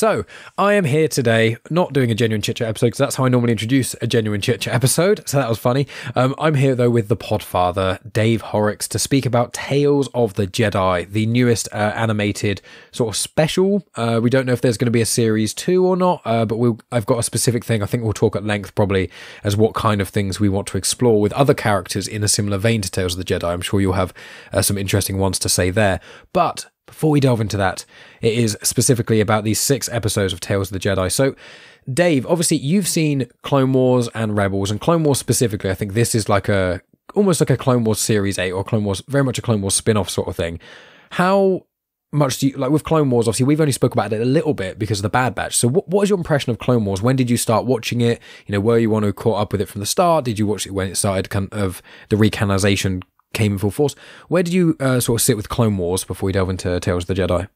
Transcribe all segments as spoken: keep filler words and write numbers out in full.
So I am here today, not doing a genuine chit chat episode, because that's how I normally introduce a genuine chit chat episode. So that was funny. Um, I'm here though with the Podfather, Dave Horrocks, to speak about Tales of the Jedi, the newest uh, animated sort of special. Uh, we don't know if there's going to be a series two or not, uh, but we'll, I've got a specific thing. I think we'll talk at length probably as what kind of things we want to explore with other characters in a similar vein to Tales of the Jedi. I'm sure you'll have uh, some interesting ones to say there. But before we delve into that, it is specifically about these six episodes of Tales of the Jedi. So, Dave, obviously you've seen Clone Wars and Rebels, and Clone Wars specifically, I think this is like a, almost like a Clone Wars Series eight or Clone Wars, very much a Clone Wars spin-off sort of thing. How much do you, like with Clone Wars, obviously we've only spoke about it a little bit because of the Bad Batch. So what, what is your impression of Clone Wars? When did you start watching it? You know, were you one who caught up with it from the start? Did you watch it when it started, kind of the recanonization came in full force? Where did you uh, sort of sit with Clone Wars before we delve into Tales of the Jedi?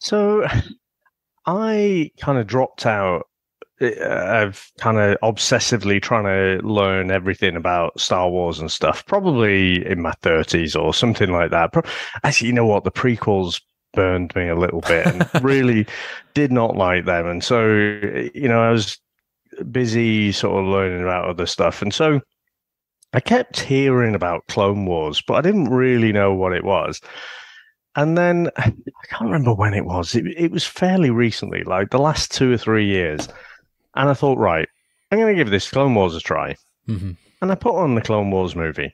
So I kind of dropped out of kind of obsessively trying to learn everything about Star Wars and stuff, probably in my thirties or something like that. Actually, you know what? The prequels burned me a little bit and really did not like them. And so, you know, I was busy sort of learning about other stuff. And so I kept hearing about Clone Wars, but I didn't really know what it was. And then I can't remember when it was. It, it was fairly recently, like the last two or three years. And I thought, right, I'm going to give this Clone Wars a try. Mm-hmm. And I put on the Clone Wars movie.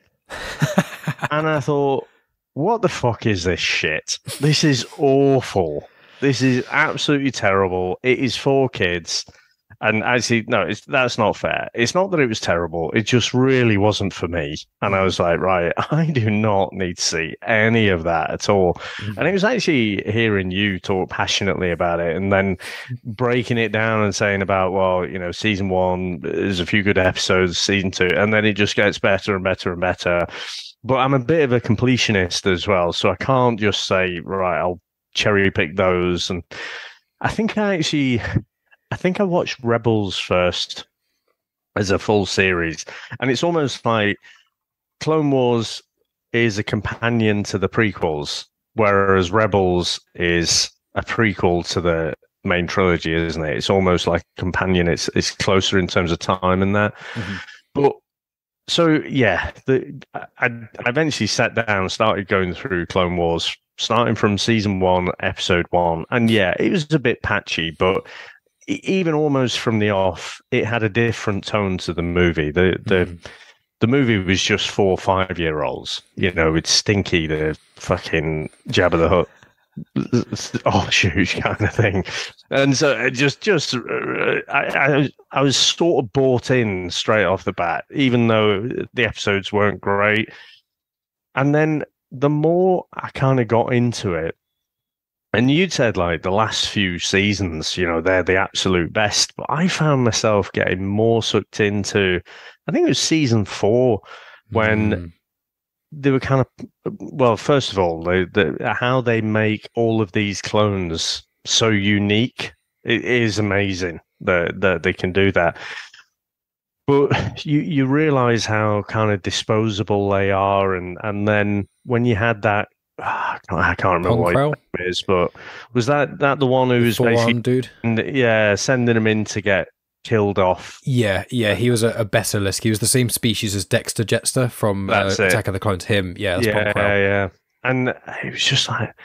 And I thought, what the fuck is this shit? This is awful. This is absolutely terrible. It is for kids. And actually, no, it's, that's not fair. It's not that it was terrible. It just really wasn't for me. And I was like, right, I do not need to see any of that at all. Mm-hmm. And it was actually hearing you talk passionately about it and then breaking it down and saying about, well, you know, season one, there's a few good episodes, season two, and then it just gets better and better and better. But I'm a bit of a completionist as well. So I can't just say, right, I'll cherry pick those. And I think I actually... I think I watched Rebels first as a full series, and it's almost like Clone Wars is a companion to the prequels, whereas Rebels is a prequel to the main trilogy, isn't it? It's almost like a companion. It's it's closer in terms of time and that. Mm-hmm. But so yeah, the, I, I eventually sat down and started going through Clone Wars, starting from season one, episode one, and yeah, it was a bit patchy, but even almost from the off, it had a different tone to the movie. The the mm. the movie was just four five year olds. You know, it's Stinky, the fucking Jabba the Hutt, oh shoot, kind of thing. And so it just just I, I I was sort of bought in straight off the bat, even though the episodes weren't great. And then the more I kind of got into it. And you'd said, like, the last few seasons, you know, they're the absolute best. But I found myself getting more sucked into, I think it was season four, when mm. they were kind of, well, first of all, they, they, how they make all of these clones so unique. It is amazing that, that they can do that. But you, you realize how kind of disposable they are. And, and then when you had that, I can't remember Pong what Krell? It is, but was that, that the one who was basically dude? Yeah, sending him in to get killed off? Yeah, yeah, he was a, a basilisk. He was the same species as Dexter Jetster from uh, Attack of the Clones. Him, yeah, that's yeah, Pong Krell. yeah. And it was just like,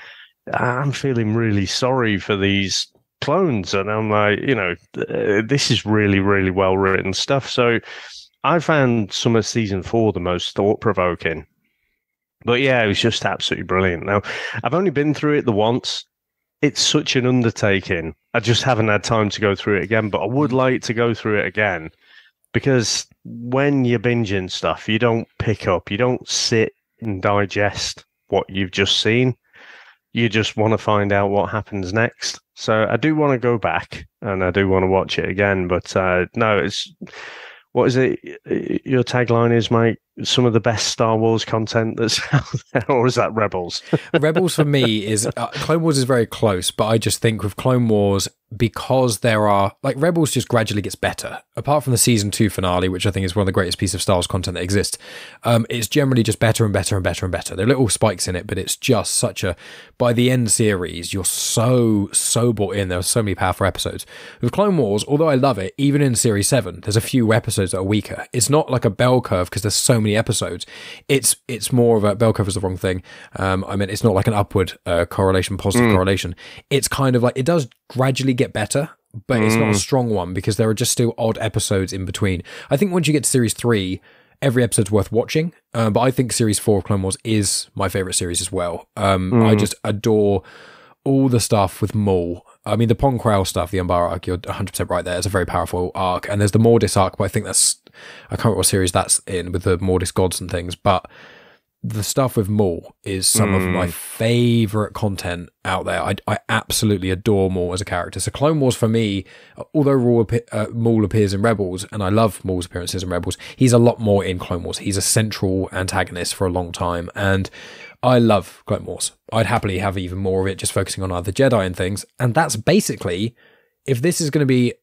I'm feeling really sorry for these clones, and I'm like, you know, this is really, really well written stuff. So I found summer season four the most thought provoking. But yeah, it was just absolutely brilliant. Now, I've only been through it the once. It's such an undertaking. I just haven't had time to go through it again, but I would like to go through it again, because when you're binging stuff, you don't pick up, you don't sit and digest what you've just seen. You just want to find out what happens next. So I do want to go back and I do want to watch it again, but uh, no, it's... What is it? Your tagline is, Mike, some of the best Star Wars content that's out there, or is that Rebels? Rebels for me is, uh, Clone Wars is very close, but I just think with Clone Wars because there are, like, Rebels just gradually gets better. Apart from the season two finale, which I think is one of the greatest pieces of Star Wars content that exists, um, it's generally just better and better and better and better. There are little spikes in it, but it's just such a, by the end series, you're so, so bought in. There are so many powerful episodes. With Clone Wars, although I love it, even in series seven, there's a few episodes that are weaker. It's not like a bell curve because there's so many episodes. It's it's more of a, bell curve is the wrong thing. Um, I mean, it's not like an upward uh, correlation, positive mm. correlation. It's kind of like, it does gradually get better, but mm. it's not a strong one because there are just still odd episodes in between. I think once you get to series three, every episode's worth watching. Uh, but I think series four of Clone Wars is my favorite series as well. Um, mm. I just adore all the stuff with Maul. I mean, the Pong Krell stuff, the Umbara arc, you're one hundred percent right there. It's a very powerful arc. And there's the Mordis arc, but I think that's, I can't remember what series that's in with the Mordis gods and things. But the stuff with Maul is some mm. of my favorite content out there. I, I absolutely adore Maul as a character. So Clone Wars for me, although Maul appears in Rebels, and I love Maul's appearances in Rebels, he's a lot more in Clone Wars. He's a central antagonist for a long time. And I love Clone Wars. I'd happily have even more of it, just focusing on other Jedi and things. And that's basically, if this is going to be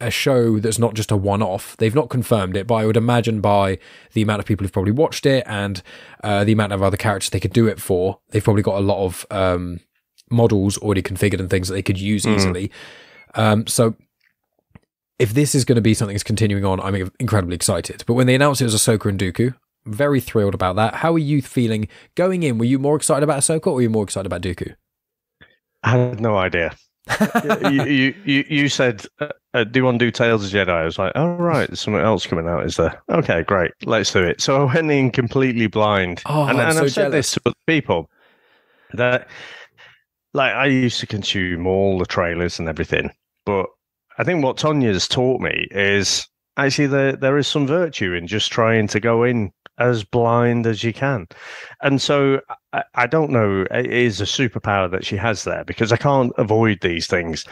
a show that's not just a one-off, they've not confirmed it, but I would imagine by the amount of people who've probably watched it and uh, the amount of other characters they could do it for, they've probably got a lot of um, models already configured and things that they could use mm. easily. Um, so if this is going to be something that's continuing on, I'm incredibly excited. But when they announced it was Ahsoka and Dooku, I'm very thrilled about that. How are you feeling going in? Were you more excited about Ahsoka or were you more excited about Dooku? I had no idea. you, you you you said uh, uh, do you want to do Tales of the Jedi? I was like, oh right, there's something else coming out, is there? Okay, great, let's do it. So I went in completely blind. Oh, and, and so I've said jealous. This to other people that, like, I used to consume all the trailers and everything, but I think what Tonya's taught me is actually there there is some virtue in just trying to go in as blind as you can. And so I, I don't know, it is a superpower that she has there, because I can't avoid these things.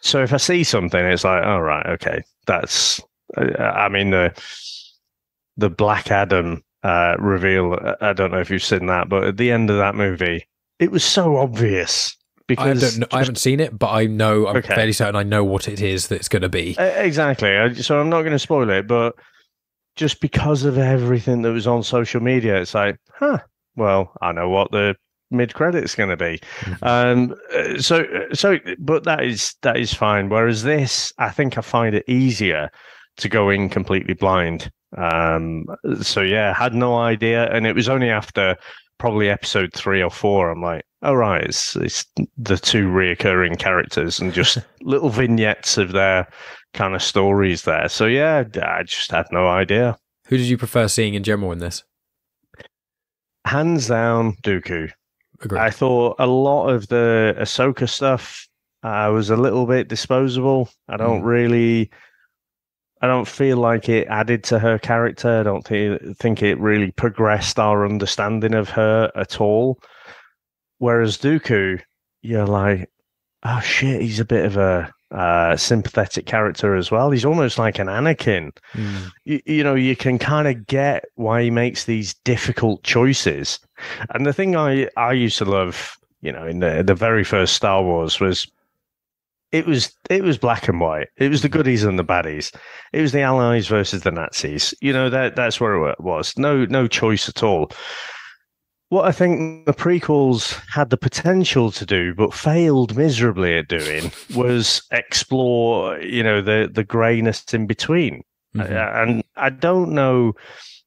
So if I see something, it's like, oh, right, okay, that's, I mean, the, the Black Adam uh, reveal, I don't know if you've seen that, but at the end of that movie, it was so obvious. Because I, don't know, just, I haven't seen it, but I know, I'm okay. fairly certain I know what it is that's going to be. Exactly. So I'm not going to spoil it, but just because of everything that was on social media, it's like, huh, well, I know what the mid-credit's going to be. um, so, so, but that is that is fine. Whereas this, I think I find it easier to go in completely blind. Um, so, yeah, had no idea. And it was only after probably episode three or four, I'm like, oh, right, it's, it's the two reoccurring characters and just little vignettes of their kind of stories there. So yeah, I just had no idea. Who did you prefer seeing in general in this? Hands down, Dooku. Agreed. I thought a lot of the Ahsoka stuff uh, was a little bit disposable. I don't mm. really, I don't feel like it added to her character. I don't th- think it really progressed our understanding of her at all. Whereas Dooku, you're like, oh shit, he's a bit of a uh sympathetic character as well. He's almost like an Anakin. mm. you, you know, you can kind of get why he makes these difficult choices. And the thing i i used to love, you know, in the, the very first Star Wars was it was it was black and white. It was the goodies and the baddies. It was the Allies versus the Nazis. You know, that that's where it was. No no choice at all. What I think the prequels had the potential to do, but failed miserably at doing, was explore, you know, the, the greyness in between. Mm-hmm. And I don't know,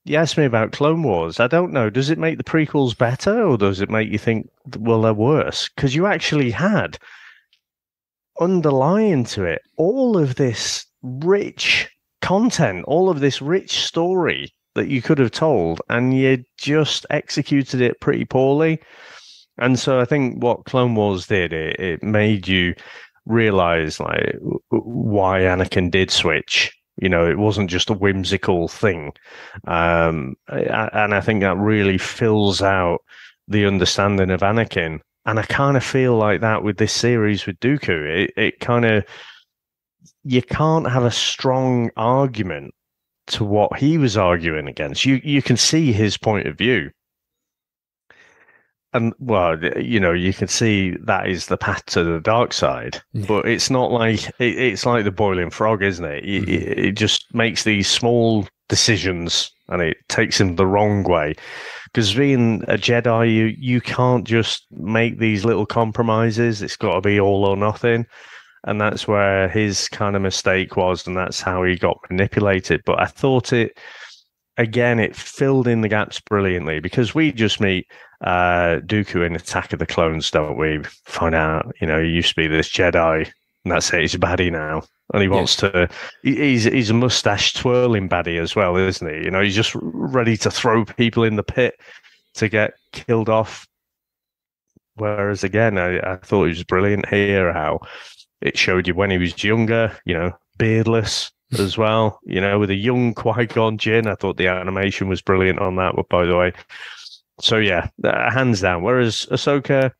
you asked me about Clone Wars. I don't know, does it make the prequels better or does it make you think, well, they're worse? Because you actually had, underlying to it, all of this rich content, all of this rich story that you could have told, and you just executed it pretty poorly. And so I think what Clone Wars did, it, it made you realize like why Anakin did switch. You know, it wasn't just a whimsical thing. Um, and I think that really fills out the understanding of Anakin. And I kind of feel like that with this series with Dooku. It, it kind of, you can't have a strong argument to what he was arguing against. You you can see his point of view. And, well, you know, you can see that is the path to the dark side. But it's not like... It, it's like the boiling frog, isn't it? It, mm-hmm. it just makes these small decisions and it takes him the wrong way. Because being a Jedi, you, you can't just make these little compromises. It's got to be all or nothing. And that's where his kind of mistake was, and that's how he got manipulated. But I thought it... Again, it filled in the gaps brilliantly, because we just meet uh, Dooku in Attack of the Clones, don't we? Find out, you know, he used to be this Jedi, and that's it. He's a baddie now, and he wants yeah. to. He's he's a mustache twirling baddie as well, isn't he? You know, he's just ready to throw people in the pit to get killed off. Whereas, again, I, I thought it was brilliant here how it showed you when he was younger, you know, beardless. As well, you know, with a young Qui-Gon Jinn. I thought the animation was brilliant on that, by the way. So, yeah, hands down. Whereas Ahsoka,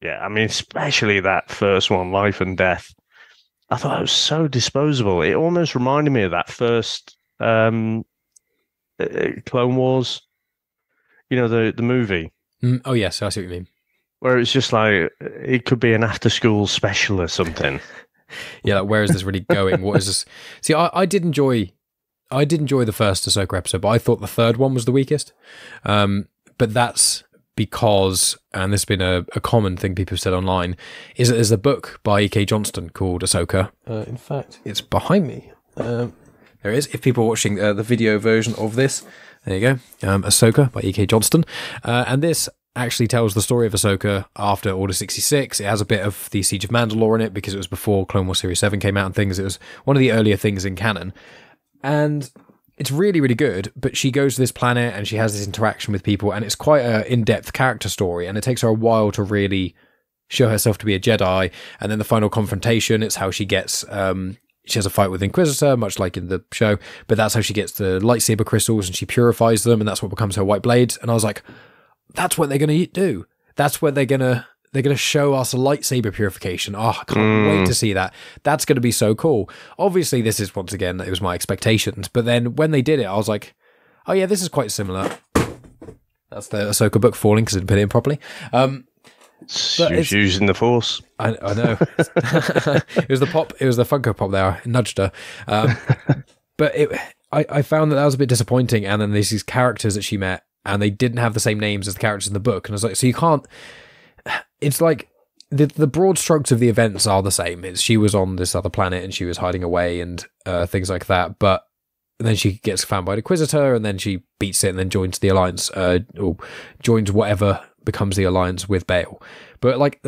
yeah, I mean, especially that first one, Life and Death, I thought it was so disposable. It almost reminded me of that first um, Clone Wars, you know, the, the movie. Mm, oh, yes, I see what you mean. Where it's just like, it could be an after-school special or something. Yeah, like, where is this really going? What is this? See, I, I did enjoy, I did enjoy the first Ahsoka episode, but I thought the third one was the weakest. Um, but that's because, and this has been a, a common thing people have said online, is that there's a book by E K Johnston called Ahsoka. Uh, in fact, it's behind me. Um, there it is. If people are watching uh, the video version of this, there you go. Um, Ahsoka by E K Johnston, uh, and this. Actually tells the story of Ahsoka after Order sixty-six. It has a bit of the Siege of Mandalore in it because it was before Clone Wars Series seven came out and things. It was one of the earlier things in canon. And it's really, really good, but she goes to this planet and she has this interaction with people, and it's quite an in-depth character story, and it takes her a while to really show herself to be a Jedi. And then the final confrontation, it's how she gets... Um, she has a fight with Inquisitor, much like in the show, but that's how she gets the lightsaber crystals and she purifies them, and that's what becomes her white blades. And I was like... That's what they're going to do. That's where they're going to they're going to show us a lightsaber purification. Oh, I can't mm. wait to see that. That's going to be so cool. Obviously, this is, once again, it was my expectations. But then when they did it, I was like, oh, yeah, this is quite similar. That's the Ahsoka book falling because it didn't put it in properly. Um, she was using the Force. I, I know. It was the pop. It was the Funko Pop there. I nudged her. Um, but it, I, I found that that was a bit disappointing. And then there's these characters that she met, and they didn't have the same names as the characters in the book. And I was like, so you can't... It's like, the the broad strokes of the events are the same. It's she was on this other planet, and she was hiding away, and uh, things like that. But then she gets found by an Inquisitor, and then she beats it, and then joins the Alliance, uh, or joins whatever becomes the Alliance with Bail. But, like,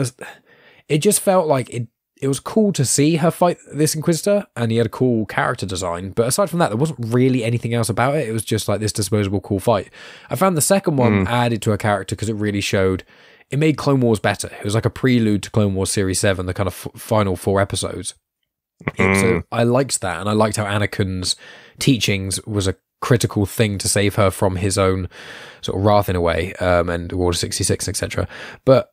it just felt like it, it was cool to see her fight this Inquisitor, and he had a cool character design. But aside from that, there wasn't really anything else about it. It was just like this disposable cool fight. I found the second one mm. added to her character because it really showed... It made Clone Wars better. It was like a prelude to Clone Wars Series seven, the kind of f- final four episodes. Mm. So I liked that, and I liked how Anakin's teachings was a critical thing to save her from his own sort of wrath in a way, um, and Order sixty-six, et cetera. But...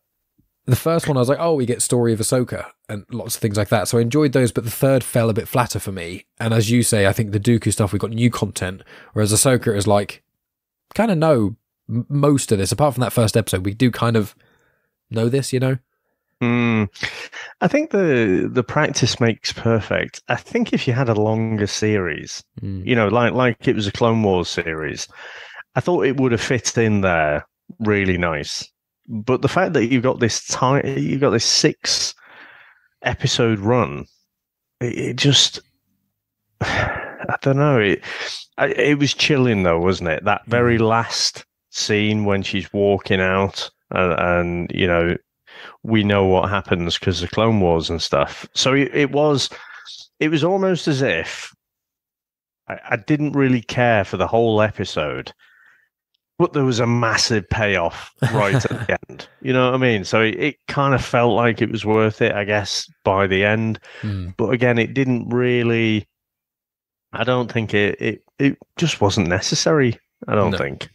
The first one, I was like, oh, we get story of Ahsoka and lots of things like that. So I enjoyed those, but the third fell a bit flatter for me. And as you say, I think the Dooku stuff, we got new content, whereas Ahsoka is like, kind of know most of this. Apart from that first episode, we do kind of know this, you know? Mm. I think the the practice makes perfect. I think if you had a longer series, mm. you know, like like it was a Clone Wars series, I thought it would have fit in there really nice. But the fact that you've got this time, you've got this six episode run, it, it just, I don't know. It, it was chilling though, wasn't it? That very last scene when she's walking out, and, and you know, we know what happens because of Clone Wars and stuff. So it, it was, it was almost as if I, I didn't really care for the whole episode. But there was a massive payoff right at the end. You know what I mean? So it, it kind of felt like it was worth it, I guess, by the end. Mm. But again, it didn't really... I don't think it... It, it just wasn't necessary, I don't no. think.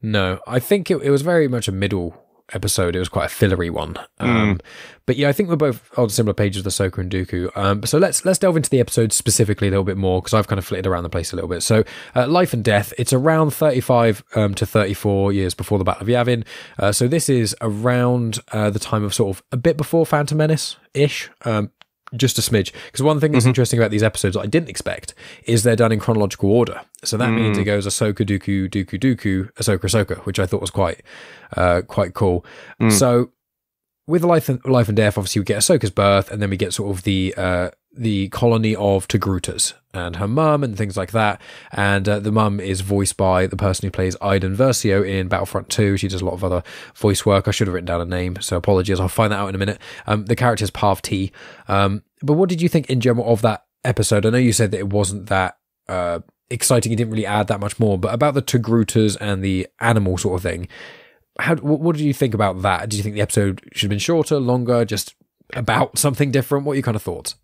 No, I think it, it was very much a middle episode. It was quite a fillery one. Um, mm. But yeah, I think we're both on similar pages with Ahsoka and Dooku. Um, so let's let's delve into the episode specifically a little bit more, because I've kind of flitted around the place a little bit. So uh, Life and Death, it's around thirty-five um, to thirty-four years before the Battle of Yavin. Uh, so this is around uh, the time of sort of a bit before Phantom Menace-ish, um, just a smidge. Because one thing that's mm-hmm. interesting about these episodes that I didn't expect is they're done in chronological order. So that mm. means it goes Ahsoka, Dooku, Dooku, Dooku, Ahsoka, Ahsoka, which I thought was quite uh, quite cool. Mm. So with life and, life and death, obviously we get Ahsoka's birth, and then we get sort of the uh, the colony of Togrutas and her mum and things like that. And uh, the mum is voiced by the person who plays Iden Versio in Battlefront two. She does a lot of other voice work. I should have written down a name, so apologies. I'll find that out in a minute. Um, the character is Parvati. Um, but what did you think in general of that episode? I know you said that it wasn't that uh, exciting. You didn't really add that much more. But about the Togrutas and the animal sort of thing, how, what did you think about that? Do you think the episode should have been shorter, longer, just about something different? What are your kind of thoughts?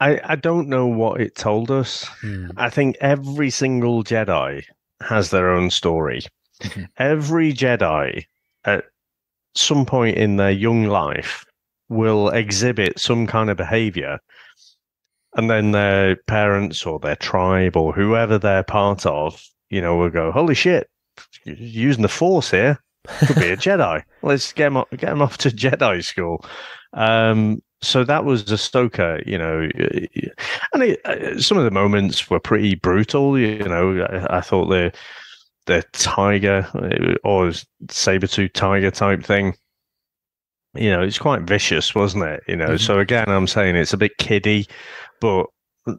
I, I don't know what it told us. Mm. I think every single Jedi has their own story. Mm-hmm. Every Jedi at some point in their young life will exhibit some kind of behavior, and then their parents or their tribe or whoever they're part of, you know, will go, holy shit, you're using the Force here. Could be a Jedi. Let's get him off, get him off to Jedi school. Um, So that was Ahsoka, you know, and it, uh, some of the moments were pretty brutal. You know, I, I thought the the tiger or saber-tooth tiger type thing, you know, it's quite vicious, wasn't it? You know, mm-hmm. so again, I'm saying it's a bit kiddie, but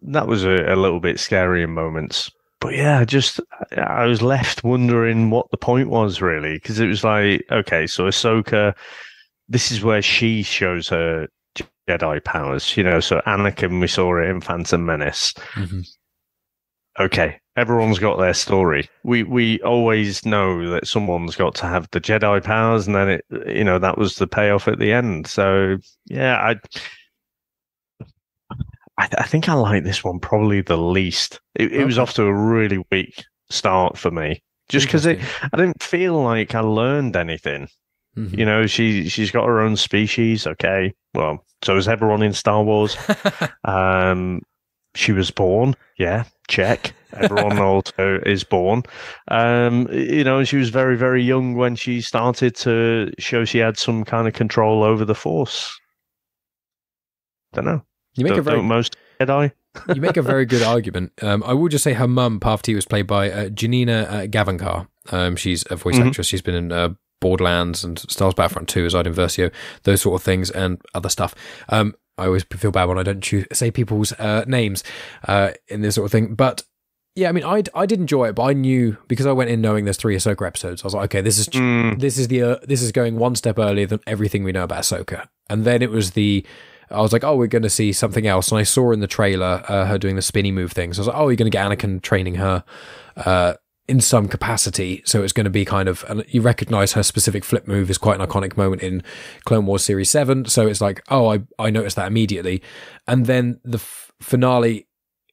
that was a, a little bit scary in moments. But yeah, just I was left wondering what the point was really, because it was like, okay, so Ahsoka, this is where she shows her Jedi powers, you know, so Anakin, we saw it in Phantom Menace. Mm-hmm. Okay, everyone's got their story. We we always know that someone's got to have the Jedi powers, and then it, you know, that was the payoff at the end. So yeah, I I, I think I like this one probably the least. It, it was off to a really weak start for me, just because it I didn't feel like I learned anything. You know, she, she's got her own species, okay. Well, so is everyone in Star Wars. um, she was born, yeah, check. Everyone also is born. Um, you know, she was very, very young when she started to show she had some kind of control over the Force. Don't know. You make don't, a very... don't most Jedi? You make a very good argument. Um, I will just say her mum, Parvati, was played by uh, Janina uh, Gavankar. Um, she's a voice mm-hmm. actress. She's been in... Uh, Borderlands and Star Wars Battlefront two as Iden Versio, those sort of things, and other stuff. Um, I always feel bad when I don't choose, say people's uh, names uh, in this sort of thing. But yeah, I mean, I I did enjoy it, but I knew, because I went in knowing there's three Ahsoka episodes. I was like, okay, this is mm. this is the uh, this is going one step earlier than everything we know about Ahsoka. And then it was the I was like, oh, we're going to see something else. And I saw in the trailer uh, her doing the spinny move thing. So I was like, oh, you're going to get Anakin training her. Uh, in some capacity, so it's going to be kind of, and you recognize her specific flip move is quite an iconic moment in Clone Wars Series seven, so it's like, oh, I, I noticed that immediately. And then the f- finale,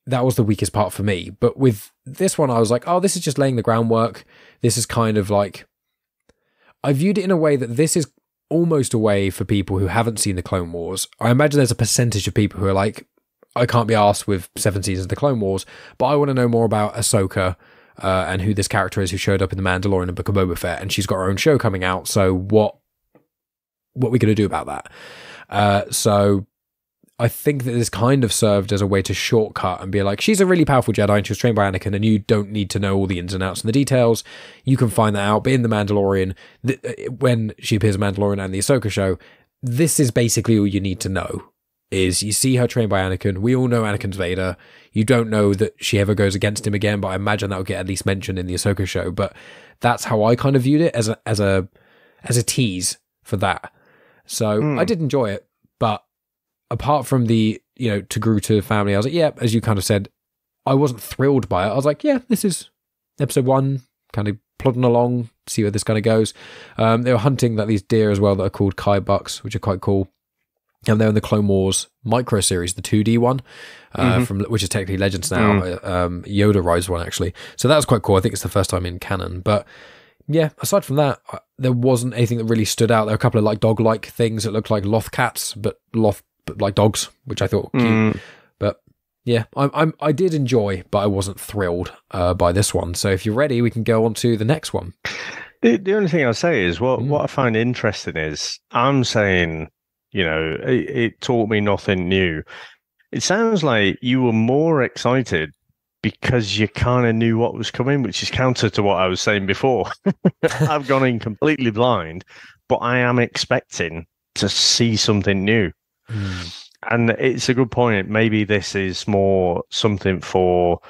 that was the weakest part for me. But with this one, I was like, oh, this is just laying the groundwork. This is kind of like, I viewed it in a way that this is almost a way for people who haven't seen the Clone Wars. I imagine there's a percentage of people who are like, I can't be arsed with seven seasons of the Clone Wars, but I want to know more about Ahsoka, Uh, and who this character is who showed up in The Mandalorian and Book of Boba Fett, and she's got her own show coming out, so what what are we going to do about that? Uh, so I think that this kind of served as a way to shortcut and be like, she's a really powerful Jedi and she was trained by Anakin, and you don't need to know all the ins and outs and the details. You can find that out. But in The Mandalorian, th- when she appears in Mandalorian and the Ahsoka show, this is basically all you need to know. Is you see her trained by Anakin. We all know Anakin's Vader. You don't know that she ever goes against him again, but I imagine that will get at least mentioned in the Ahsoka show. But that's how I kind of viewed it, as a as a as a tease for that. So mm. I did enjoy it, but apart from the, you know, Togruta family, I was like, yeah, as you kind of said, I wasn't thrilled by it. I was like, yeah, this is episode one, kind of plodding along, see where this kind of goes. Um, they were hunting that these deer as well that are called Kai bucks, which are quite cool. And they're in the Clone Wars micro series, the two D one, uh, mm-hmm. from which is technically Legends now. Mm. Um, Yoda rides one, actually. So that was quite cool. I think it's the first time in canon. But yeah, aside from that, I, there wasn't anything that really stood out. There were a couple of like dog-like things that looked like loth cats, but loth but like dogs, which I thought were cute. Mm. But yeah, I, I'm I did enjoy, but I wasn't thrilled uh, by this one. So if you're ready, we can go on to the next one. The, the only thing I'll say is what mm. what I find interesting is I'm saying, you know, it, it taught me nothing new. It sounds like you were more excited because you kind of knew what was coming, which is counter to what I was saying before. I've gone in completely blind, but I am expecting to see something new. Mm. And it's a good point. Maybe this is more something for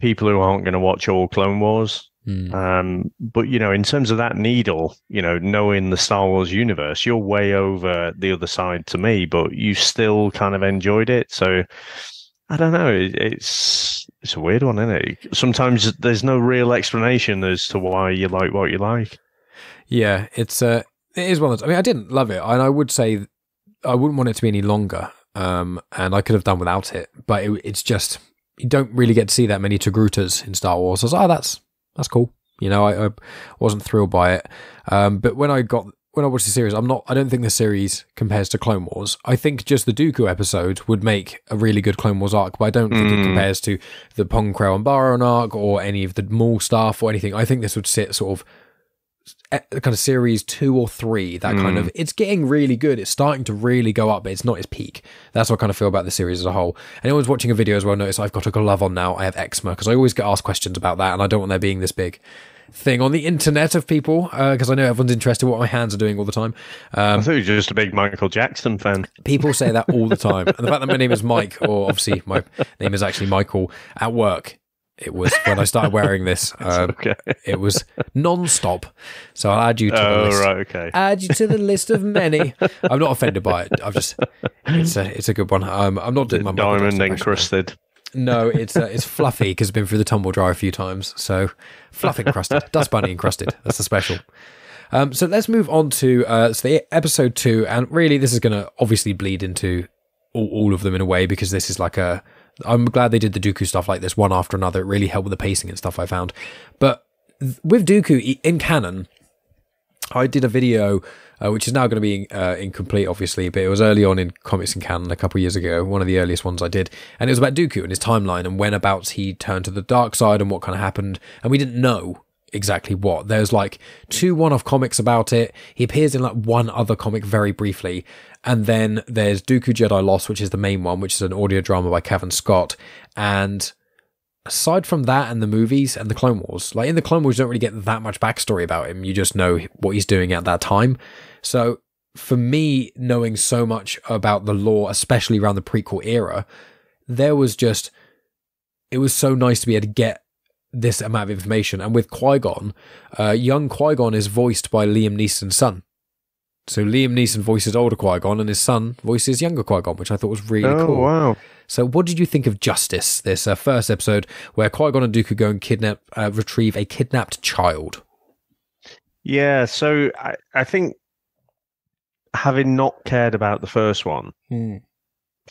people who aren't going to watch all Clone Wars. Mm. Um, but, you know, in terms of that needle, you know, knowing the Star Wars universe, you're way over the other side to me, but you still kind of enjoyed it. So I don't know. It, it's it's a weird one, isn't it? Sometimes there's no real explanation as to why you like what you like. Yeah, it's uh, it is one of those. I mean, I didn't love it. And I would say I wouldn't want it to be any longer. Um, and I could have done without it. But it, it's just, you don't really get to see that many Togrutas in Star Wars. I was like, oh, that's... That's cool. You know, I, I wasn't thrilled by it. Um, but when I got when I watched the series, I'm not I don't think the series compares to Clone Wars. I think just the Dooku episode would make a really good Clone Wars arc, but I don't think mm. it compares to the Pong Krell and Baron arc or any of the Maul stuff or anything. I think this would sit sort of kind of series two or three, that mm. kind of, it's getting really good. It's starting to really go up, but it's not its peak. That's what I kind of feel about the series as a whole. Anyone's watching a video as well, notice I've got a glove on now. I have eczema because I always get asked questions about that, and I don't want there being this big thing on the internet of people because uh, I know everyone's interested in what my hands are doing all the time. Um, I thought you were just a big Michael Jackson fan. People say that all the time. And the fact that my name is Mike, or obviously my name is actually Michael at work, it was when I started wearing this. Um, okay. It was non-stop. So I'll add you to oh, the list. Right, okay. Add you to the list of many. I'm not offended by it. I've just, it's a, it's a good one. Um, I'm not doing my diamond encrusted. No, it's uh, it's fluffy because it's been through the tumble dryer a few times. So fluff encrusted, dust bunny encrusted. That's the special. Um, so let's move on to uh, so the episode two, and really this is going to obviously bleed into all, all of them in a way because this is like a. I'm glad they did the Dooku stuff like this one after another. It really helped with the pacing and stuff I found. But with Dooku in canon, I did a video, uh, which is now going to be uh, incomplete, obviously, but it was early on in Comics in Canon a couple of years ago, one of the earliest ones I did. And it was about Dooku and his timeline and whenabouts he turned to the dark side and what kind of happened. And we didn't know exactly what. There's like two one-off comics about it. He appears in like one other comic very briefly. And then there's Dooku Jedi Lost, which is the main one, which is an audio drama by Kevin Scott. And aside from that and the movies and the Clone Wars, like in the Clone Wars, you don't really get that much backstory about him. You just know what he's doing at that time. So for me, knowing so much about the lore, especially around the prequel era, there was just, it was so nice to be able to get this amount of information. And with Qui-Gon, uh, young Qui-Gon is voiced by Liam Neeson's son. So Liam Neeson voices older Qui-Gon and his son voices younger Qui-Gon, which I thought was really oh, cool. Oh, wow. So what did you think of Justice, this uh, first episode where Qui-Gon and Dooku go and kidnap, uh, retrieve a kidnapped child? Yeah, so I, I think having not cared about the first one, hmm.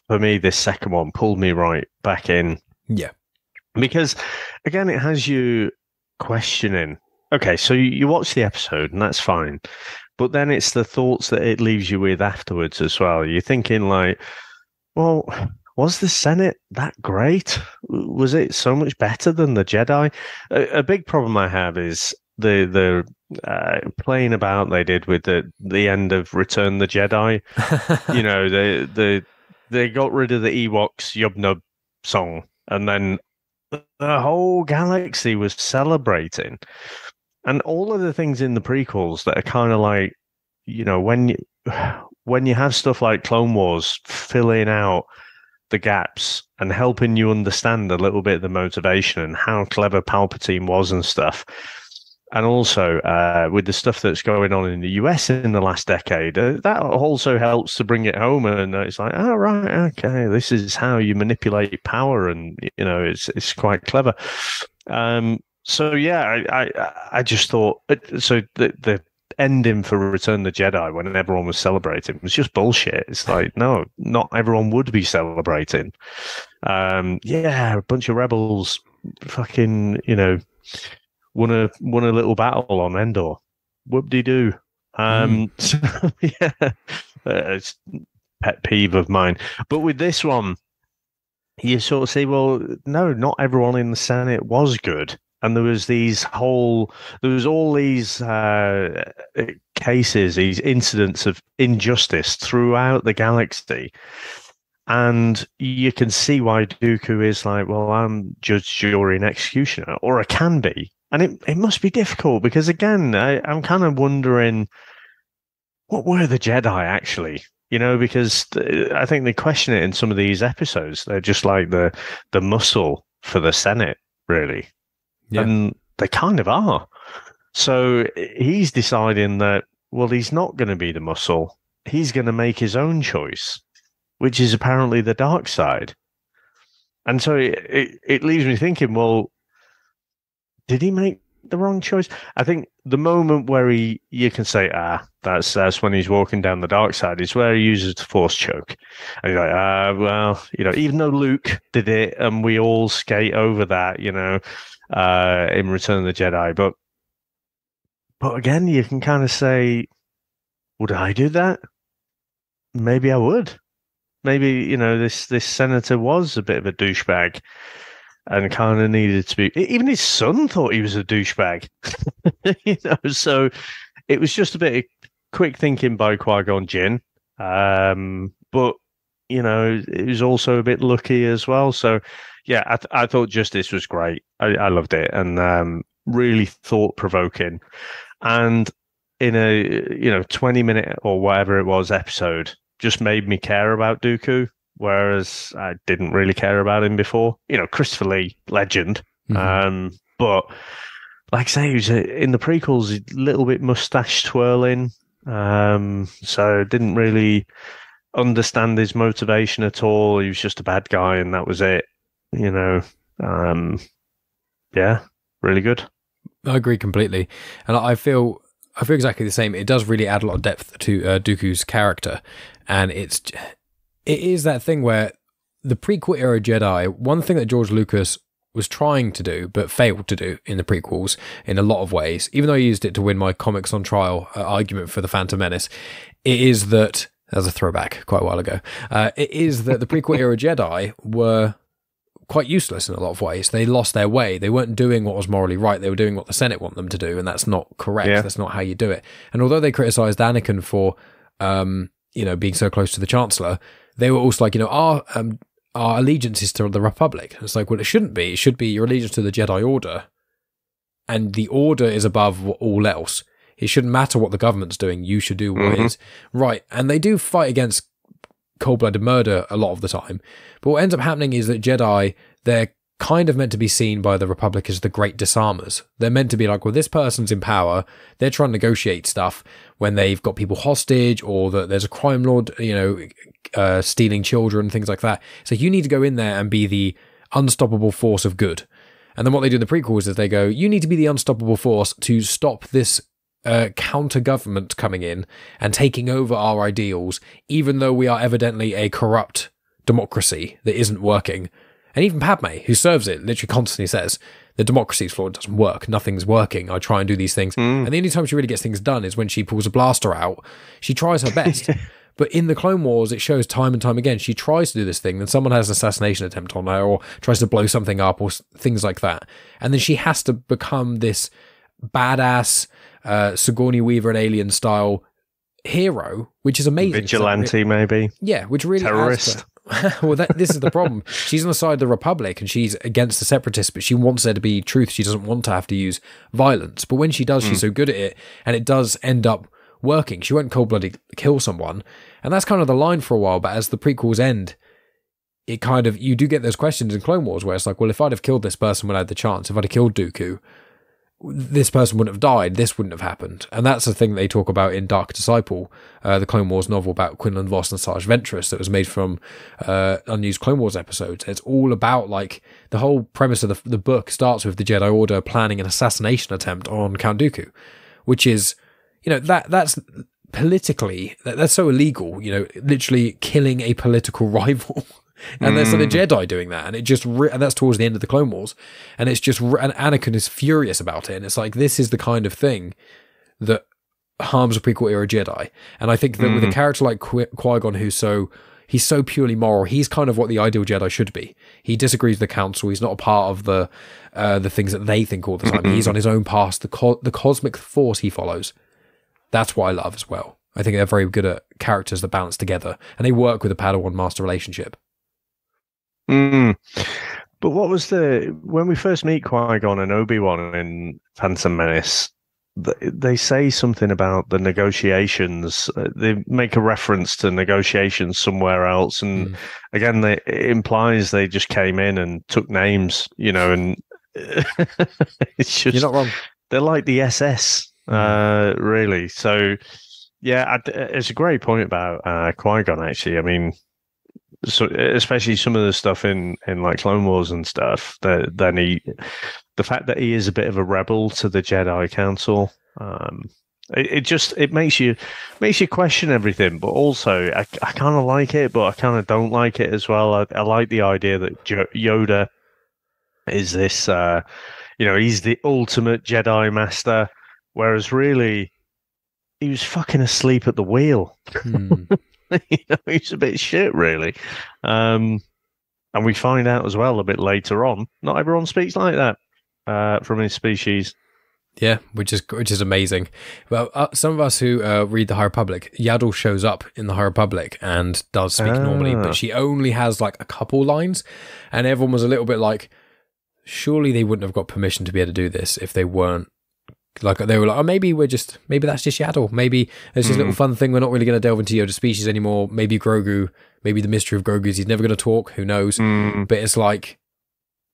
for me, this second one pulled me right back in. Yeah. Because, again, it has you questioning. Okay, so you, you watch the episode, and that's fine. But then it's the thoughts that it leaves you with afterwards as well. You're thinking like, well, was the Senate that great? Was it so much better than the Jedi? A, a big problem I have is the the uh, playing about they did with the the end of Return of the Jedi. You know, they the they got rid of the Ewoks Yub-Nub song, and then the whole galaxy was celebrating. And all of the things in the prequels that are kind of like, you know, when you, when you have stuff like Clone Wars filling out the gaps and helping you understand a little bit of the motivation and how clever Palpatine was and stuff. And also uh, with the stuff that's going on in the U S in the last decade, uh, that also helps to bring it home. And it's like, oh, right, okay, this is how you manipulate power. And, you know, it's it's quite clever. Um So, yeah, I, I, I just thought... So, the, the ending for Return of the Jedi, when everyone was celebrating, was just bullshit. It's like, no, not everyone would be celebrating. Um, yeah, a bunch of rebels fucking, you know, won a won a little battle on Endor. Whoop-de-doo. Um, mm. So yeah, uh, it's a pet peeve of mine. But with this one, you sort of see, well, no, not everyone in the Senate was good. And there was these whole, there was all these uh, cases, these incidents of injustice throughout the galaxy, and you can see why Dooku is like, well, I'm judge, jury, and executioner, or I can be, and it it must be difficult because again, I, I'm kind of wondering what were the Jedi actually. You know, because I think they question it in some of these episodes. They're just like the the muscle for the Senate, really. Yeah. And they kind of are. So he's deciding that, well, he's not going to be the muscle. He's going to make his own choice, which is apparently the dark side. And so it, it, it leaves me thinking, well, did he make the wrong choice? I think the moment where he, you can say, ah, that's that's when he's walking down the dark side, is where he uses the force choke. And you're like, ah, well, you know, even though Luke did it and we all skate over that, you know, uh, in Return of the Jedi. But but again, you can kind of say, would I do that? Maybe I would. Maybe, you know, this, this senator was a bit of a douchebag and kind of needed to be. Even his son thought he was a douchebag. You know, so it was just a bit of quick thinking by Qui-Gon Jinn. Um, but, you know, it was also a bit lucky as well. So, yeah, I, th- I thought Justice was great. I, I loved it, and um, really thought-provoking. And in a, you know, twenty-minute or whatever it was episode, just made me care about Dooku, whereas I didn't really care about him before. You know, Christopher Lee, legend. Mm-hmm. Um, but, like I say, he was a, in the prequels, a little bit mustache twirling. Um, so didn't really understand his motivation at all. He was just a bad guy, and that was it. You know, um, yeah, really good. I agree completely, and I feel I feel exactly the same. It does really add a lot of depth to uh, Dooku's character, and it's it is that thing where the prequel era Jedi, one thing that George Lucas was trying to do but failed to do in the prequels in a lot of ways, even though I used it to win my Comics on Trial uh, argument for the Phantom Menace, it is that, as a throwback quite a while ago, uh, it is that the prequel era Jedi were quite useless in a lot of ways. They lost their way. They weren't doing what was morally right. They were doing what the Senate want them to do, and that's not correct. Yeah. That's not how you do it. And although they criticised Anakin for, um, you know, being so close to the Chancellor, they were also like, you know, our um, our allegiance is to the Republic. And it's like, well, it shouldn't be. It should be your allegiance to the Jedi Order, and the Order is above all else. It shouldn't matter what the government's doing. You should do what mm-hmm. is right. And they do fight against cold-blooded murder a lot of the time, but what ends up happening is that Jedi, they're kind of meant to be seen by the Republic as the great disarmers. They're meant to be like, well, this person's in power, they're trying to negotiate stuff when they've got people hostage, or that there's a crime lord, you know, uh, stealing children, things like that. So you need to go in there and be the unstoppable force of good. And then what they do in the prequels is they go, you need to be the unstoppable force to stop this Uh, counter-government coming in and taking over our ideals, even though we are evidently a corrupt democracy that isn't working. And even Padme, who serves it, literally constantly says, the democracy's flawed, doesn't work, nothing's working, I try and do these things. Mm. And the only time she really gets things done is when she pulls a blaster out. She tries her best. But in the Clone Wars, it shows time and time again, she tries to do this thing, then someone has an assassination attempt on her, or tries to blow something up, or things like that. And then she has to become this badass, Uh, Sigourney Weaver and Alien style hero, which is amazing. Vigilante, so, maybe. Yeah, which really terrorist. Well, that, this is the problem. She's on the side of the Republic and she's against the Separatists, but she wants there to be truth. She doesn't want to have to use violence. But when she does, mm. she's so good at it, and it does end up working. She won't cold-blooded kill someone, and that's kind of the line for a while. But as the prequels end, it kind of, you do get those questions in Clone Wars where it's like, well, if I'd have killed this person when I had the chance, if I'd have killed Dooku, this person wouldn't have died, this wouldn't have happened. And that's the thing they talk about in Dark Disciple, uh, the Clone Wars novel about Quinlan Vos and Sarge Ventress that was made from uh, unused Clone Wars episodes. It's all about, like, the whole premise of the, the book starts with the Jedi Order planning an assassination attempt on Count Dooku, which is, you know, that that's politically, that, that's so illegal, you know, literally killing a political rival and mm. there's so the Jedi doing that, and it just re- and that's towards the end of the Clone Wars, and it's just re- and Anakin is furious about it, and it's like, this is the kind of thing that harms a prequel era Jedi. And I think that mm. with a character like Qui- Qui-Gon, who's so he's so purely moral, he's kind of what the ideal Jedi should be. He disagrees with the Council. He's not a part of the uh, the things that they think all the time. He's on his own path. The co- the cosmic force he follows. That's what I love as well. I think they're very good at characters that balance together, and they work with a Padawan Master relationship. Mm. But what was the when we first meet Qui-Gon and Obi-Wan in Phantom Menace? They say something about the negotiations. They make a reference to negotiations somewhere else, and mm. again, they, it implies they just came in and took names, you know. And it's just, you're not wrong. They're like the S S, uh, really. So, yeah, I, it's a great point about uh, Qui-Gon. Actually, I mean, so especially some of the stuff in, in like Clone Wars and stuff. That then he. The fact that he is a bit of a rebel to the Jedi Council, um, it, it just it makes you makes you question everything. But also, I, I kind of like it, but I kind of don't like it as well. I, I like the idea that Jo- Yoda is this, uh, you know, he's the ultimate Jedi Master, whereas really he was fucking asleep at the wheel. Hmm. You know, he's a bit shit, really. Um, and we find out as well a bit later on, not everyone speaks like that. Uh, from his species, yeah, which is which is amazing. Well, uh, some of us who uh, read the High Republic, Yaddle shows up in the High Republic and does speak ah. normally, but she only has like a couple lines, and everyone was a little bit like, surely they wouldn't have got permission to be able to do this if they weren't. Like they were like, oh, maybe we're just maybe that's just Yaddle. Maybe it's just mm. a little fun thing. We're not really going to delve into Yoda species anymore. Maybe Grogu. Maybe the mystery of Grogu is he's never going to talk. Who knows? Mm. But it's like.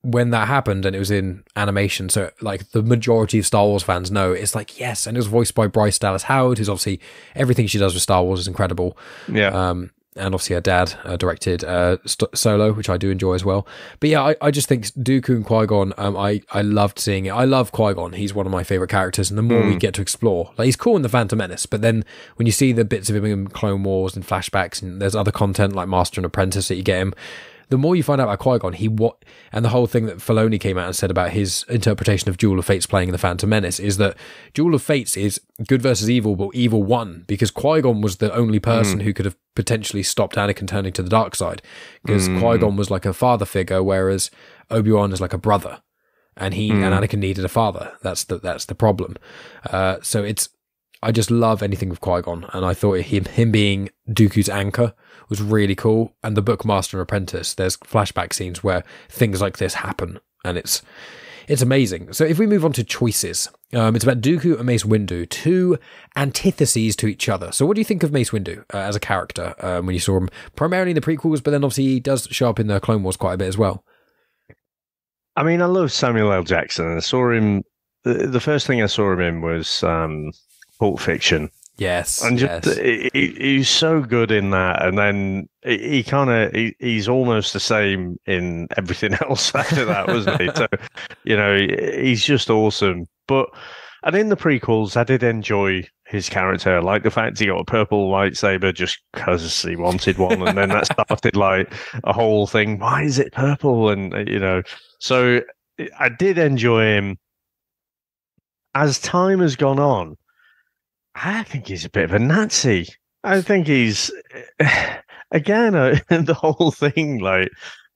When that happened, and it was in animation, so like the majority of Star Wars fans know, it's like, yes, and it was voiced by Bryce Dallas Howard, who's obviously everything she does with Star Wars is incredible. Yeah, um, and obviously her dad uh, directed uh, St- Solo, which I do enjoy as well. But yeah, I, I just think Dooku and Qui-Gon, um, I I loved seeing it. I love Qui-Gon; he's one of my favorite characters, and the more mm. we get to explore, like he's cool in the Phantom Menace, but then when you see the bits of him in Clone Wars and flashbacks, and there's other content like Master and Apprentice that you get him. The more you find out about Qui-Gon, he what and the whole thing that Filoni came out and said about his interpretation of Duel of Fates playing in the Phantom Menace is that Duel of Fates is good versus evil, but evil won because Qui-Gon was the only person mm. who could have potentially stopped Anakin turning to the dark side because mm. Qui-Gon was like a father figure, whereas Obi-Wan is like a brother, and he mm. and Anakin needed a father. That's the that's the problem. Uh, so it's I just love anything with Qui-Gon, and I thought him him being Dooku's anchor. Was really cool, and the book Master and Apprentice. There's flashback scenes where things like this happen, and it's it's amazing. So if we move on to choices, um, it's about Dooku and Mace Windu, two antitheses to each other. So what do you think of Mace Windu uh, as a character um, when you saw him primarily in the prequels, but then obviously he does show up in the Clone Wars quite a bit as well? I mean, I love Samuel L. Jackson. I saw him. The, the first thing I saw him in was um, Pulp Fiction. Yes, and just, yes. He, he, he's so good in that, and then he, he kind of he, he's almost the same in everything else after that, wasn't he? So, you know, he, he's just awesome. But and in the prequels, I did enjoy his character, like the fact he got a purple lightsaber just because he wanted one, and then that started like a whole thing. Why is it purple? And you know, so I did enjoy him. As time has gone on. I think he's a bit of a Nazi. I think he's, again, uh, the whole thing, like,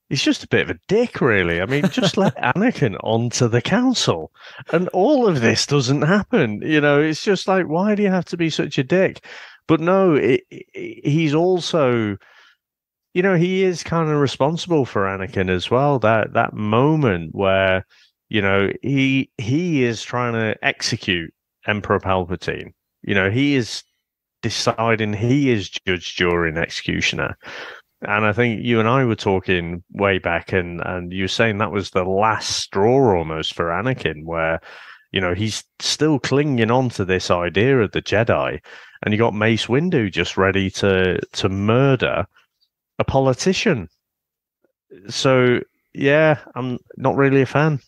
he's just a bit of a dick, really. I mean, just let Anakin onto the council. And all of this doesn't happen. You know, it's just like, why do you have to be such a dick? But no, it, it, he's also, you know, he is kind of responsible for Anakin as well. That, that moment where, you know, he he is trying to execute Emperor Palpatine. You know, he is deciding, he is judge, jury, and executioner. And I think you and I were talking way back, and, and you were saying that was the last straw almost for Anakin, where, you know, he's still clinging on to this idea of the Jedi. And you got Mace Windu just ready to, to murder a politician. So, yeah, I'm not really a fan.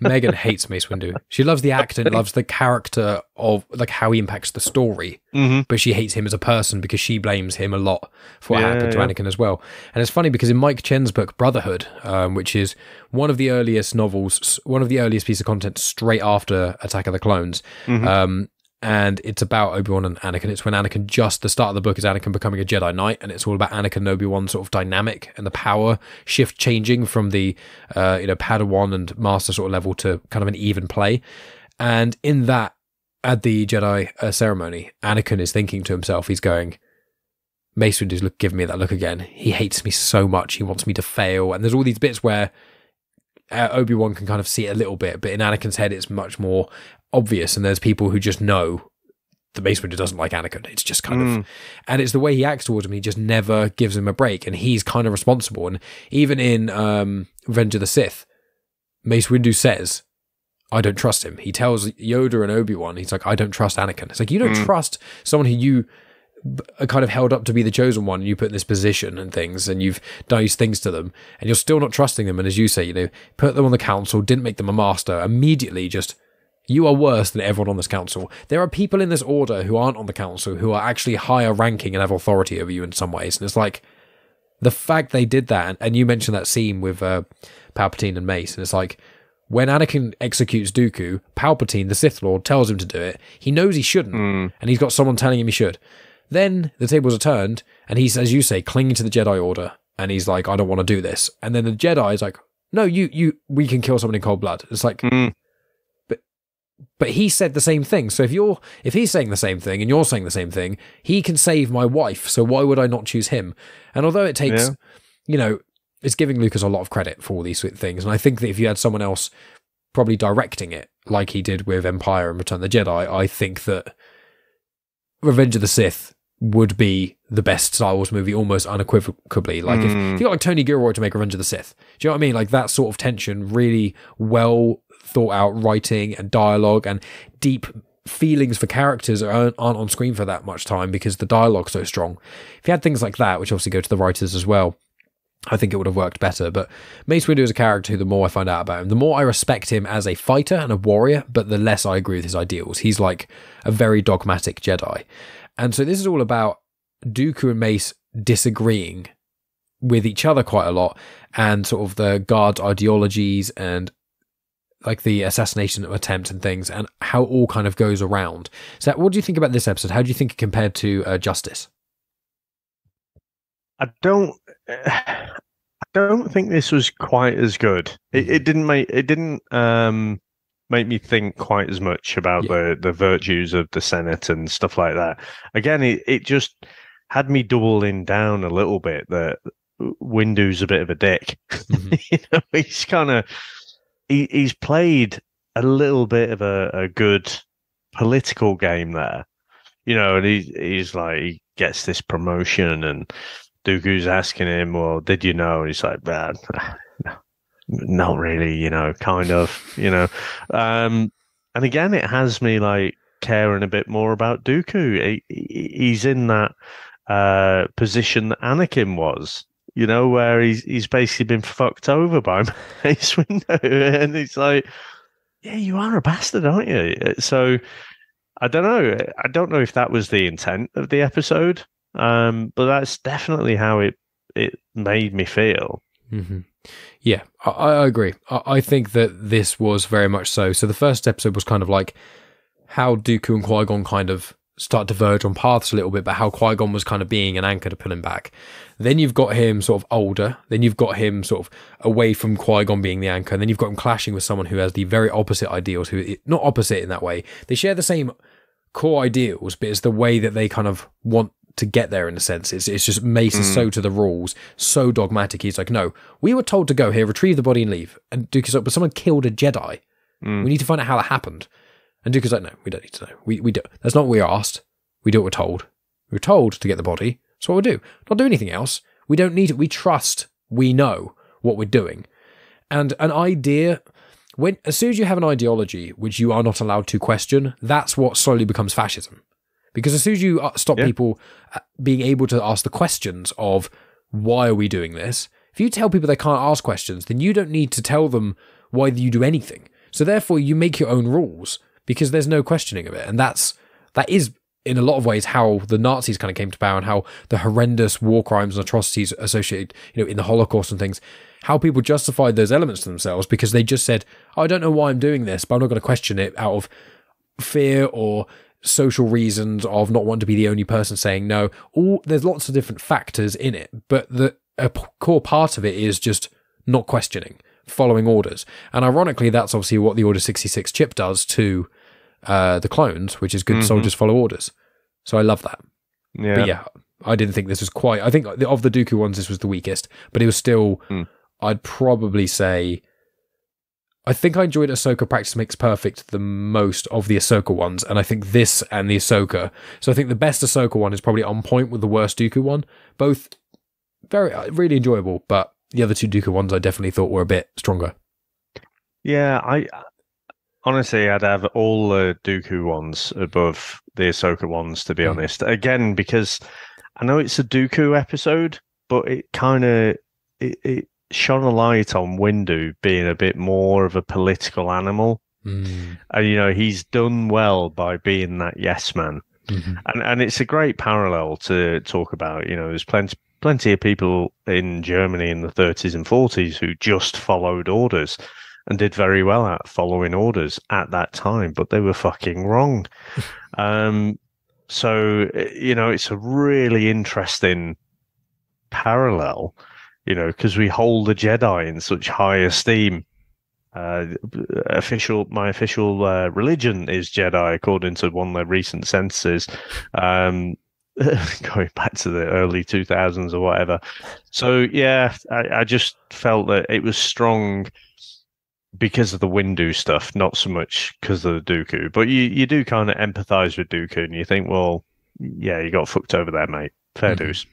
Megan hates Mace Windu. She loves the actor, loves the character of like how he impacts the story, mm-hmm. but she hates him as a person because she blames him a lot for what yeah, happened to yeah. Anakin as well. And it's funny because in Mike Chen's book Brotherhood, um, which is one of the earliest novels, one of the earliest pieces of content straight after Attack of the Clones, mm-hmm. um, and it's about Obi-Wan and Anakin. It's when Anakin, just the start of the book is Anakin becoming a Jedi Knight, and it's all about Anakin and Obi-Wan sort of dynamic and the power shift changing from the uh, you know Padawan and Master sort of level to kind of an even play. And in that, at the Jedi uh, ceremony, Anakin is thinking to himself, he's going, Mace Windu's look, giving me that look again. He hates me so much. He wants me to fail. And there's all these bits where uh, Obi-Wan can kind of see it a little bit, but in Anakin's head, it's much more obvious, and there's people who just know the Mace Windu doesn't like Anakin. It's just kind mm. of, and it's the way he acts towards him. He just never gives him a break, and he's kind of responsible. And even in um, Revenge of the Sith, Mace Windu says, I don't trust him. He tells Yoda and Obi-Wan, he's like, I don't trust Anakin. It's like, you don't mm. trust someone who you are kind of held up to be the chosen one, and you put in this position and things, and you've done these things to them, and you're still not trusting them. And as you say, you know, put them on the council, didn't make them a master, immediately just, you are worse than everyone on this council. There are people in this order who aren't on the council who are actually higher ranking and have authority over you in some ways. And it's like, the fact they did that, and, and you mentioned that scene with uh, Palpatine and Mace, and it's like, when Anakin executes Dooku, Palpatine, the Sith Lord, tells him to do it. He knows he shouldn't, mm. and he's got someone telling him he should. Then the tables are turned, and he's, as you say, clinging to the Jedi Order, and he's like, I don't want to do this. And then the Jedi is like, no, you, you, we can kill someone in cold blood. It's like... Mm. But he said the same thing. So if you're, if he's saying the same thing and you're saying the same thing, he can save my wife. So why would I not choose him? And although it takes, yeah. you know, it's giving Lucas a lot of credit for all these sort of things. And I think that if you had someone else probably directing it, like he did with Empire and Return of the Jedi, I think that Revenge of the Sith would be the best Star Wars movie almost unequivocally. Like mm. if, if you got like Tony Gilroy to make Revenge of the Sith, do you know what I mean? Like that sort of tension, really well thought out writing and dialogue and deep feelings for characters aren't, aren't on screen for that much time because the dialogue's so strong. If you had things like that, which obviously go to the writers as well, I think it would have worked better. But Mace Windu is a character who, the more I find out about him, the more I respect him as a fighter and a warrior, but the less I agree with his ideals. He's like a very dogmatic Jedi. And so this is all about Dooku and Mace disagreeing with each other quite a lot, and sort of the guard's ideologies and like the assassination attempt and things, and how all kind of goes around. So what do you think about this episode? How do you think it compared to uh, Justice? I don't, I don't think this was quite as good. It, it didn't make, it didn't um, make me think quite as much about yeah. the, the virtues of the Senate and stuff like that. Again, it, it just had me doubling down a little bit that Windu's a bit of a dick. Mm-hmm. You know, he's kind of, he's played a little bit of a, a good political game there, you know, and he, he's like, he gets this promotion and Dooku's asking him, well, did you know? And he's like, nah, not really, you know, kind of, you know. Um, and again, it has me like caring a bit more about Dooku. He, he's in that uh, position that Anakin was. You know, where he's he's basically been fucked over by Mace Windu, and it's like, yeah, you are a bastard, aren't you? So I don't know. I don't know if that was the intent of the episode, um, but that's definitely how it it made me feel. Mm-hmm. Yeah, I, I agree. I, I think that this was very much so. So the first episode was kind of like how Dooku and Qui-Gon kind of start to verge on paths a little bit, but how Qui-Gon was kind of being an anchor to pull him back. Then you've got him sort of older, then you've got him sort of away from Qui-Gon being the anchor, and then you've got him clashing with someone who has the very opposite ideals, who, not opposite in that way, they share the same core ideals, but it's the way that they kind of want to get there in a sense. It's, it's just Mace is mm. so to the rules, so dogmatic. He's like, no, we were told to go here, retrieve the body and leave. And Dooku's like, but someone killed a Jedi. Mm. We need to find out how that happened. And Dooku's like, no, we don't need to know. We we do. That's not what we asked. We do what we're told. We were told to get the body. That's what we'll do. Not do anything else. We don't need it. We trust. We know what we're doing. And an idea, when as soon as you have an ideology which you are not allowed to question, that's what slowly becomes fascism. Because as soon as you stop yeah. people being able to ask the questions of why are we doing this, if you tell people they can't ask questions, then you don't need to tell them why you do anything. So therefore you make your own rules because there's no questioning of it. And that's, that is in a lot of ways how the Nazis kind of came to power, and how the horrendous war crimes and atrocities associated, you know, in the Holocaust and things, how people justified those elements to themselves because they just said, oh, I don't know why I'm doing this, but I'm not going to question it out of fear or social reasons of not wanting to be the only person saying no. All, there's lots of different factors in it, but the a core part of it is just not questioning, following orders. And ironically, that's obviously what the Order sixty-six chip does to uh, the clones, which is good mm-hmm. soldiers follow orders. So I love that. Yeah. But yeah, I didn't think this was quite... I think of the Dooku ones, this was the weakest, but it was still... Mm. I'd probably say... I think I enjoyed Ahsoka Practice Makes Perfect the most of the Ahsoka ones, and I think this and the Ahsoka... So I think the best Ahsoka one is probably on point with the worst Dooku one. Both very really enjoyable, but the other two Dooku ones I definitely thought were a bit stronger. Yeah, I... Honestly, I'd have all the Dooku ones above the Ahsoka ones, to be mm. honest. Again, because I know it's a Dooku episode, but it kind of it, it shone a light on Windu being a bit more of a political animal. Mm. And, you know, he's done well by being that yes man. Mm-hmm. And and it's a great parallel to talk about. You know, there's plenty, plenty of people in Germany in the thirties and forties who just followed orders. And did very well at following orders at that time, but they were fucking wrong. um, so, you know, it's a really interesting parallel, you know, because we hold the Jedi in such high esteem. Uh, official, my official uh, religion is Jedi, according to one of the recent censuses, um, going back to the early two thousands or whatever. So, yeah, I, I just felt that it was strong because of the Windu stuff, not so much because of the Dooku. But you, you do kind of empathise with Dooku, and you think, well, yeah, you got fucked over there, mate. Fair mm-hmm. dues.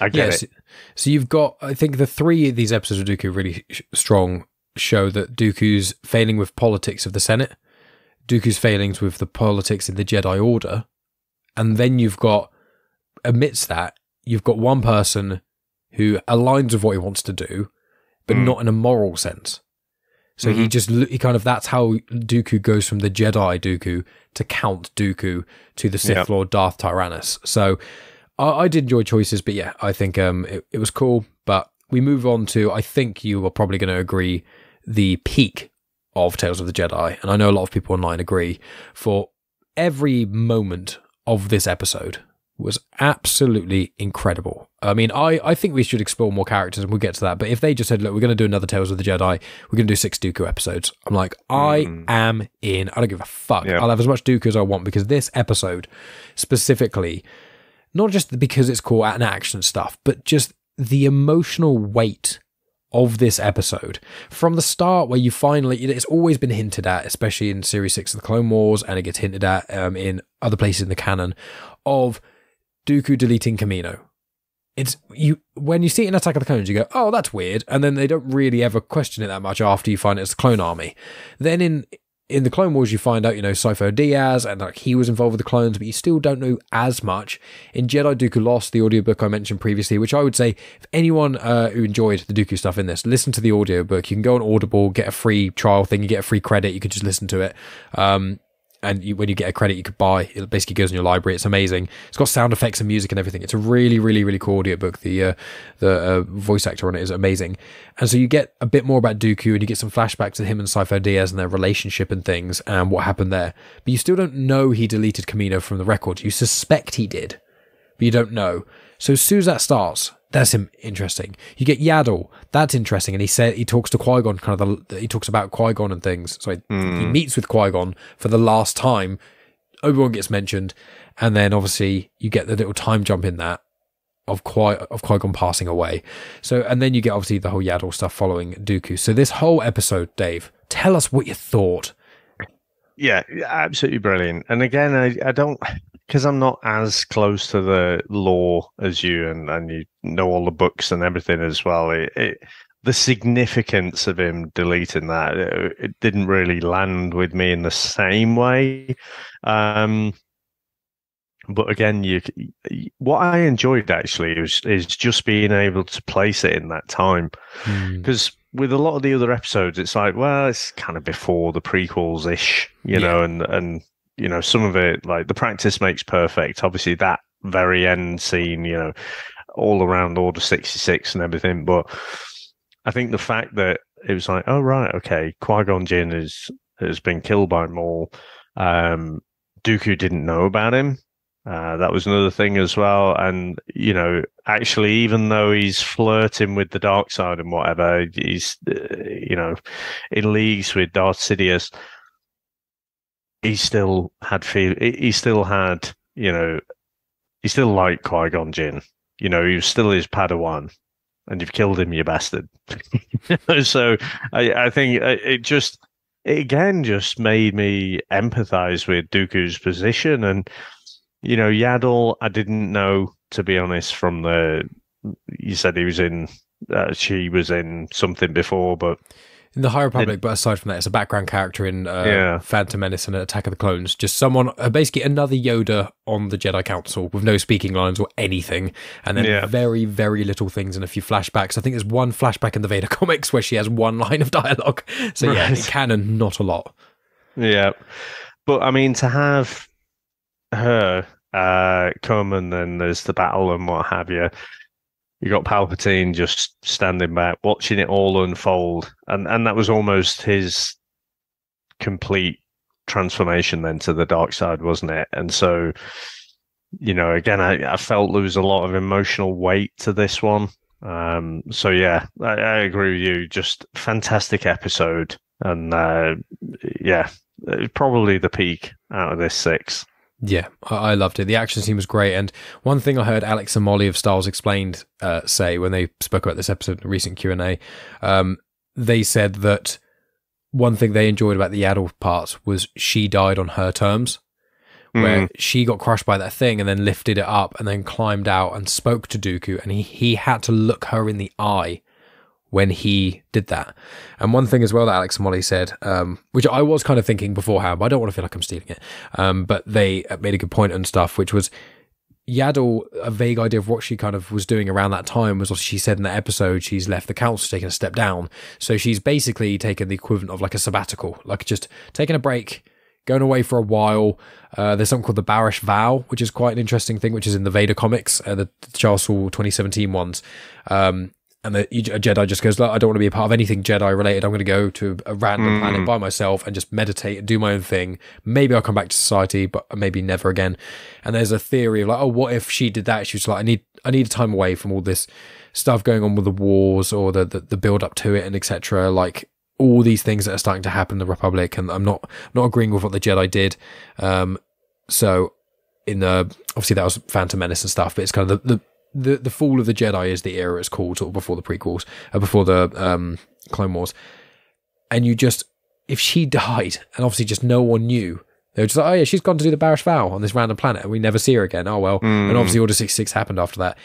I get yes. it. So you've got, I think the three of these episodes of Dooku really sh- strong show that Dooku's failing with politics of the Senate, Dooku's failings with the politics in the Jedi Order, and then you've got, amidst that, you've got one person who aligns with what he wants to do, but mm. not in a moral sense. So mm-hmm. he just, he kind of, that's how Dooku goes from the Jedi Dooku to Count Dooku to the Sith yep. Lord Darth Tyrannus. So I, I did enjoy choices, but yeah, I think um, it, it was cool. But we move on to, I think you are probably going to agree, the peak of Tales of the Jedi. And I know a lot of people online agree, for every moment of this episode was absolutely incredible. I mean, I, I think we should explore more characters, and we'll get to that. But if they just said, look, we're going to do another Tales of the Jedi, we're going to do six Dooku episodes, I'm like, I mm. am in. I don't give a fuck. Yep. I'll have as much Dooku as I want, because this episode specifically, not just because it's cool and action stuff, but just the emotional weight of this episode from the start, where you finally, it's always been hinted at, especially in Series six of the Clone Wars, and it gets hinted at um, in other places in the canon, of Dooku deleting Kamino. It's you when you see it in Attack of the Clones, you go, oh, that's weird, and then they don't really ever question it that much after you find it as the Clone Army. Then in in the Clone Wars, you find out, you know, Sifo Dyas, and like he was involved with the clones, but you still don't know as much. In Jedi Dooku Lost, the audiobook I mentioned previously, which I would say, if anyone uh, who enjoyed the Dooku stuff in this, listen to the audiobook. You can go on Audible, get a free trial thing, you get a free credit, you could just listen to it. Um, And you, when you get a credit, you could buy. It basically goes in your library. It's amazing. It's got sound effects and music and everything. It's a really, really, really cool audiobook. The uh, the uh, voice actor on it is amazing. And so you get a bit more about Dooku, and you get some flashbacks to him and Sifo Dyas and their relationship and things and what happened there. But you still don't know he deleted Kamino from the record. You suspect he did, but you don't know. So as soon as that starts, that's him interesting. You get Yaddle, that's interesting, and he said he talks to Qui-Gon, kind of the, he talks about Qui-Gon and things. So mm. he meets with Qui-Gon for the last time. Obi-Wan gets mentioned, and then obviously you get the little time jump in that of Qui of Qui-Gon passing away. So and then you get obviously the whole Yaddle stuff following Dooku. So this whole episode, Dave, tell us what you thought. Yeah, absolutely brilliant. And again, I, I don't. Because I'm not as close to the lore as you, and, and you know all the books and everything as well. It, it, the significance of him deleting that, it, it didn't really land with me in the same way. Um, but again, you, what I enjoyed actually is, is just being able to place it in that time. Because with a lot of the other episodes, it's like, well, it's kind of before the prequels ish, you yeah. know, and and you know, some of it, like the practice makes perfect. Obviously, that very end scene, you know, all around Order sixty-six and everything. But I think the fact that it was like, oh right, okay, Qui-Gon Jinn is has been killed by Maul. Um, Dooku didn't know about him. Uh, that was another thing as well. And, you know, actually, even though he's flirting with the dark side and whatever, he's, uh, you know, in leagues with Darth Sidious, he still had feel. He still had, you know, he still liked Qui-Gon Jinn. You know, he was still his Padawan, and you've killed him, you bastard. So I, I think it just, it again, just made me empathize with Dooku's position. And, you know, Yaddle, I didn't know, to be honest, from the, you said he was in, uh, she was in something before, but... in the High Republic, it, but aside from that, it's a background character in uh, yeah. Phantom Menace and Attack of the Clones. Just someone, uh, basically another Yoda on the Jedi Council with no speaking lines or anything. And then yeah. very, very little things and a few flashbacks. I think there's one flashback in the Vader comics where she has one line of dialogue. So right. yeah, in canon, not a lot. Yeah. But I mean, to have her uh, come and then there's the battle and what have you. You got Palpatine just standing back, watching it all unfold. And and that was almost his complete transformation then to the dark side, wasn't it? And so, you know, again, I, I felt there was a lot of emotional weight to this one. Um, so, yeah, I, I agree with you. Just fantastic episode. And, uh, yeah, probably the peak out of this six. Yeah, I loved it. The action scene was great. And one thing I heard Alex and Molly of Styles Explained uh, say when they spoke about this episode in a recent Q and A, um, they said that one thing they enjoyed about the adult part was she died on her terms, where mm. she got crushed by that thing and then lifted it up and then climbed out and spoke to Dooku, and he, he had to look her in the eye when he did that. And one thing as well that Alex and Molly said, um, which I was kind of thinking beforehand, but I don't want to feel like I'm stealing it, um, but they made a good point and stuff, which was Yaddle, a vague idea of what she kind of was doing around that time was, she said in that episode, she's left the council, taken a step down. So she's basically taken the equivalent of like a sabbatical, like just taking a break, going away for a while. Uh, there's something called the Barish Vow, which is quite an interesting thing, which is in the Vader comics, uh, the Charles Soule twenty seventeen ones. Um, And the, a Jedi just goes, I don't want to be a part of anything Jedi related. I'm going to go to a random mm. planet by myself and just meditate and do my own thing. Maybe I'll come back to society, but maybe never again. And there's a theory of like, oh, what if she did that? She was like, I need, I need a time away from all this stuff going on with the wars or the the, the build up to it and et cetera. Like all these things that are starting to happen in the Republic, and I'm not not agreeing with what the Jedi did. Um, so in the obviously that was Phantom Menace and stuff, but it's kind of the, the The the Fall of the Jedi is the era it's called, sort of before the prequels, uh, before the um, Clone Wars. And you just, if she died, and obviously just no one knew, they were just like, oh yeah, she's gone to do the Barish Vow on this random planet, and we never see her again. Oh well, mm. and obviously Order sixty-six happened after that.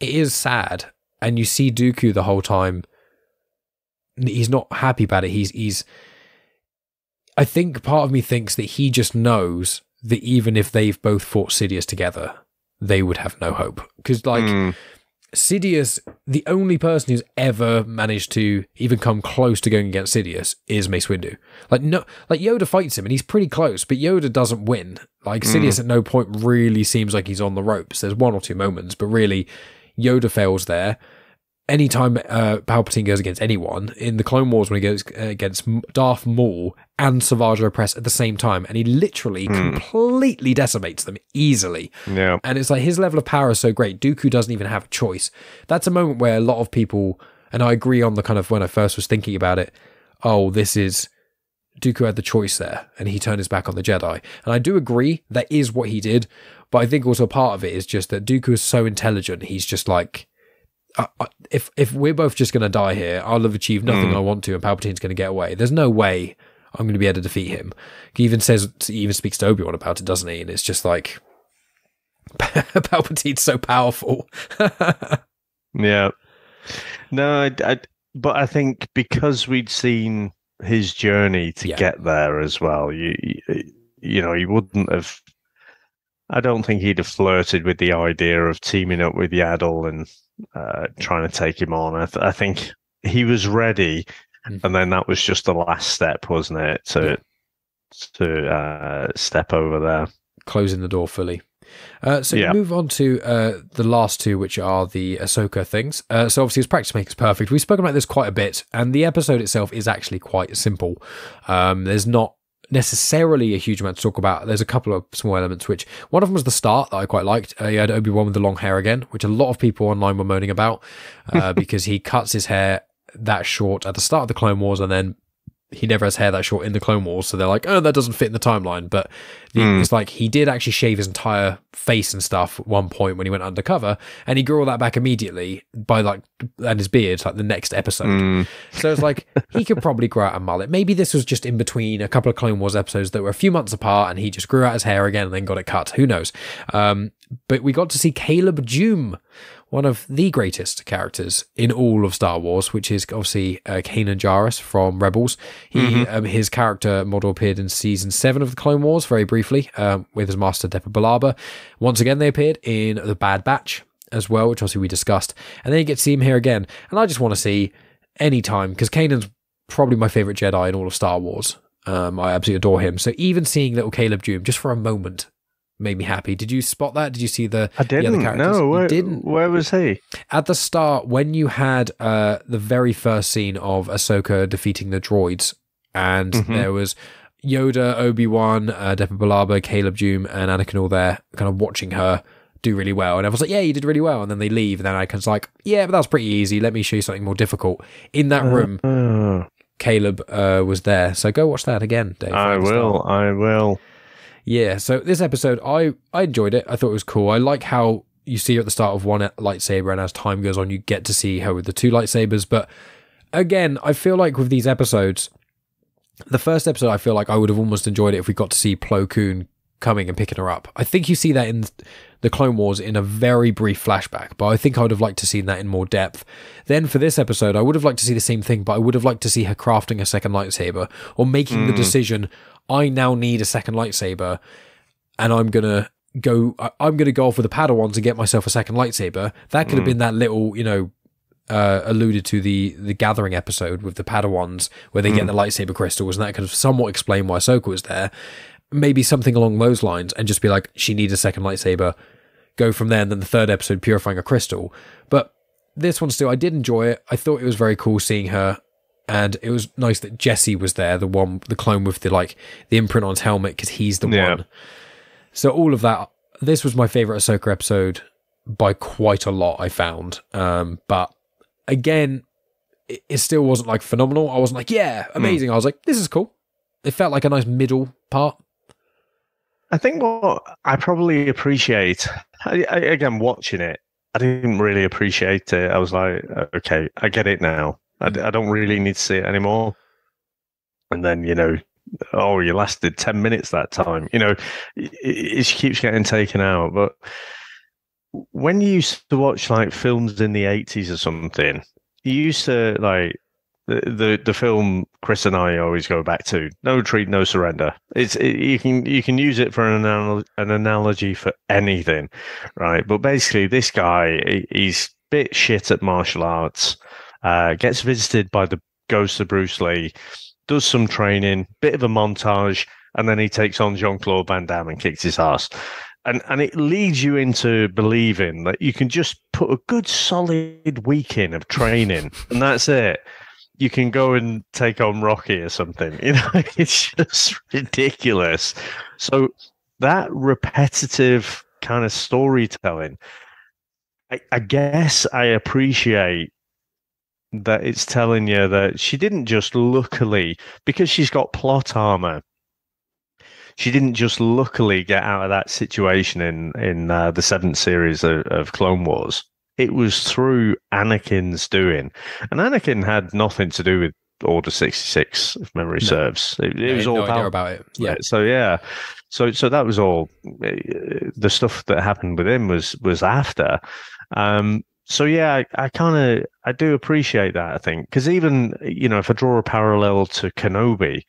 It is sad, and you see Dooku the whole time. He's not happy about it. He's he's. I think part of me thinks that he just knows that even if they've both fought Sidious together, they would have no hope, because like mm. Sidious, the only person who's ever managed to even come close to going against Sidious is Mace Windu. Like no, like Yoda fights him and he's pretty close, but Yoda doesn't win. Like Sidious mm. at no point really seems like he's on the ropes. There's one or two moments, but really Yoda fails there. Anytime uh, Palpatine goes against anyone in the Clone Wars, when he goes against Darth Maul and Savage Press at the same time, and he literally mm. completely decimates them easily. Yeah. And it's like his level of power is so great, Dooku doesn't even have a choice. That's a moment where a lot of people, and I agree on the kind of when I first was thinking about it, oh, this is, Dooku had the choice there, and he turned his back on the Jedi. And I do agree, that is what he did, but I think also part of it is just that Dooku is so intelligent, he's just like, Uh, if if we're both just going to die here, I'll have achieved nothing mm. I want to, and Palpatine's going to get away. There's no way I'm going to be able to defeat him. He even says, he even speaks to Obi-Wan about it, doesn't he? And it's just like, Palpatine's so powerful. yeah. No, I, I, but I think because we'd seen his journey to yeah. get there as well, you, you know, he wouldn't have, I don't think he'd have flirted with the idea of teaming up with Yaddle and, Uh, trying to take him on. I, th I think he was ready, and then that was just the last step, wasn't it? To to uh, step over there, closing the door fully. Uh, so yeah. You move on to uh, the last two, which are the Ahsoka things. Uh, so obviously, as practice makes perfect, we've spoken about this quite a bit, and the episode itself is actually quite simple. Um, there's not necessarily a huge amount to talk about. There's a couple of small elements, which one of them was the start that I quite liked. Uh, you had Obi-Wan with the long hair again, which a lot of people online were moaning about uh, because he cuts his hair that short at the start of the Clone Wars, and then he never has hair that short in the Clone Wars, so they're like, oh, that doesn't fit in the timeline. But the, mm. it's like he did actually shave his entire face and stuff at one point when he went undercover, and he grew all that back immediately by like, and his beard, like the next episode. Mm. So it's like, he could probably grow out a mullet. Maybe this was just in between a couple of Clone Wars episodes that were a few months apart, and he just grew out his hair again and then got it cut. Who knows? Um, but we got to see Caleb Doom, one of the greatest characters in all of Star Wars, which is obviously uh, Kanan Jarrus from Rebels. He, mm-hmm. um, his character model appeared in season seven of the Clone Wars, very briefly, um, with his master Depa Balaba. Once again, they appeared in the Bad Batch as well, which obviously we discussed. And then you get to see him here again. And I just want to see any time, because Kanan's probably my favorite Jedi in all of Star Wars. Um, I absolutely adore him. So even seeing little Caleb Doom just for a moment made me happy. Did you spot that? Did you see the, I didn't, the other characters? No, where, you didn't. Where was he? At the start, when you had uh, the very first scene of Ahsoka defeating the droids, and mm-hmm. there was Yoda, Obi-Wan, uh, Depa Balaba, Caleb Doom, and Anakin all there kind of watching her do really well. And I was like, yeah, you did really well. And then they leave, and then Anakin's like, yeah, but that was pretty easy. Let me show you something more difficult. In that room, uh, Caleb uh, was there. So go watch that again, Dave. I will, I will. Yeah, so this episode, I, I enjoyed it. I thought it was cool. I like how you see her at the start of one lightsaber, and as time goes on, you get to see her with the two lightsabers. But again, I feel like with these episodes, the first episode, I feel like I would have almost enjoyed it if we got to see Plo Koon coming and picking her up. I think you see that in the Clone Wars in a very brief flashback, but I think I would have liked to see that in more depth. Then for this episode, I would have liked to see the same thing, but I would have liked to see her crafting a second lightsaber, or making mm. the decision, I now need a second lightsaber, and I'm gonna go. I'm gonna go off with the Padawan to get myself a second lightsaber. That could have mm. been that little, you know, uh, alluded to the the Gathering episode with the Padawans where they mm. get the lightsaber crystals, and that could have somewhat explained why Ahsoka was there. Maybe something along those lines, and just be like, she needs a second lightsaber. Go from there, and then the third episode purifying a crystal. But this one still, I did enjoy it. I thought it was very cool seeing her. And it was nice that Jesse was there, the one, the clone with the like the imprint on his helmet, because he's the yeah. one. So all of that, this was my favorite Ahsoka episode by quite a lot, I found. Um, but again, it, it still wasn't like phenomenal. I wasn't like, yeah, amazing. Mm. I was like, this is cool. It felt like a nice middle part. I think what I probably appreciate, I, I, again, watching it, I didn't really appreciate it. I was like, okay, I get it now. I, I don't really need to see it anymore. And then, you know, oh, you lasted ten minutes that time. You know, it, it keeps getting taken out. But when you used to watch, like, films in the eighties or something, you used to, like, the the, the film Chris and I always go back to, No Treat, No Surrender. It's it, you can you can use it for an, anal- an analogy for anything, right? But basically, this guy, he, he's a bit shit at martial arts. Uh, gets visited by the ghost of Bruce Lee, does some training, bit of a montage, and then he takes on Jean-Claude Van Damme and kicks his ass. And and it leads you into believing that you can just put a good solid week in of training, and that's it. You can go and take on Rocky or something. You know, it's just ridiculous. So that repetitive kind of storytelling, I, I guess I appreciate that it's telling you that she didn't just luckily, because she's got plot armor, she didn't just luckily get out of that situation in, in uh, the seventh series of, of Clone Wars. It was through Anakin's doing. And Anakin had nothing to do with Order sixty-six, if memory no. serves. It, it was all no about, idea about it. Yeah. So, yeah. So so that was all. The stuff that happened with him was, was after. Um So, yeah, I, I kind of, I do appreciate that, I think. Because even, you know, if I draw a parallel to Kenobi,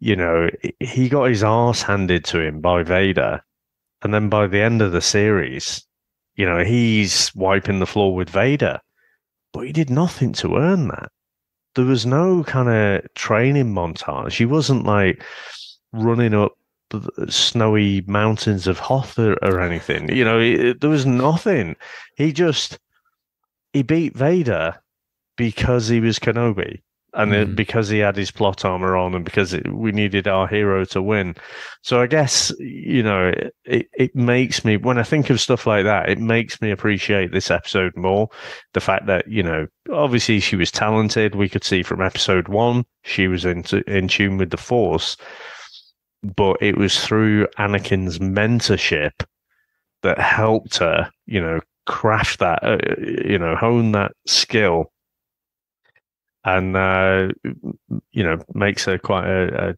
you know, he got his arse handed to him by Vader. And then by the end of the series, you know, he's wiping the floor with Vader. But he did nothing to earn that. There was no kind of training montage. He wasn't like running up snowy mountains of Hoth or, or anything. You know, it, there was nothing. He just, he beat Vader because he was Kenobi. And mm. it, because he had his plot armor on and because it, we needed our hero to win. So I guess, you know, it, it, it makes me, when I think of stuff like that, it makes me appreciate this episode more. The fact that, you know, obviously she was talented. We could see from episode one, she was in, in tune with the Force. But it was through Anakin's mentorship that helped her, you know, craft that, uh, you know, hone that skill. And, uh, you know, makes her quite a, a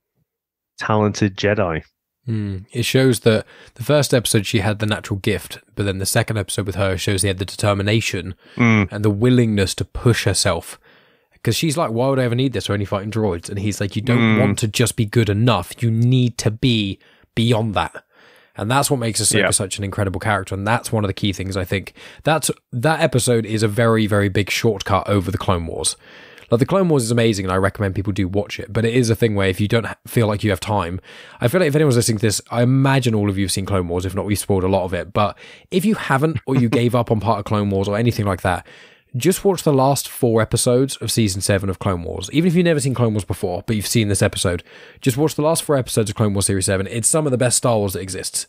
talented Jedi. Mm. It shows that the first episode she had the natural gift, but then the second episode with her shows he had the determination mm. and the willingness to push herself. Because she's like, why would I ever need this? We're only fighting droids. And he's like, you don't mm. want to just be good enough. You need to be beyond that. And that's what makes Ahsoka yeah. such an incredible character. And that's one of the key things, I think. That's, that episode is a very, very big shortcut over the Clone Wars. Like, the Clone Wars is amazing, and I recommend people do watch it, but it is a thing where if you don't feel like you have time, I feel like if anyone's listening to this, I imagine all of you have seen Clone Wars, if not, we've spoiled a lot of it, but if you haven't, or you gave up on part of Clone Wars, or anything like that, just watch the last four episodes of Season seven of Clone Wars. Even if you've never seen Clone Wars before, but you've seen this episode, just watch the last four episodes of Clone Wars Series seven. It's some of the best Star Wars that exists.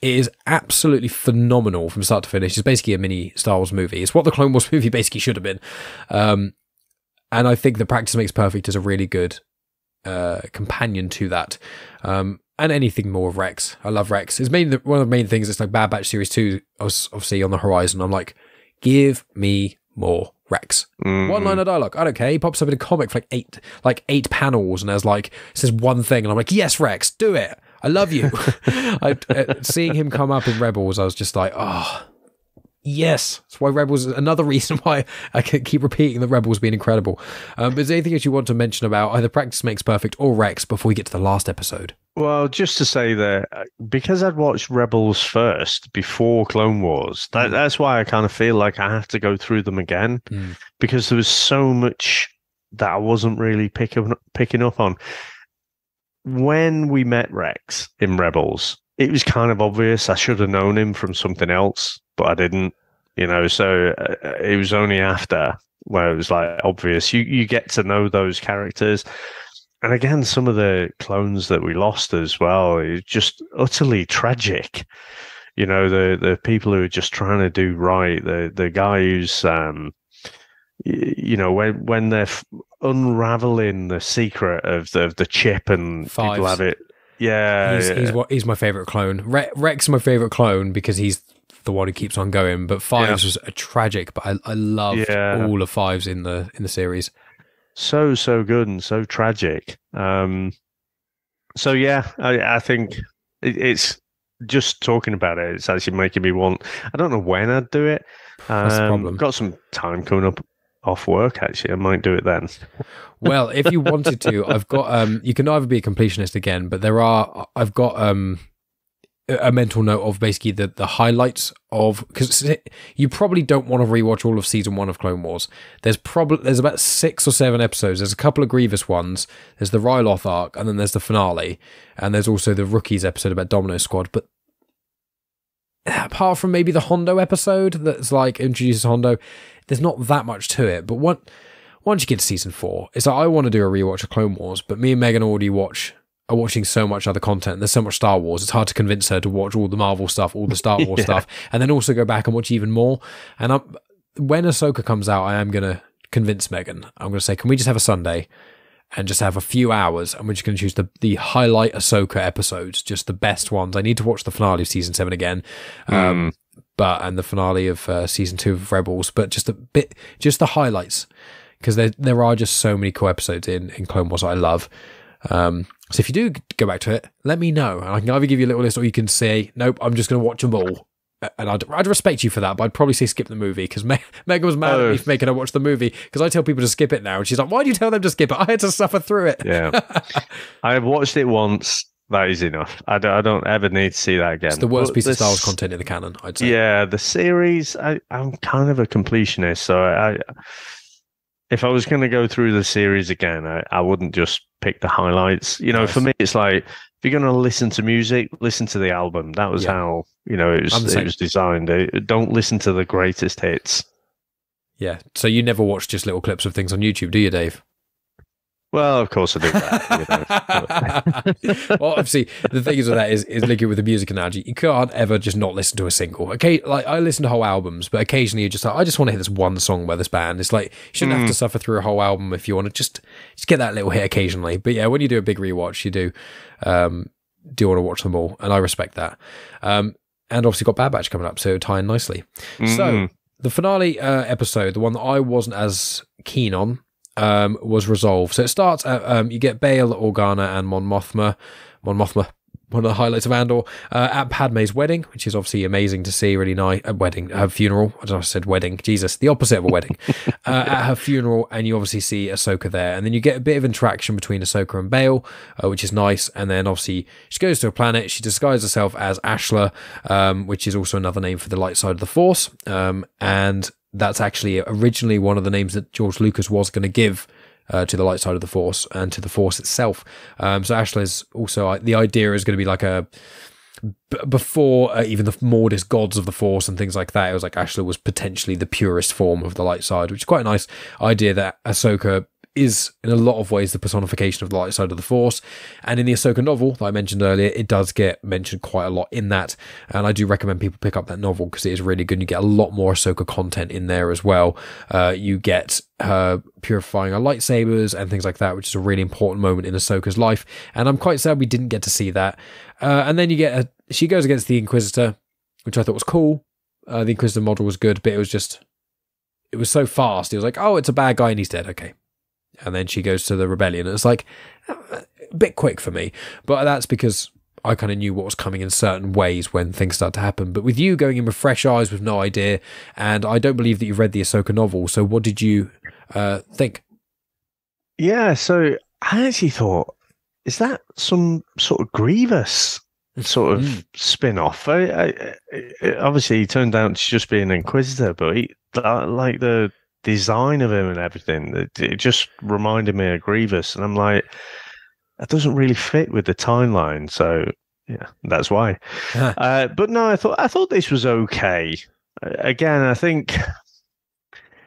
It is absolutely phenomenal from start to finish. It's basically a mini Star Wars movie. It's what the Clone Wars movie basically should have been. Um... And I think The Practice Makes Perfect is a really good uh, companion to that. Um, and anything more of Rex. I love Rex. It's mainly the, one of the main things. It's like Bad Batch Series two, obviously, on the horizon. I'm like, give me more Rex. Mm. One line of dialogue. I don't care. He pops up in a comic for like eight, like eight panels and there's like, says one thing. And I'm like, yes, Rex, do it. I love you. I, uh, seeing him come up in Rebels, I was just like, oh. Yes, that's why Rebels is another reason why I keep repeating that Rebels being incredible. Um, but is there anything else you want to mention about either Practice Makes Perfect or Rex before we get to the last episode? Well, just to say that because I'd watched Rebels first before Clone Wars, that, mm. that's why I kind of feel like I have to go through them again mm. because there was so much that I wasn't really picking picking up on. When we met Rex in Rebels, it was kind of obvious. I should have known him from something else, but I didn't, you know, so uh, it was only after where it was like obvious. You you get to know those characters. And again, some of the clones that we lost as well, it's just utterly tragic. You know, the, the people who are just trying to do right, the, the guy who's, um, you know, when, when they're f- unraveling the secret of the, of the chip and Fives. people have it. Yeah, he's, yeah. he's what he's my favorite clone. Re- Rex, my favorite clone, because he's the one who keeps on going. But Fives yeah. was a tragic, but I, I loved yeah. all of Fives in the in the series. So so good and so tragic. Um, so yeah, I, I think it, it's just talking about it. It's actually making me want. I don't know when I'd do it. Um, That's the problem. Got some time coming up. Off work, actually. I might do it then. Well, if you wanted to, I've got, um, you can either be a completionist again, but there are, I've got um, a mental note of basically the, the highlights of, because you probably don't want to rewatch all of season one of Clone Wars. There's probably, there's about six or seven episodes. There's a couple of Grievous ones. There's the Ryloth arc, and then there's the finale. And there's also the Rookies episode about Domino Squad. But apart from maybe the Hondo episode that's like introduces Hondo, there's not that much to it. But one, once you get to season four, it's like I want to do a rewatch of Clone Wars, but me and Megan already watch are watching so much other content. There's so much Star Wars. It's hard to convince her to watch all the Marvel stuff, all the Star Wars yeah. stuff, and then also go back and watch even more. And I'm, when Ahsoka comes out, I am going to convince Megan. I'm going to say, can we just have a Sunday and just have a few hours, and we're just going to choose the, the highlight Ahsoka episodes, just the best ones. I need to watch the finale of season seven again, um, mm. but and the finale of uh, season two of Rebels, but just a bit, just the highlights, because there there are just so many cool episodes in in Clone Wars that I love. Um, so if you do go back to it, let me know, and I can either give you a little list, or you can say, nope, I'm just going to watch them all. And I'd, I'd respect you for that, but I'd probably say skip the movie, because Me- Megan was mad oh. at me for making her watch the movie, because I tell people to skip it now, and she's like, why do you tell them to skip it? I had to suffer through it. Yeah. I watched it once, That is enough. I don't, I don't ever need to see that again. It's the worst but piece this, of Star Wars content in the canon, I'd say. Yeah, the series, I, I'm kind of a completionist, so I, if I was going to go through the series again, I, I wouldn't just pick the highlights. You know, nice. For me, it's like, if you're going to listen to music, listen to the album. That was yeah. how, you know, it was, it was designed. Don't listen to the greatest hits. Yeah, so you never watch just little clips of things on YouTube, do you, Dave? Well, of course I do that. You know. Well, obviously, the thing is with that is, is linking with the music analogy. You can't ever just not listen to a single. Okay, like I listen to whole albums, but occasionally you just like, I just want to hear this one song by this band. It's like you shouldn't mm. have to suffer through a whole album if you want to just just get that little hit occasionally. But yeah, when you do a big rewatch, you do um, do want to watch them all, and I respect that. Um, and obviously, got Bad Batch coming up, so it'll tie in nicely. Mm. So the finale uh, episode, the one that I wasn't as keen on. Um, was resolved. So it starts at, um, you get Bail, Organa, and Mon Mothma. Mon Mothma, one of the highlights of Andor, uh, at Padme's wedding, which is obviously amazing to see. Really nice. A wedding, her funeral. I don't know if I said wedding. Jesus, the opposite of a wedding. uh, at her funeral, and you obviously see Ahsoka there. And then you get a bit of interaction between Ahsoka and Bail, uh, which is nice. And then obviously she goes to a planet. She disguises herself as Ashla, um, which is also another name for the light side of the Force. Um, and that's actually originally one of the names that George Lucas was going to give uh, to the light side of the Force and to the Force itself. Um, so Ashla's also, the idea is going to be like a, b- before uh, even the Mordis gods of the Force and things like that, it was like Ashla was potentially the purest form of the light side, which is quite a nice idea that Ahsoka is in a lot of ways the personification of the light side of the Force. And in the Ahsoka novel that I mentioned earlier, it does get mentioned quite a lot in that, and I do recommend people pick up that novel because it is really good. You get a lot more Ahsoka content in there as well. Uh, you get her purifying her lightsabers and things like that, which is a really important moment in Ahsoka's life, and I'm quite sad we didn't get to see that. Uh, and then you get a, she goes against the Inquisitor, which I thought was cool. Uh, the Inquisitor model was good, but it was just it was so fast. It was like, oh, it's a bad guy and he's dead, okay. And then she goes to the rebellion. It's like a bit quick for me, but that's because I kind of knew what was coming in certain ways when things start to happen. But with you going in with fresh eyes, with no idea, and I don't believe that you've read the Ahsoka novel. So what did you uh, think? Yeah, so I actually thought, is that some sort of Grievous sort of mm. spin-off? I, I, it obviously, he turned out to just be an Inquisitor, but he, like the design of him and everything, it, it just reminded me of Grievous, and I'm like, that doesn't really fit with the timeline, so yeah, that's why. Huh. Uh, but no, I thought I thought this was okay. Again, I think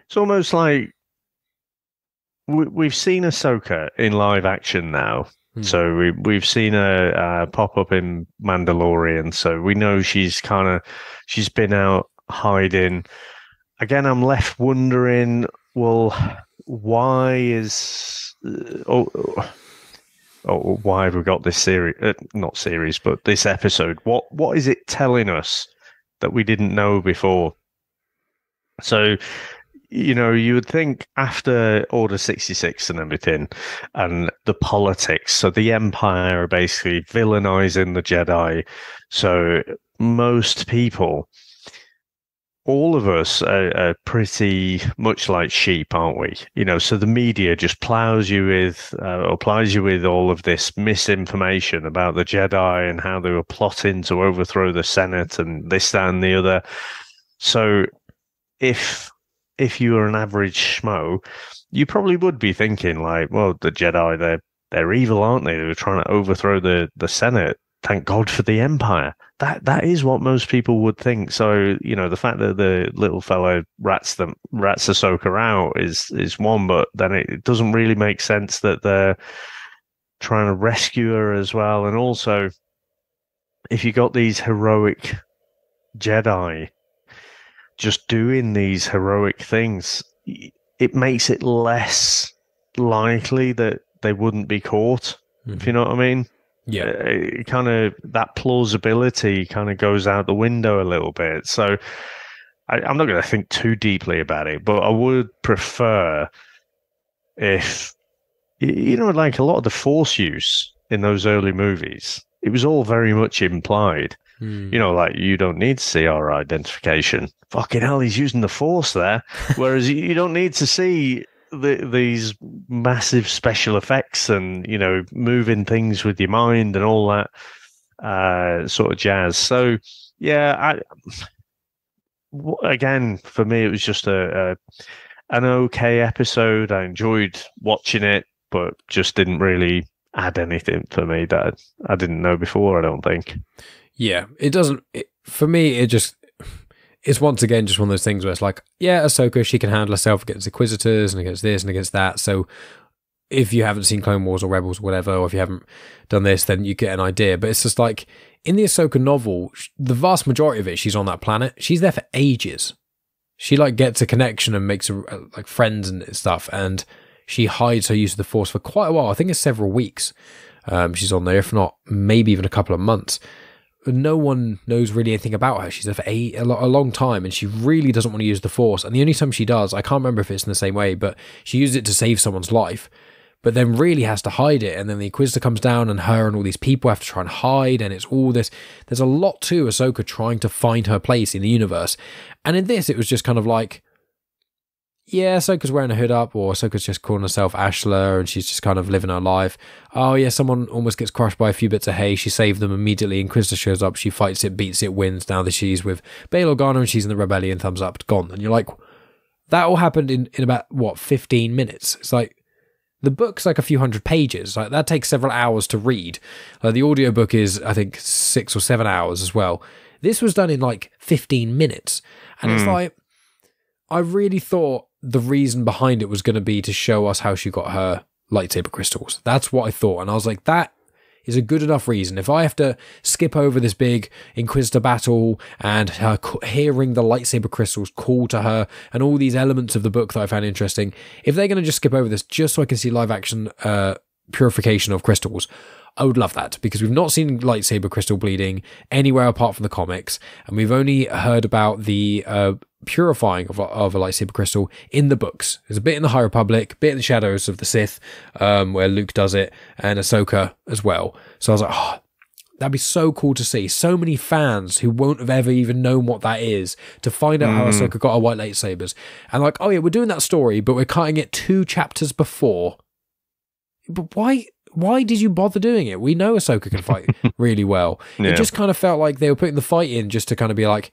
it's almost like we, we've seen Ahsoka in live action now, hmm. so we, we've seen her uh, pop up in Mandalorian, so we know she's kind of she's been out hiding. Again, I'm left wondering, well, why is oh, oh why have we got this series? Uh, not series, but this episode. What what is it telling us that we didn't know before? So, you know, you would think after Order sixty-six and everything, and the politics. So the Empire are basically villainizing the Jedi. So most people. All of us are, are pretty much like sheep, aren't we? You know, so the media just plows you with, uh, or plies you with all of this misinformation about the Jedi and how they were plotting to overthrow the Senate and this, that, and the other. So if, if you were an average schmo, you probably would be thinking like, well, the Jedi, they're, they're evil, aren't they? They were trying to overthrow the, the Senate. Thank God for the Empire. That that is what most people would think. So, you know, the fact that the little fellow rats them rats Ahsoka out is is one, but then it, it doesn't really make sense that they're trying to rescue her as well. And also, if you got these heroic Jedi just doing these heroic things, it makes it less likely that they wouldn't be caught. Mm-hmm. If you know what I mean. Yeah, it kind of, that plausibility kind of goes out the window a little bit. So I, I'm not going to think too deeply about it, but I would prefer if, you know, like a lot of the Force use in those early movies, it was all very much implied. Mm. You know, like, you don't need to see our identification. Fucking hell, he's using the Force there. Whereas you don't need to see the, these massive special effects and, you know, moving things with your mind and all that uh, sort of jazz. So, yeah, I, again, for me, it was just a, a an okay episode. I enjoyed watching it, but just didn't really add anything for me that I didn't know before, I don't think. Yeah, it doesn't... It, for me, it just... It's once again just one of those things where it's like, yeah, Ahsoka, she can handle herself against Inquisitors and against this and against that. So if you haven't seen Clone Wars or Rebels or whatever, or if you haven't done this, then you get an idea. But it's just like, in the Ahsoka novel, the vast majority of it, she's on that planet. She's there for ages. She, like, gets a connection and makes, a, like, friends and stuff. And she hides her use of the Force for quite a while. I think it's several weeks um, she's on there, if not maybe even a couple of months. No one knows really anything about her. She's there for a, a long time, and she really doesn't want to use the Force. And the only time she does, I can't remember if it's in the same way, but she uses it to save someone's life, but then really has to hide it. And then the Inquisitor comes down, and her and all these people have to try and hide, and it's all this. There's a lot to Ahsoka trying to find her place in the universe. And in this, it was just kind of like, yeah, Ahsoka's wearing a hood up, or Ahsoka's just calling herself Ashla, and she's just kind of living her life. Oh yeah, someone almost gets crushed by a few bits of hay. She saved them immediately. Inquisitor shows up. She fights it, beats it, wins. Now that she's with Bail Organa and she's in the rebellion, thumbs up, gone. And you're like, that all happened in, in about, what, fifteen minutes? It's like, the book's like a few hundred pages. Like, that takes several hours to read. Uh, the audiobook is, I think, six or seven hours as well. This was done in like fifteen minutes. And mm. it's like, I really thought the reason behind it was going to be to show us how she got her lightsaber crystals. That's what I thought. And I was like, that is a good enough reason. If I have to skip over this big Inquisitor battle and her hearing the lightsaber crystals call to her and all these elements of the book that I found interesting, if they're going to just skip over this just so I can see live action uh, purification of crystals, I would love that, because we've not seen lightsaber crystal bleeding anywhere apart from the comics, and we've only heard about the uh, purifying of, of a lightsaber crystal in the books. There's a bit in the High Republic, bit in the Shadows of the Sith, um, where Luke does it, and Ahsoka as well. So I was like, oh, that'd be so cool to see. So many fans who won't have ever even known what that is to find out mm. how Ahsoka got her white lightsabers. And like, oh yeah, we're doing that story, but we're cutting it two chapters before. But why... Why did you bother doing it? We know Ahsoka can fight really well. Yeah. It just kind of felt like they were putting the fight in just to kind of be like,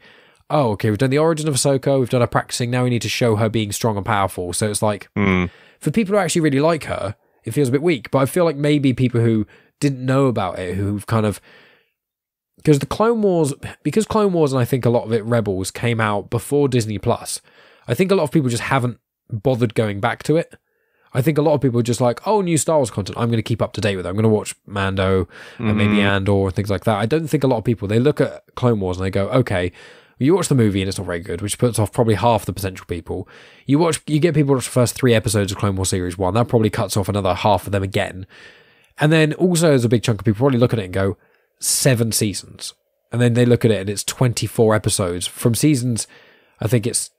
oh, okay, we've done the origin of Ahsoka, we've done her practicing, now we need to show her being strong and powerful. So it's like, mm. for people who actually really like her, it feels a bit weak. But I feel like maybe people who didn't know about it, who've kind of... Because the Clone Wars... Because Clone Wars, and I think a lot of it, Rebels, came out before Disney+, I think a lot of people just haven't bothered going back to it. I think a lot of people are just like, oh, new Star Wars content, I'm going to keep up to date with it. I'm going to watch Mando and mm-hmm. maybe Andor and things like that. I don't think a lot of people, they look at Clone Wars and they go, okay, you watch the movie and it's not very good, which puts off probably half the potential people. You watch, you get people to watch the first three episodes of Clone Wars Series one, that probably cuts off another half of them again. And then also there's a big chunk of people probably look at it and go, seven seasons. And then they look at it and it's twenty-four episodes. From seasons, I think it's,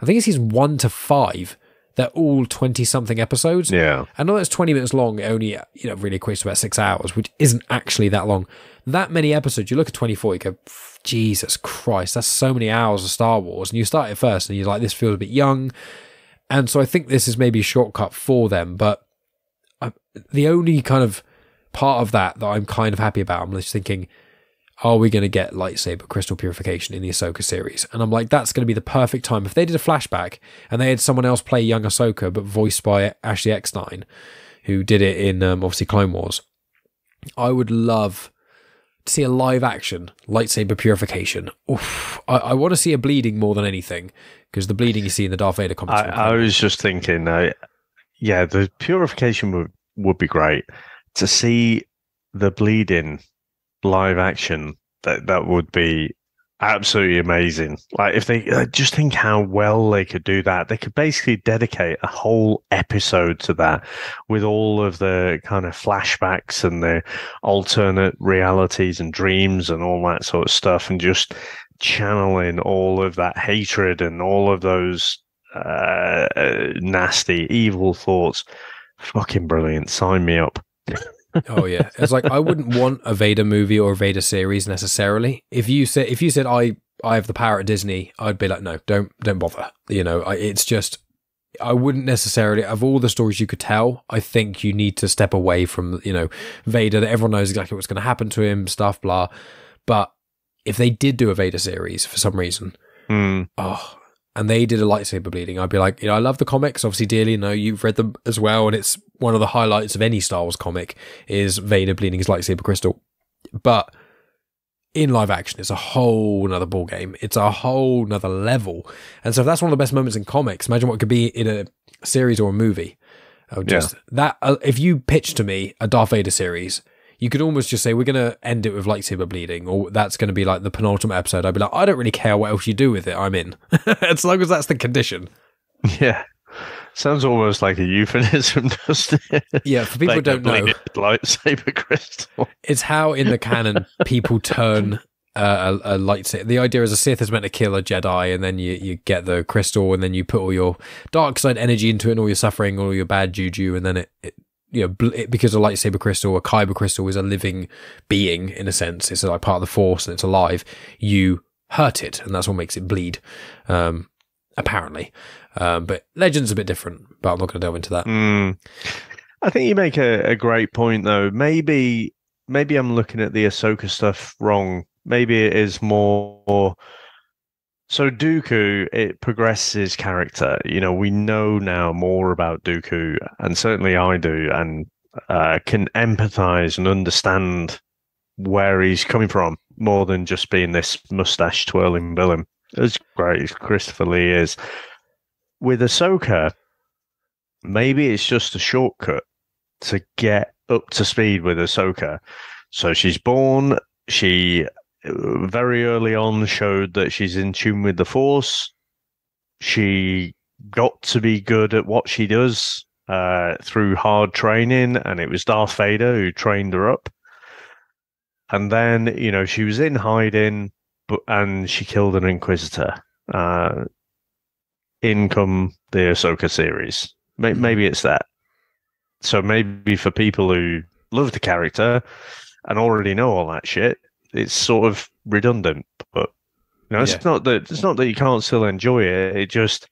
I think it's season one to five, they're all twenty-something episodes. Yeah. And although it's twenty minutes long, it only, you know, really equates to about six hours, which isn't actually that long. That many episodes, you look at twenty-four, you go, Jesus Christ, that's so many hours of Star Wars. And you start it first, and you're like, this feels a bit young. And so I think this is maybe a shortcut for them. But I, the only kind of part of that that I'm kind of happy about, I'm just thinking, are we going to get lightsaber crystal purification in the Ahsoka series? And I'm like, that's going to be the perfect time. If they did a flashback and they had someone else play young Ahsoka, but voiced by Ashley Eckstein, who did it in, um, obviously, Clone Wars, I would love to see a live-action lightsaber purification. Oof, I, I want to see a bleeding more than anything, because the bleeding you see in the Darth Vader comics. I, I was just thinking, uh, yeah, the purification would, would be great. To see the bleeding... live action, that that would be absolutely amazing. Like, if they uh, just think how well they could do that, they could basically dedicate a whole episode to that, with all of the kind of flashbacks and the alternate realities and dreams and all that sort of stuff, and just channeling all of that hatred and all of those uh, nasty evil thoughts. Fucking brilliant. Sign me up. Oh yeah, it's like, I wouldn't want a Vader movie or a Vader series necessarily. If you said, if you said I I have the power at Disney, I'd be like, no, don't don't bother. You know, I, it's just I wouldn't necessarily, of all the stories you could tell, I think you need to step away from, you know, Vader, that everyone knows exactly what's going to happen to him, stuff, blah. But if they did do a Vader series for some reason, mm. oh, and they did a lightsaber bleeding, I'd be like, you know, I love the comics, obviously dearly, you know, you've read them as well, and it's one of the highlights of any Star Wars comic is Vader bleeding his lightsaber crystal. But in live action, it's a whole nother ball game. It's a whole nother level. And so if that's one of the best moments in comics, imagine what could be in a series or a movie. Oh, just yeah. that. Uh, if you pitch to me a Darth Vader series, you could almost just say, we're going to end it with lightsaber bleeding, or that's going to be like the penultimate episode. I'd be like, I don't really care what else you do with it. I'm in. As long as that's the condition. Yeah. Sounds almost like a euphemism, doesn't it? Yeah, for people like who don't know, lightsaber crystal. It's how in the canon people turn uh, a, a lightsaber. The idea is a Sith is meant to kill a Jedi, and then you, you get the crystal, and then you put all your dark side energy into it, and all your suffering, all your bad juju, and then it, it you know, it, because a lightsaber crystal, a kyber crystal, is a living being in a sense. It's like part of the Force, and it's alive. You hurt it, and that's what makes it bleed. Um, apparently. Um, but Legend's a bit different, but I'm not going to delve into that. Mm. I think you make a, a great point, though. Maybe maybe I'm looking at the Ahsoka stuff wrong. Maybe it is more... So Dooku, it progresses character. You know, we know now more about Dooku, and certainly I do, and uh, can empathise and understand where he's coming from, more than just being this moustache-twirling villain. As great as Christopher Lee is... With Ahsoka, maybe it's just a shortcut to get up to speed with Ahsoka. So she's born, she very early on showed that she's in tune with the Force. She got to be good at what she does uh, through hard training, and it was Darth Vader who trained her up. And then, you know, she was in hiding, but and she killed an Inquisitor. Uh In come the Ahsoka series. Maybe it's that. So maybe for people who love the character and already know all that shit, it's sort of redundant. But you know, it's yeah. not that it's not that you can't still enjoy it. It just,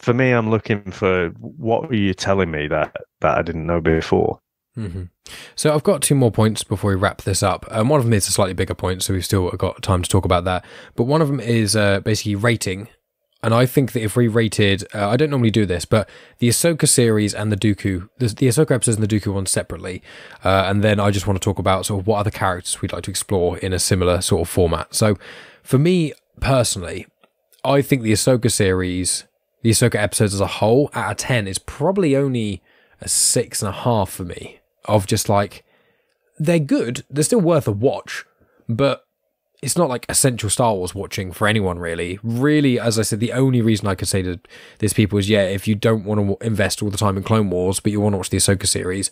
for me, I'm looking for what were you telling me that that I didn't know before. Mm-hmm. So I've got two more points before we wrap this up. Um, one of them is a slightly bigger point, so we've still got time to talk about that. But one of them is uh, basically rating. And I think that if we rated, uh, I don't normally do this, but the Ahsoka series and the Dooku, the, the Ahsoka episodes and the Dooku one separately, uh, and then I just want to talk about sort of what other characters we'd like to explore in a similar sort of format. So for me personally, I think the Ahsoka series, the Ahsoka episodes as a whole, out of ten, is probably only a six and a half for me, of just like, they're good, they're still worth a watch, but... It's not like essential Star Wars watching for anyone, really. Really, as I said, the only reason I could say to these people is, yeah, if you don't want to invest all the time in Clone Wars, but you want to watch the Ahsoka series,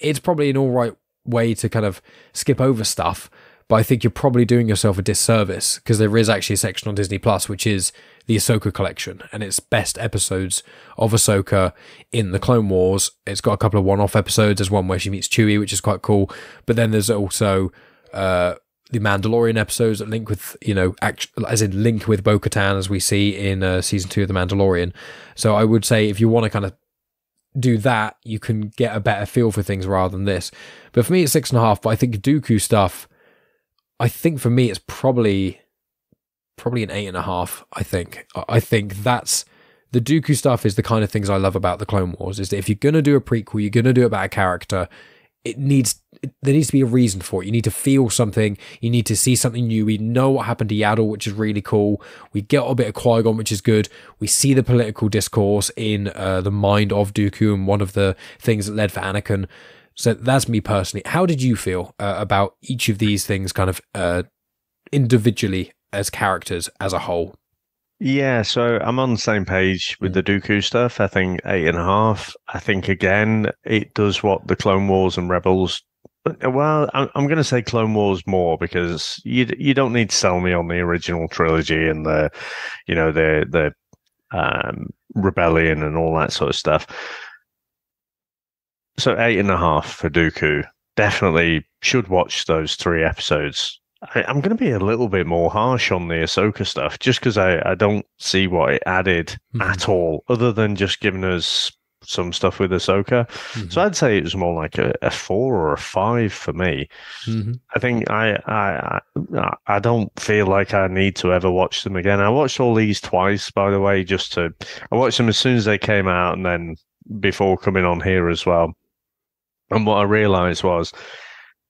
it's probably an all right way to kind of skip over stuff, but I think you're probably doing yourself a disservice, because there is actually a section on Disney Plus which is the Ahsoka collection, and it's best episodes of Ahsoka in the Clone Wars. It's got a couple of one-off episodes. There's one where she meets Chewie, which is quite cool, but then there's also... uh the Mandalorian episodes that link with, you know, act, as in link with Bo-Katan, as we see in uh, season two of The Mandalorian. So I would say if you want to kind of do that, you can get a better feel for things rather than this. But for me, it's six and a half. But I think Dooku stuff, I think for me, it's probably probably an eight and a half. I think I think that's the Dooku stuff is the kind of things I love about the Clone Wars. Is that if you're gonna do a prequel, you're gonna do it about a character. It needs. There needs to be a reason for it. You need to feel something. You need to see something new. We know what happened to Yaddle, which is really cool. We get a bit of Qui-Gon, which is good. We see the political discourse in uh, the mind of Dooku, and one of the things that led for Anakin. So that's me personally. How did you feel uh, about each of these things kind of uh, individually as characters as a whole? Yeah, so I'm on the same page with the Dooku stuff. I think eight and a half. I think, again, it does what the Clone Wars and Rebels... Well, I'm going to say Clone Wars more, because you you don't need to sell me on the original trilogy and the, you know, the the um, rebellion and all that sort of stuff. So eight and a half for Dooku. Definitely should watch those three episodes. I, I'm going to be a little bit more harsh on the Ahsoka stuff, just because I, I don't see what it added mm-hmm. at all, other than just giving us some stuff with Ahsoka. Mm-hmm. So I'd say it was more like a, a four or a five for me. Mm-hmm. I think I, I I I don't feel like I need to ever watch them again. I watched all these twice, by the way, just to I watched them as soon as they came out and then before coming on here as well. And what I realized was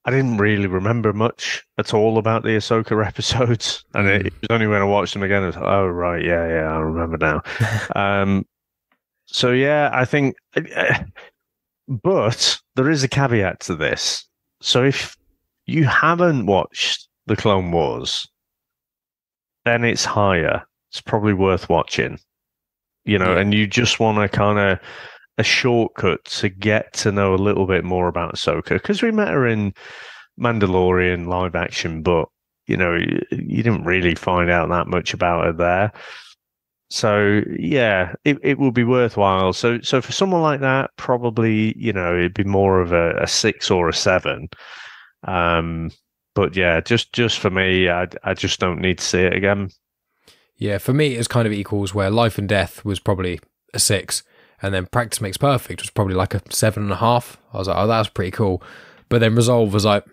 I didn't really remember much at all about the Ahsoka episodes. And mm-hmm. it, it was only when I watched them again I was like, oh right, yeah, yeah, I remember now. um So, yeah, I think, but there is a caveat to this. So if you haven't watched The Clone Wars, then it's higher. It's probably worth watching, you know, yeah. and you just want to kind of a shortcut to get to know a little bit more about Ahsoka, because we met her in Mandalorian live action, but, you know, you didn't really find out that much about her there. So yeah, it, it will be worthwhile. So so for someone like that, probably, you know, it'd be more of a, a six or a seven. Um, but yeah, just just for me, I I just don't need to see it again. Yeah, for me, it's kind of equals where Life and Death was probably a six, and then Practice Makes Perfect was probably like a seven and a half. I was like, oh, that was pretty cool. But then Resolve was like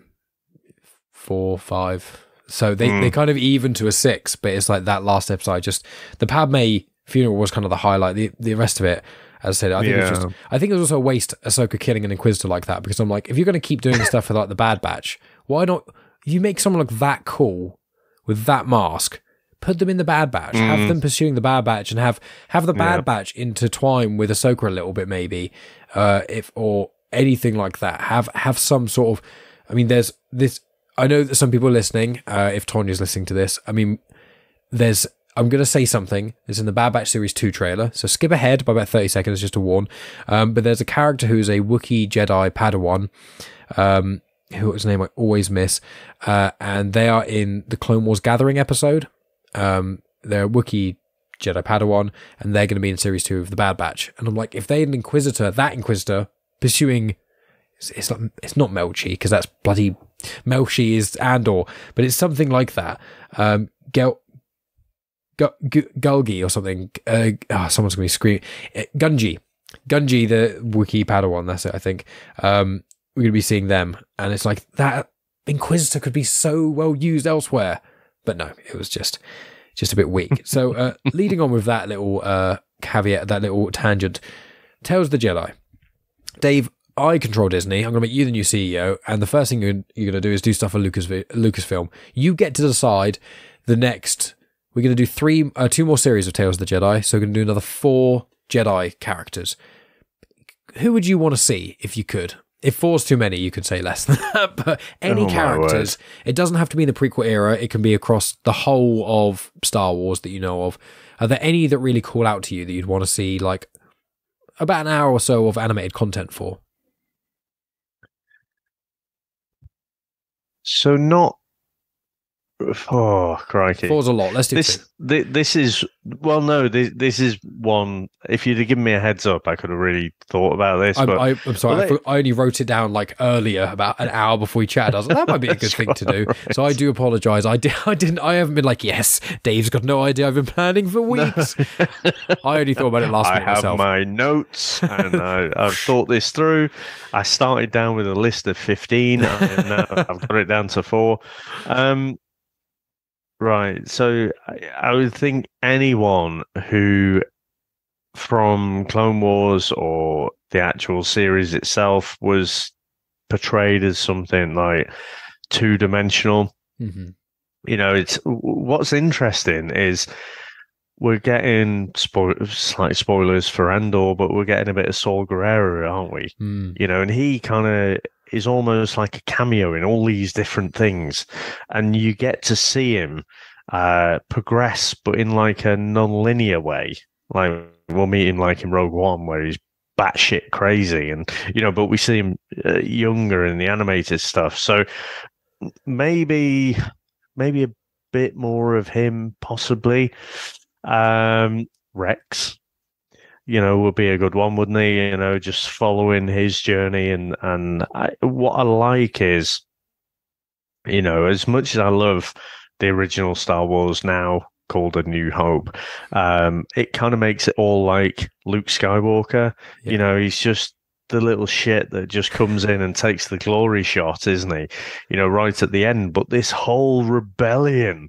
four, five. So they, mm. they kind of even to a six, but it's like that last episode, just the Padme funeral was kind of the highlight. The the rest of it, as I said, I think yeah. it was just, I think it was also a waste Ahsoka killing an Inquisitor like that, because I'm like, if you're going to keep doing stuff for like the Bad Batch, why not you make someone look that cool with that mask, put them in the Bad Batch, mm. have them pursuing the Bad Batch, and have, have the Bad yeah. Batch intertwine with Ahsoka a little bit maybe, uh, if or anything like that. Have have some sort of, I mean, there's this. I know that some people are listening, uh, if Tanya's listening to this. I mean, there's, I'm going to say something. It's in the Bad Batch Series two trailer, so skip ahead by about thirty seconds just to warn. Um, but there's a character who's a Wookiee Jedi Padawan, um, whose name I always miss, uh, and they are in the Clone Wars Gathering episode. Um, they're a Wookiee Jedi Padawan, and they're going to be in Series two of the Bad Batch. And I'm like, if they had an Inquisitor, that Inquisitor, pursuing... It's not, it's not Melchi, because that's bloody... Melchi is Andor, but it's something like that. Um, Gel, Gu, Gu, Gulgi or something. Uh, oh, someone's going to be screaming. Gungi. Gungi, the Wookiee Padawan, that's it, I think. Um, we're going to be seeing them. And it's like, that Inquisitor could be so well used elsewhere. But no, it was just just a bit weak. So uh, leading on with that little uh, caveat, that little tangent, Tales of the Jedi. Dave, I control Disney. I'm going to make you the new C E O, and the first thing you're, you're going to do is do stuff for Lucas, Lucasfilm. You get to decide the next... We're going to do three, uh, two more series of Tales of the Jedi, so we're going to do another four Jedi characters. Who would you want to see if you could? If four's too many, you could say less than that, but any oh, characters. It doesn't have to be in the prequel era. It can be across the whole of Star Wars that you know of. Are there any that really call out to you that you'd want to see, like, about an hour or so of animated content for? So not, oh crikey, four's a lot. Let's do this. Th- this is well, no, this this is one. If you'd have given me a heads up, I could have really thought about this. I'm, but, I, I'm sorry, well, I, I only wrote it down like earlier, about an hour before we chatted. I was like, that might be a good thing to do. Right. So I do apologise. I did, I didn't. I haven't been like, yes, Dave's got no idea. I've been planning for weeks. No. I only thought about it last week. I have myself. my notes, and I, I've thought this through. I started down with a list of fifteen. And now I've got it down to four. Um, Right, so I, I would think anyone who, from Clone Wars or the actual series itself, was portrayed as something like two-dimensional. Mm-hmm. You know, it's what's interesting is we're getting spo- slight spoilers for Andor, but we're getting a bit of Saul Guerrero, aren't we? Mm. You know, and he kind of is almost like a cameo in all these different things, and you get to see him uh, progress, but in like a non-linear way. Like we'll meet him like in Rogue One, where he's batshit crazy, and you know, but we see him uh, younger in the animated stuff. So maybe, maybe a bit more of him, possibly. Um, Rex. You know, would be a good one, wouldn't he? You know, just following his journey. And, and I, what I like is You know, as much as I love the original Star Wars, now called A New Hope, um, it kind of makes it all like Luke Skywalker. Yeah. You know, he's just the little shit that just comes in and takes the glory shot, isn't he? You know, right at the end. But this whole rebellion,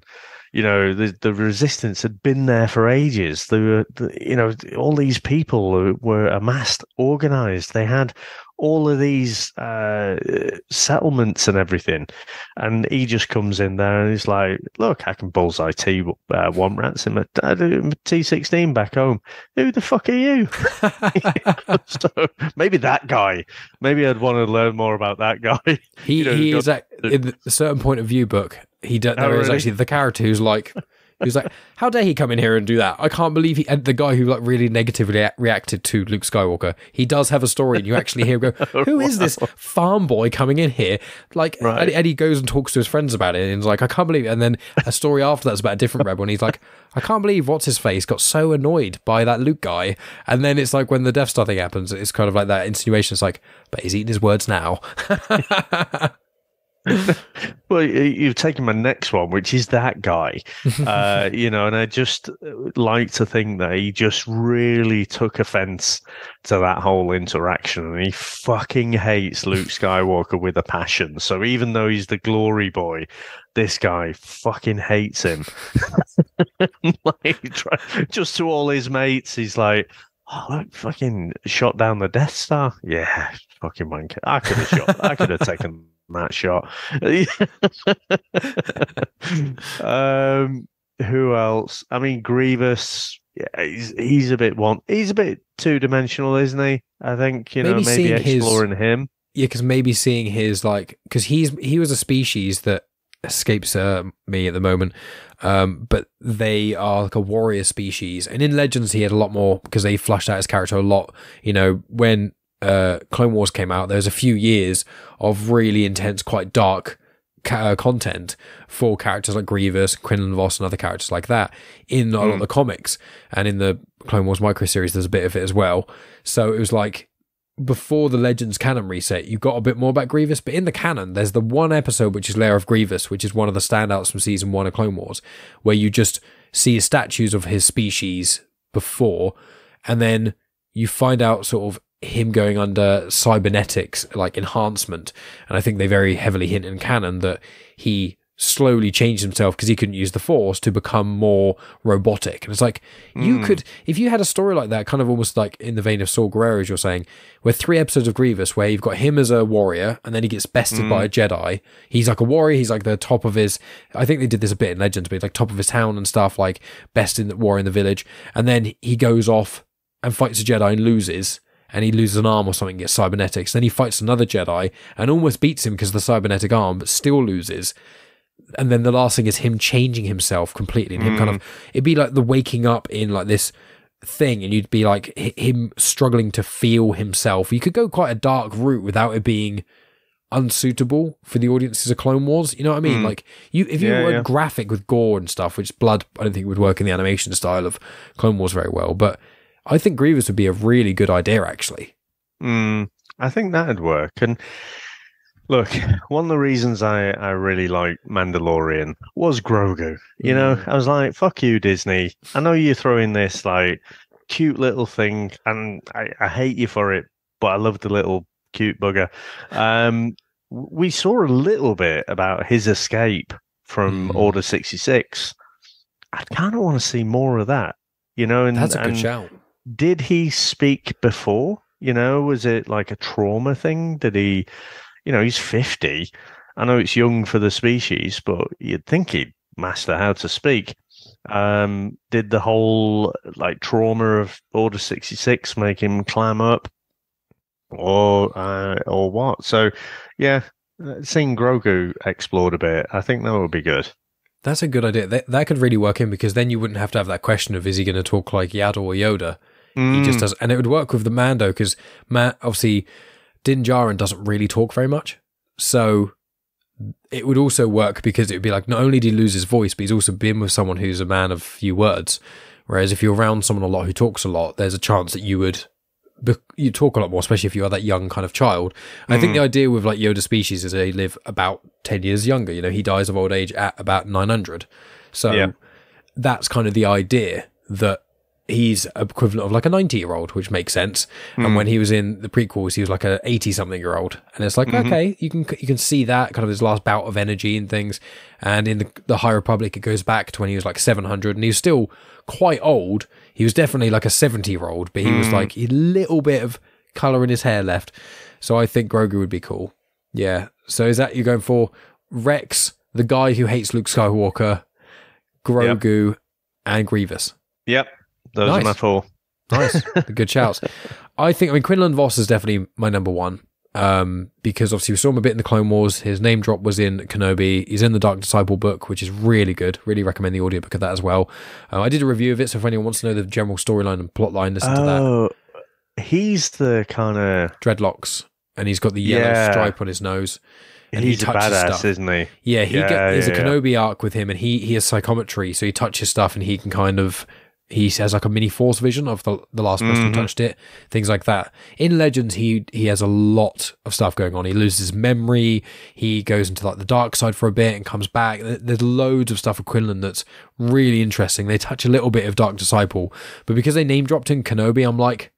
you know, the the resistance had been there for ages. They were, the, you know, all these people were amassed, organized. They had all of these uh, settlements and everything. And he just comes in there and he's like, look, I can bullseye T uh, one rats in my T sixteen back home. Who the fuck are you? So maybe that guy. Maybe I'd want to learn more about that guy. He, you know, he is, at, in a certain point of view book, he d- there oh, is really? actually the character who's like, who's like, how dare he come in here and do that? I can't believe he. And the guy who like really negatively a- reacted to Luke Skywalker, he does have a story, and you actually hear him go, who is this farm boy coming in here? Like, right. and, and he goes and talks to his friends about it, and he's like, I can't believe it. And then a story after that's about a different rebel, and he's like, I can't believe what's his face got so annoyed by that Luke guy. And then it's like when the Death Star thing happens, it's kind of like that insinuation. It's like, but he's eating his words now. Well, you've taken my next one, which is that guy, uh, you know, and I just like to think that he just really took offense to that whole interaction, and he fucking hates Luke Skywalker with a passion. So even though he's the glory boy, this guy fucking hates him. Like, just to all his mates, he's like, oh, look, fucking shot down the Death Star. Yeah, fucking wanker. I could have shot. I could have taken that shot. Um, who else? I mean, Grievous. Yeah, he's he's a bit one. He's a bit two dimensional, isn't he? I think you maybe know maybe exploring his, him. Yeah, because maybe seeing his like because he's he was a species that escapes uh, me at the moment. Um, but they are like a warrior species, and in Legends he had a lot more because they flushed out his character a lot. You know when. Uh, Clone Wars came out, there was a few years of really intense, quite dark ca- content for characters like Grievous, Quinlan Vos, and other characters like that in mm. a lot of the comics. And in the Clone Wars microseries, there's a bit of it as well. So it was like, before the Legends canon reset, you got a bit more about Grievous, but in the canon, there's the one episode which is Lair of Grievous, which is one of the standouts from season one of Clone Wars, where you just see statues of his species before, and then you find out sort of him going under cybernetics like enhancement, and I think they very heavily hint in canon that he slowly changed himself because he couldn't use the Force to become more robotic. And it's like mm. you could, if you had a story like that, kind of almost like in the vein of Saw Gerrera, as you're saying, where three episodes of Grievous where you've got him as a warrior and then he gets bested mm. by a Jedi. He's like a warrior, he's like the top of his, I think they did this a bit in Legends, but he's like top of his town and stuff, like best in the war in the village, and then he goes off and fights a Jedi and loses. And he loses an arm or something, gets cybernetics. Then he fights another Jedi and almost beats him because of the cybernetic arm, but still loses. And then the last thing is him changing himself completely. And him mm. kind of, it'd be like the waking up in like this thing, and you'd be like him struggling to feel himself. You could go quite a dark route without it being unsuitable for the audiences of Clone Wars. You know what I mean? Mm. Like you, if you yeah, were yeah. graphic with gore and stuff, which blood, I don't think would work in the animation style of Clone Wars very well, but I think Grievous would be a really good idea, actually. Mm, I think that'd work. And look, one of the reasons I, I really like Mandalorian was Grogu. You know, I was like, fuck you, Disney. I know you throw in this like cute little thing, and I, I hate you for it, but I love the little cute bugger. Um, we saw a little bit about his escape from mm. Order sixty-six. I kind of want to see more of that. You know, and that's a good and, shout. Did he speak before? You know, was it like a trauma thing? Did he, you know, he's fifty. I know it's young for the species, but you'd think he'd master how to speak. Um, did the whole like trauma of Order sixty-six make him clam up, or uh, or what? So, yeah, seeing Grogu explored a bit, I think that would be good. That's a good idea. That, that could really work in, because then you wouldn't have to have that question of, is he going to talk like Yaddle or Yoda? Mm. He just does, and it would work with the Mando, because Matt, obviously Din Djarin doesn't really talk very much, so it would also work because it would be like, not only did he lose his voice, but he's also been with someone who's a man of few words. Whereas if you're around someone a lot who talks a lot, there's a chance that you would you talk a lot more, especially if you are that young kind of child. Mm. I think the idea with like Yoda species is they live about ten years younger. You know, he dies of old age at about nine hundred. So yeah. that's kind of the idea that he's equivalent of like a ninety year old, which makes sense. Mm. And when he was in the prequels, he was like a eighty something year old. And it's like, mm-hmm. okay, you can, you can see that kind of his last bout of energy and things. And in the, the High Republic, it goes back to when he was like seven hundred, and he was still quite old. He was definitely like a seventy year old, but he mm. was like a little bit of color in his hair left. So I think Grogu would be cool. Yeah. So is that you're going for Rex, the guy who hates Luke Skywalker, Grogu yep. and Grievous. Yep. Those nice. Are my four. Nice. Good shouts. I think, I mean, Quinlan Vos is definitely my number one um, because obviously we saw him a bit in the Clone Wars. His name drop was in Kenobi. He's in the Dark Disciple book, which is really good. Really recommend the audiobook of that as well. Uh, I did a review of it, so if anyone wants to know the general storyline and plotline, listen oh, to that. He's the kind of... dreadlocks, and he's got the yellow yeah. stripe on his nose. And he's he touches a badass, stuff. Isn't he? Yeah, he yeah, get, there's yeah, a Kenobi yeah. arc with him, and he, he has psychometry, so he touches stuff, and he can kind of... He has like a mini force vision of the, the last person mm-hmm. who touched it, things like that. In Legends, he he has a lot of stuff going on. He loses memory. He goes into like the dark side for a bit and comes back. There's loads of stuff with Quinlan that's really interesting. They touch a little bit of Dark Disciple, but because they name dropped in Kenobi, I'm like,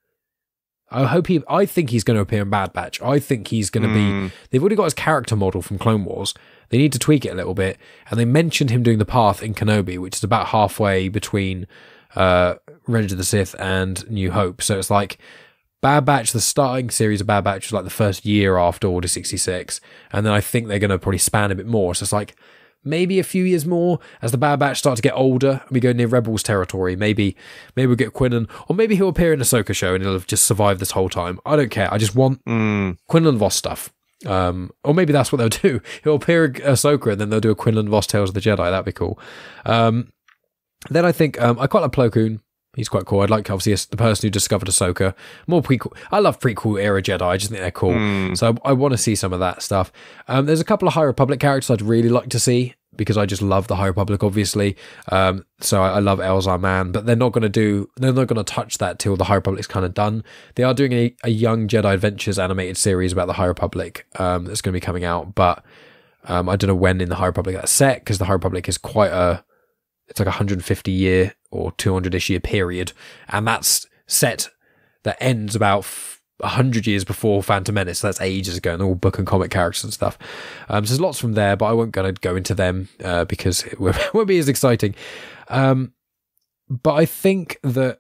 I hope he. I think he's going to appear in Bad Batch. I think he's going to mm. be. They've already got his character model from Clone Wars. They need to tweak it a little bit, and they mentioned him doing the path in Kenobi, which is about halfway between. Uh, Revenge of the Sith and New Hope. So it's like Bad Batch, the starting series of Bad Batch was like the first year after Order sixty-six, and then I think they're going to probably span a bit more. So it's like maybe a few years more as the Bad Batch start to get older and we go near Rebels territory. Maybe maybe we'll get Quinlan, or maybe he'll appear in Ahsoka show and he'll have just survived this whole time. I don't care. I just want mm. Quinlan Vos stuff. Um, or maybe that's what they'll do. He'll appear in Ahsoka and then they'll do a Quinlan Vos Tales of the Jedi. That'd be cool. Um, Then I think um, I quite like Plo Koon. He's quite cool. I'd like, obviously, the person who discovered Ahsoka. More prequel. I love prequel era Jedi. I just think they're cool. Mm. So I, I want to see some of that stuff. Um, there's a couple of High Republic characters I'd really like to see because I just love the High Republic, obviously. Um, so I, I love Elzar Man, but they're not going to do. They're not going to touch that till the High Republic's kind of done. They are doing a, a Young Jedi Adventures animated series about the High Republic um, that's going to be coming out, but um, I don't know when in the High Republic that's set because the High Republic is quite a. It's like a one hundred fifty year or two hundred ish year period. And that's set that ends about one hundred years before Phantom Menace. So that's ages ago, and all book and comic characters and stuff. Um, so there's lots from there, but I won't gonna go into them uh, because it won't be as exciting. Um, but I think that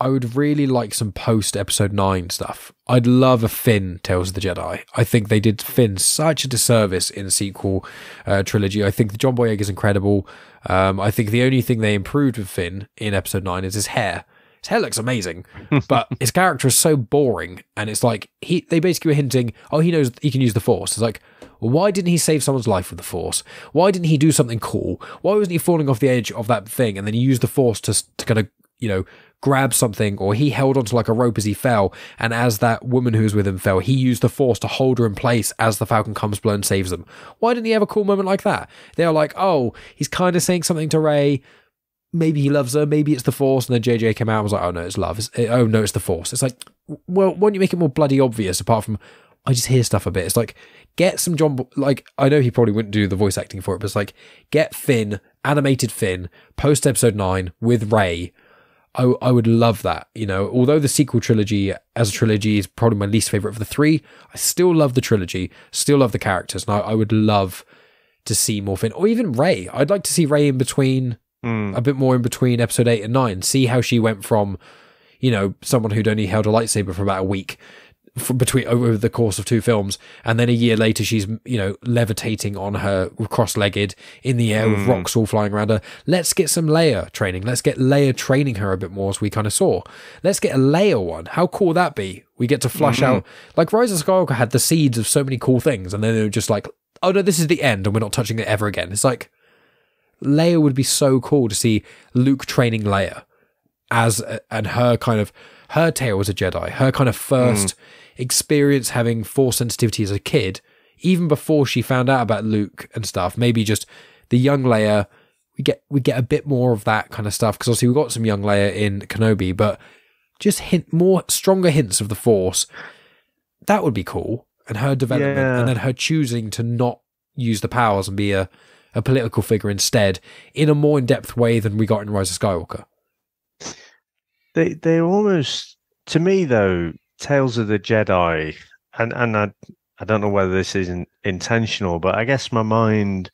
I would really like some post episode nine stuff. I'd love a Finn Tales of the Jedi. I think they did Finn such a disservice in the sequel uh, trilogy. I think John Boyega's incredible. Um, I think the only thing they improved with Finn in episode nine is his hair. His hair looks amazing, but his character is so boring. And it's like, he they basically were hinting, oh, he knows he can use the Force. It's like, well, why didn't he save someone's life with the Force? Why didn't he do something cool? Why wasn't he falling off the edge of that thing? And then he used the Force to, to kind of, you know, grab something, or he held onto like a rope as he fell, and as that woman who was with him fell, he used the Force to hold her in place as the Falcon comes blown and saves them. Why didn't he have a cool moment like that? They were like, oh, he's kind of saying something to Rey, maybe he loves her, maybe it's the Force, and then J J came out and was like, oh no, it's love, it's, it, oh no, it's the Force. It's like, well, why don't you make it more bloody obvious apart from, I just hear stuff a bit. It's like, get some John, Bo- like, I know he probably wouldn't do the voice acting for it, but it's like, get Finn, animated Finn, post episode nine with Rey. I, I would love that, you know, although the sequel trilogy as a trilogy is probably my least favorite of the three, I still love the trilogy, still love the characters, and I, I would love to see more Finn, or even Rey. I'd like to see Rey in between, mm. a bit more in between episode eight and nine, see how she went from, you know, someone who'd only held a lightsaber for about a week from between over the course of two films, and then a year later she's, you know, levitating on her cross-legged in the air mm. with rocks all flying around her. Let's get some Leia training. Let's get Leia training her a bit more, as we kind of saw. Let's get a Leia one. How cool would that be? We get to flush mm-hmm. out, like, Rise of Skywalker had the seeds of so many cool things, and then they were just like, oh no, this is the end and we're not touching it ever again. It's like, Leia would be so cool to see Luke training Leia as a, and her kind of her tale as a Jedi, her kind of first mm. experience having Force sensitivity as a kid, even before she found out about Luke and stuff. Maybe just the young Leia, we get we get a bit more of that kind of stuff, because obviously we got some young Leia in Kenobi, but just hint more stronger hints of the Force. That would be cool. And her development, yeah. and then her choosing to not use the powers and be a, a political figure instead, in a more in-depth way than we got in Rise of Skywalker. They they almost, to me though, Tales of the Jedi, and and I I don't know whether this isn't intentional, but I guess my mind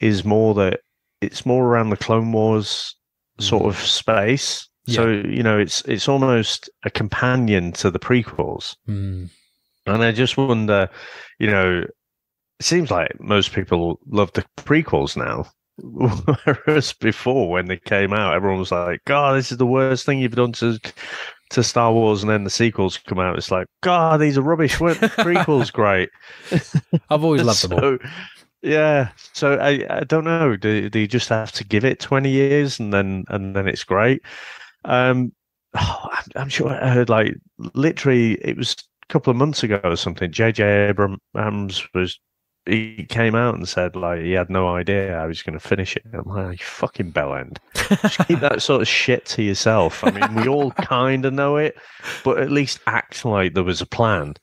is more that it's more around the Clone Wars sort of space. Yeah. So you know, it's it's almost a companion to the prequels. Mm. And I just wonder, you know, it seems like most people love the prequels now. Whereas before, when they came out, everyone was like, God, this is the worst thing you've done to to Star Wars. And then the sequels come out. It's like, God, these are rubbish. Weren't the prequels great? I've always loved so, them all. Yeah. So I, I don't know. Do, do you just have to give it twenty years and then and then it's great? Um, oh, I'm, I'm sure I heard, like, literally, it was... couple of months ago or something, J J Abrams was, he came out and said, like, he had no idea how he was going to finish it. I'm like, you fucking bellend. Just keep that sort of shit to yourself. I mean, we all kind of know it, but at least act like there was a plan,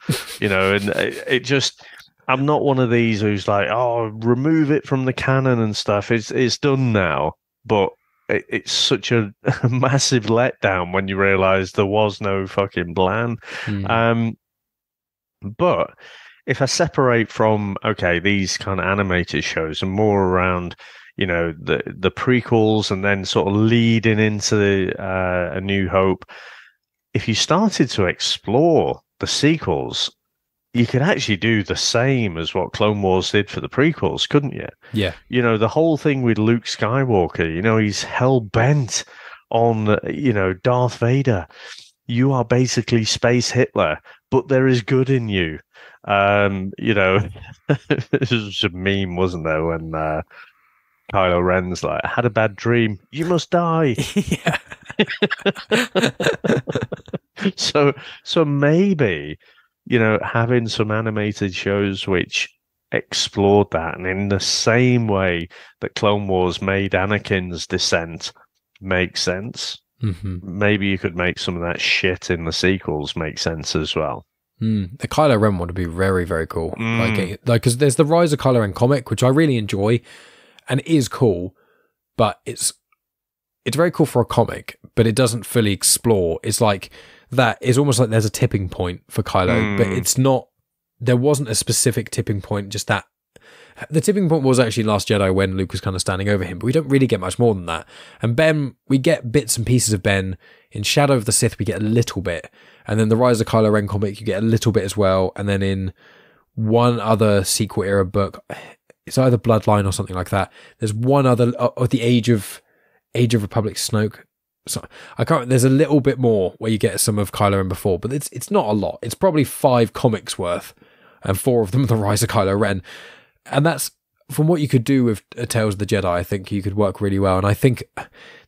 you know, and it, it just... I'm not one of these who's like, oh, remove it from the canon and stuff. It's, it's done now, but it, it's such a, a massive letdown when you realise there was no fucking plan. Mm. Um, But if I separate from, okay, these kind of animated shows and more around, you know, the the prequels and then sort of leading into the, uh, A New Hope, if you started to explore the sequels, you could actually do the same as what Clone Wars did for the prequels, couldn't you? Yeah. You know, the whole thing with Luke Skywalker, you know, he's hell-bent on, you know, Darth Vader. You are basically Space Hitler, but there is good in you. Um, you know, this was a meme, wasn't there, when uh, Kylo Ren's like, I had a bad dream. You must die. Yeah. so, so maybe, you know, having some animated shows which explored that, and in the same way that Clone Wars made Anakin's descent make sense. Mm-hmm. Maybe you could make some of that shit in the sequels make sense as well. Mm. The Kylo Ren one would be very, very cool. Mm. Like, like, because there's the Rise of Kylo Ren comic, which I really enjoy, and it is cool, but it's it's very cool for a comic, but it doesn't fully explore. It's like that. It's almost like there's a tipping point for Kylo, mm. but it's not. There wasn't a specific tipping point. Just that. The tipping point was actually Last Jedi when Luke was kind of standing over him, but we don't really get much more than that. And Ben, we get bits and pieces of Ben. In Shadow of the Sith, we get a little bit. And then the Rise of Kylo Ren comic, you get a little bit as well. And then in one other sequel era book, it's either Bloodline or something like that. There's one other, or the Age of Age of Republic Snoke. So I can't, there's a little bit more where you get some of Kylo Ren before, but it's it's not a lot. It's probably five comics worth, and four of them are the Rise of Kylo Ren. And that's from what you could do with Tales of the Jedi. I think you could work really well. And I think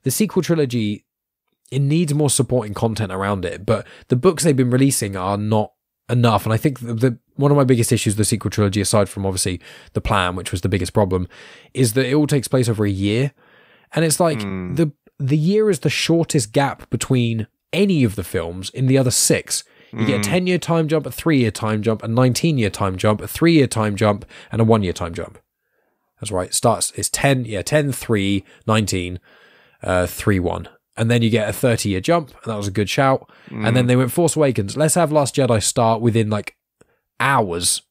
the sequel trilogy, it needs more supporting content around it, but the books they've been releasing are not enough. And I think the, the one of my biggest issues with the sequel trilogy, aside from obviously the plan, which was the biggest problem, is that it all takes place over a year. And it's like mm. the, the year is the shortest gap between any of the films in the other six. You get a ten-year time jump, a three-year time jump, a nineteen-year time jump, a three-year time jump, and a one-year time jump. That's right. It starts, it's ten, yeah, ten, three, nineteen, uh, three, one. And then you get a thirty-year jump, and that was a good shout. Mm. And then they went Force Awakens. Let's have Last Jedi start within, like, hours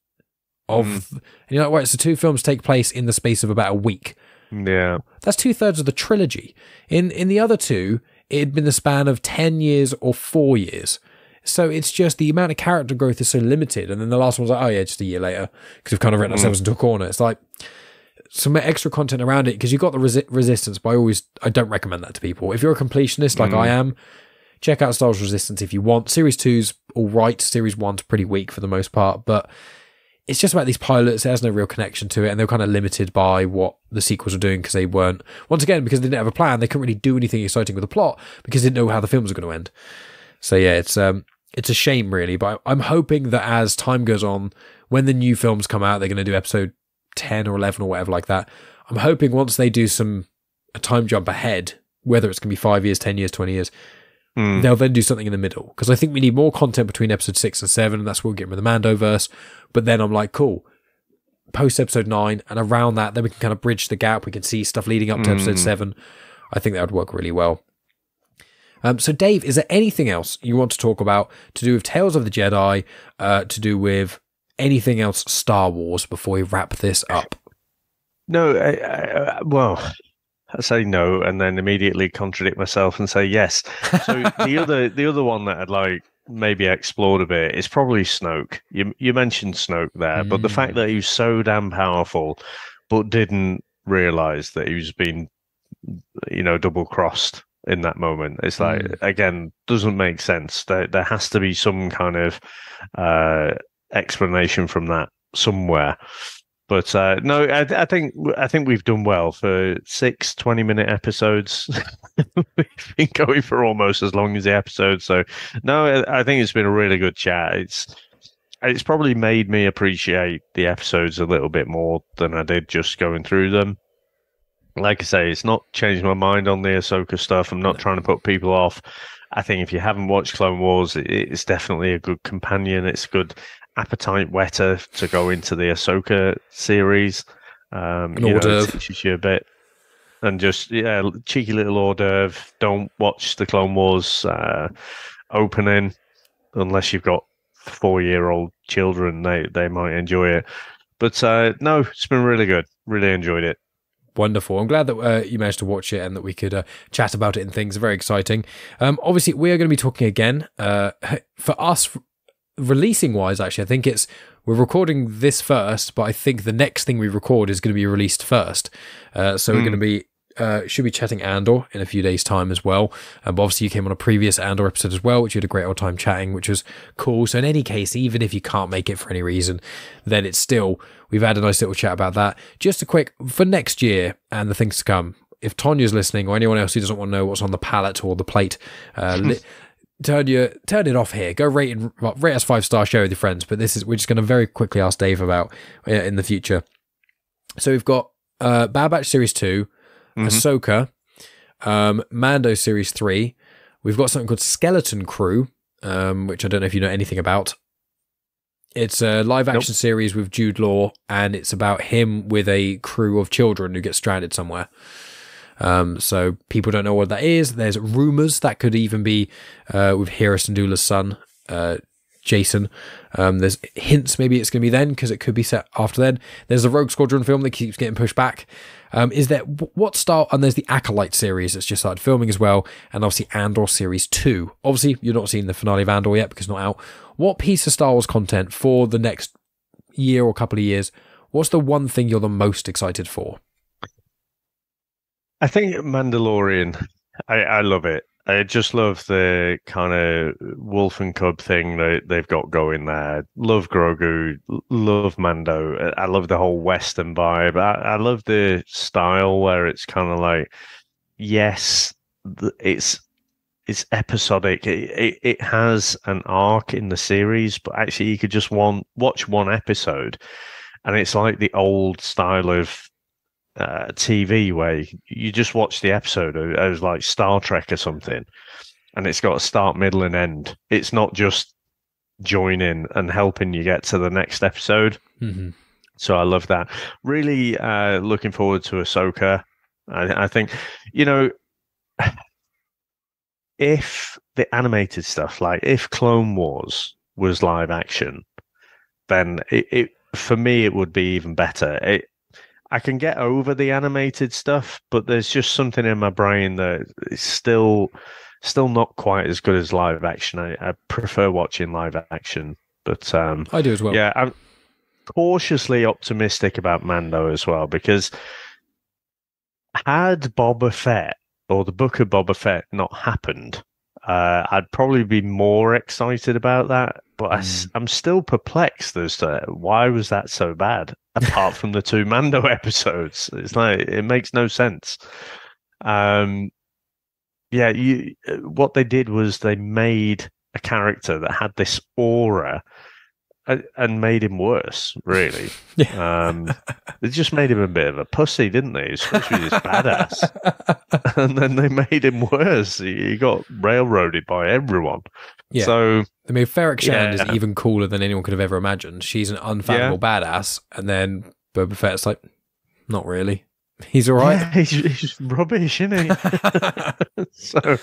of... Mm. And you're like, right, so two films take place in the space of about a week. Yeah. That's two-thirds of the trilogy. In, in the other two, it had been the span of ten years or four years. So it's just the amount of character growth is so limited. And then the last one's like, oh yeah, just a year later, because we've kind of written ourselves into a corner. It's like some extra content around it, because you've got the resi resistance, but I always, I don't recommend that to people. If you're a completionist like mm. I am, check out Star Wars Resistance if you want. Series two's all right. Series one's pretty weak for the most part, but it's just about these pilots. There's no real connection to it, and they're kind of limited by what the sequels are doing, because they weren't, once again, because they didn't have a plan, they couldn't really do anything exciting with the plot because they didn't know how the films were going to end. So yeah, it's, um, it's a shame, really, but I'm hoping that as time goes on, when the new films come out, they're going to do episode ten or eleven or whatever like that. I'm hoping once they do some a time jump ahead, whether it's going to be five years, ten years, twenty years, Mm. They'll then do something in the middle, because I think we need more content between episode six and seven, and that's what we're getting with the Mandoverse. But then I'm like, cool, post episode nine and around that, then we can kind of bridge the gap. We can see stuff leading up to mm. episode seven. I think that would work really well. Um, so Dave, is there anything else you want to talk about to do with Tales of the Jedi, uh, to do with anything else Star Wars before we wrap this up? No, I, I, well, I say no and then immediately contradict myself and say yes. So the other the other one that I'd like maybe explored a bit is probably Snoke. You, you mentioned Snoke there, mm. but the fact that he was so damn powerful but didn't realise that he was being, you know, double-crossed in that moment. It's like, mm. again, doesn't make sense. There, there has to be some kind of uh, explanation from that somewhere. But uh, no, I, I think I think we've done well for six twenty-minute episodes. We've been going for almost as long as the episode. So no, I think it's been a really good chat. It's it's probably made me appreciate the episodes a little bit more than I did just going through them. Like I say, it's not changed my mind on the Ahsoka stuff. I'm not trying to put people off. I think if you haven't watched Clone Wars, it, it's definitely a good companion. It's a good appetite wetter to go into the Ahsoka series. Um, you know, it teaches you a bit. And just, yeah, cheeky little hors d'oeuvre. Don't watch the Clone Wars uh, opening unless you've got four-year-old children. They, they might enjoy it. But uh, no, it's been really good. Really enjoyed it. Wonderful. I'm glad that uh, you managed to watch it and that we could uh, chat about it and things. Very exciting. Um, obviously, we are going to be talking again. Uh, for us, releasing wise, actually, I think it's we're recording this first, but I think the next thing we record is going to be released first. Uh, so mm. we're going to be uh, should be chatting Andor in a few days' time as well. Um, but obviously, you came on a previous Andor episode as well, which you had a great old time chatting, which was cool. So in any case, even if you can't make it for any reason, then it's still. We've had a nice little chat about that. Just a quick, for next year and the things to come, if Tanya's listening or anyone else who doesn't want to know what's on the palette or the plate, uh, li- turn your, turn it off here. Go rate and, well, rate us five-star, share with your friends. But this is we're just going to very quickly ask Dave about uh, in the future. So we've got uh, Bad Batch Series two, mm-hmm. Ahsoka, um, Mando Series three. We've got something called Skeleton Crew, um, which I don't know if you know anything about. It's a live action nope. series with Jude Law, and it's about him with a crew of children who get stranded somewhere. Um, so people don't know what that is. There's rumors that could even be uh, with Hera Syndulla's son, uh, Jason. Um, there's hints maybe it's going to be then, because it could be set after then. There's the Rogue Squadron film that keeps getting pushed back. Um, is there what style? And there's the Acolyte series that's just started filming as well, and obviously Andor series two. Obviously, you're not seeing the finale of Andor yet because it's not out. What piece of Star Wars content for the next year or couple of years? What's the one thing you're the most excited for? I think Mandalorian. I, I love it. I just love the kind of wolf and cub thing that they've got going there. Love Grogu, love Mando. I love the whole Western vibe. I, I love the style where it's kind of like, yes, it's it's episodic. It, it it has an arc in the series, but actually you could just one watch one episode, and it's like the old style of Uh, T V where you just watch the episode. It was like Star Trek or something, and it's got a start, middle, and end. It's not just joining and helping you get to the next episode. Mm-hmm. So I love that. Really uh, looking forward to Ahsoka. I, I think, you know, if the animated stuff, like if Clone Wars was live action, then it, it for me it would be even better. It I can get over the animated stuff, but there's just something in my brain that is still still not quite as good as live action. I, I prefer watching live action, but um, I do as well. Yeah, I'm cautiously optimistic about Mando as well, because had Boba Fett or the Book of Boba Fett not happened, uh, I'd probably be more excited about that. But mm. I, I'm still perplexed as to why was that so bad. Apart from the two Mando episodes, it's like it makes no sense. Um, yeah, you, what they did was they made a character that had this aura and made him worse, really. Yeah. Um, they just made him a bit of a pussy, didn't they? He's supposed to be this badass. And then they made him worse. He, he got railroaded by everyone. Yeah. So, I mean, Ferric Shand yeah. is even cooler than anyone could have ever imagined. She's an unfathomable yeah. badass. And then Boba Fett's like, not really. He's all right. Yeah, he's, he's rubbish, isn't he? so,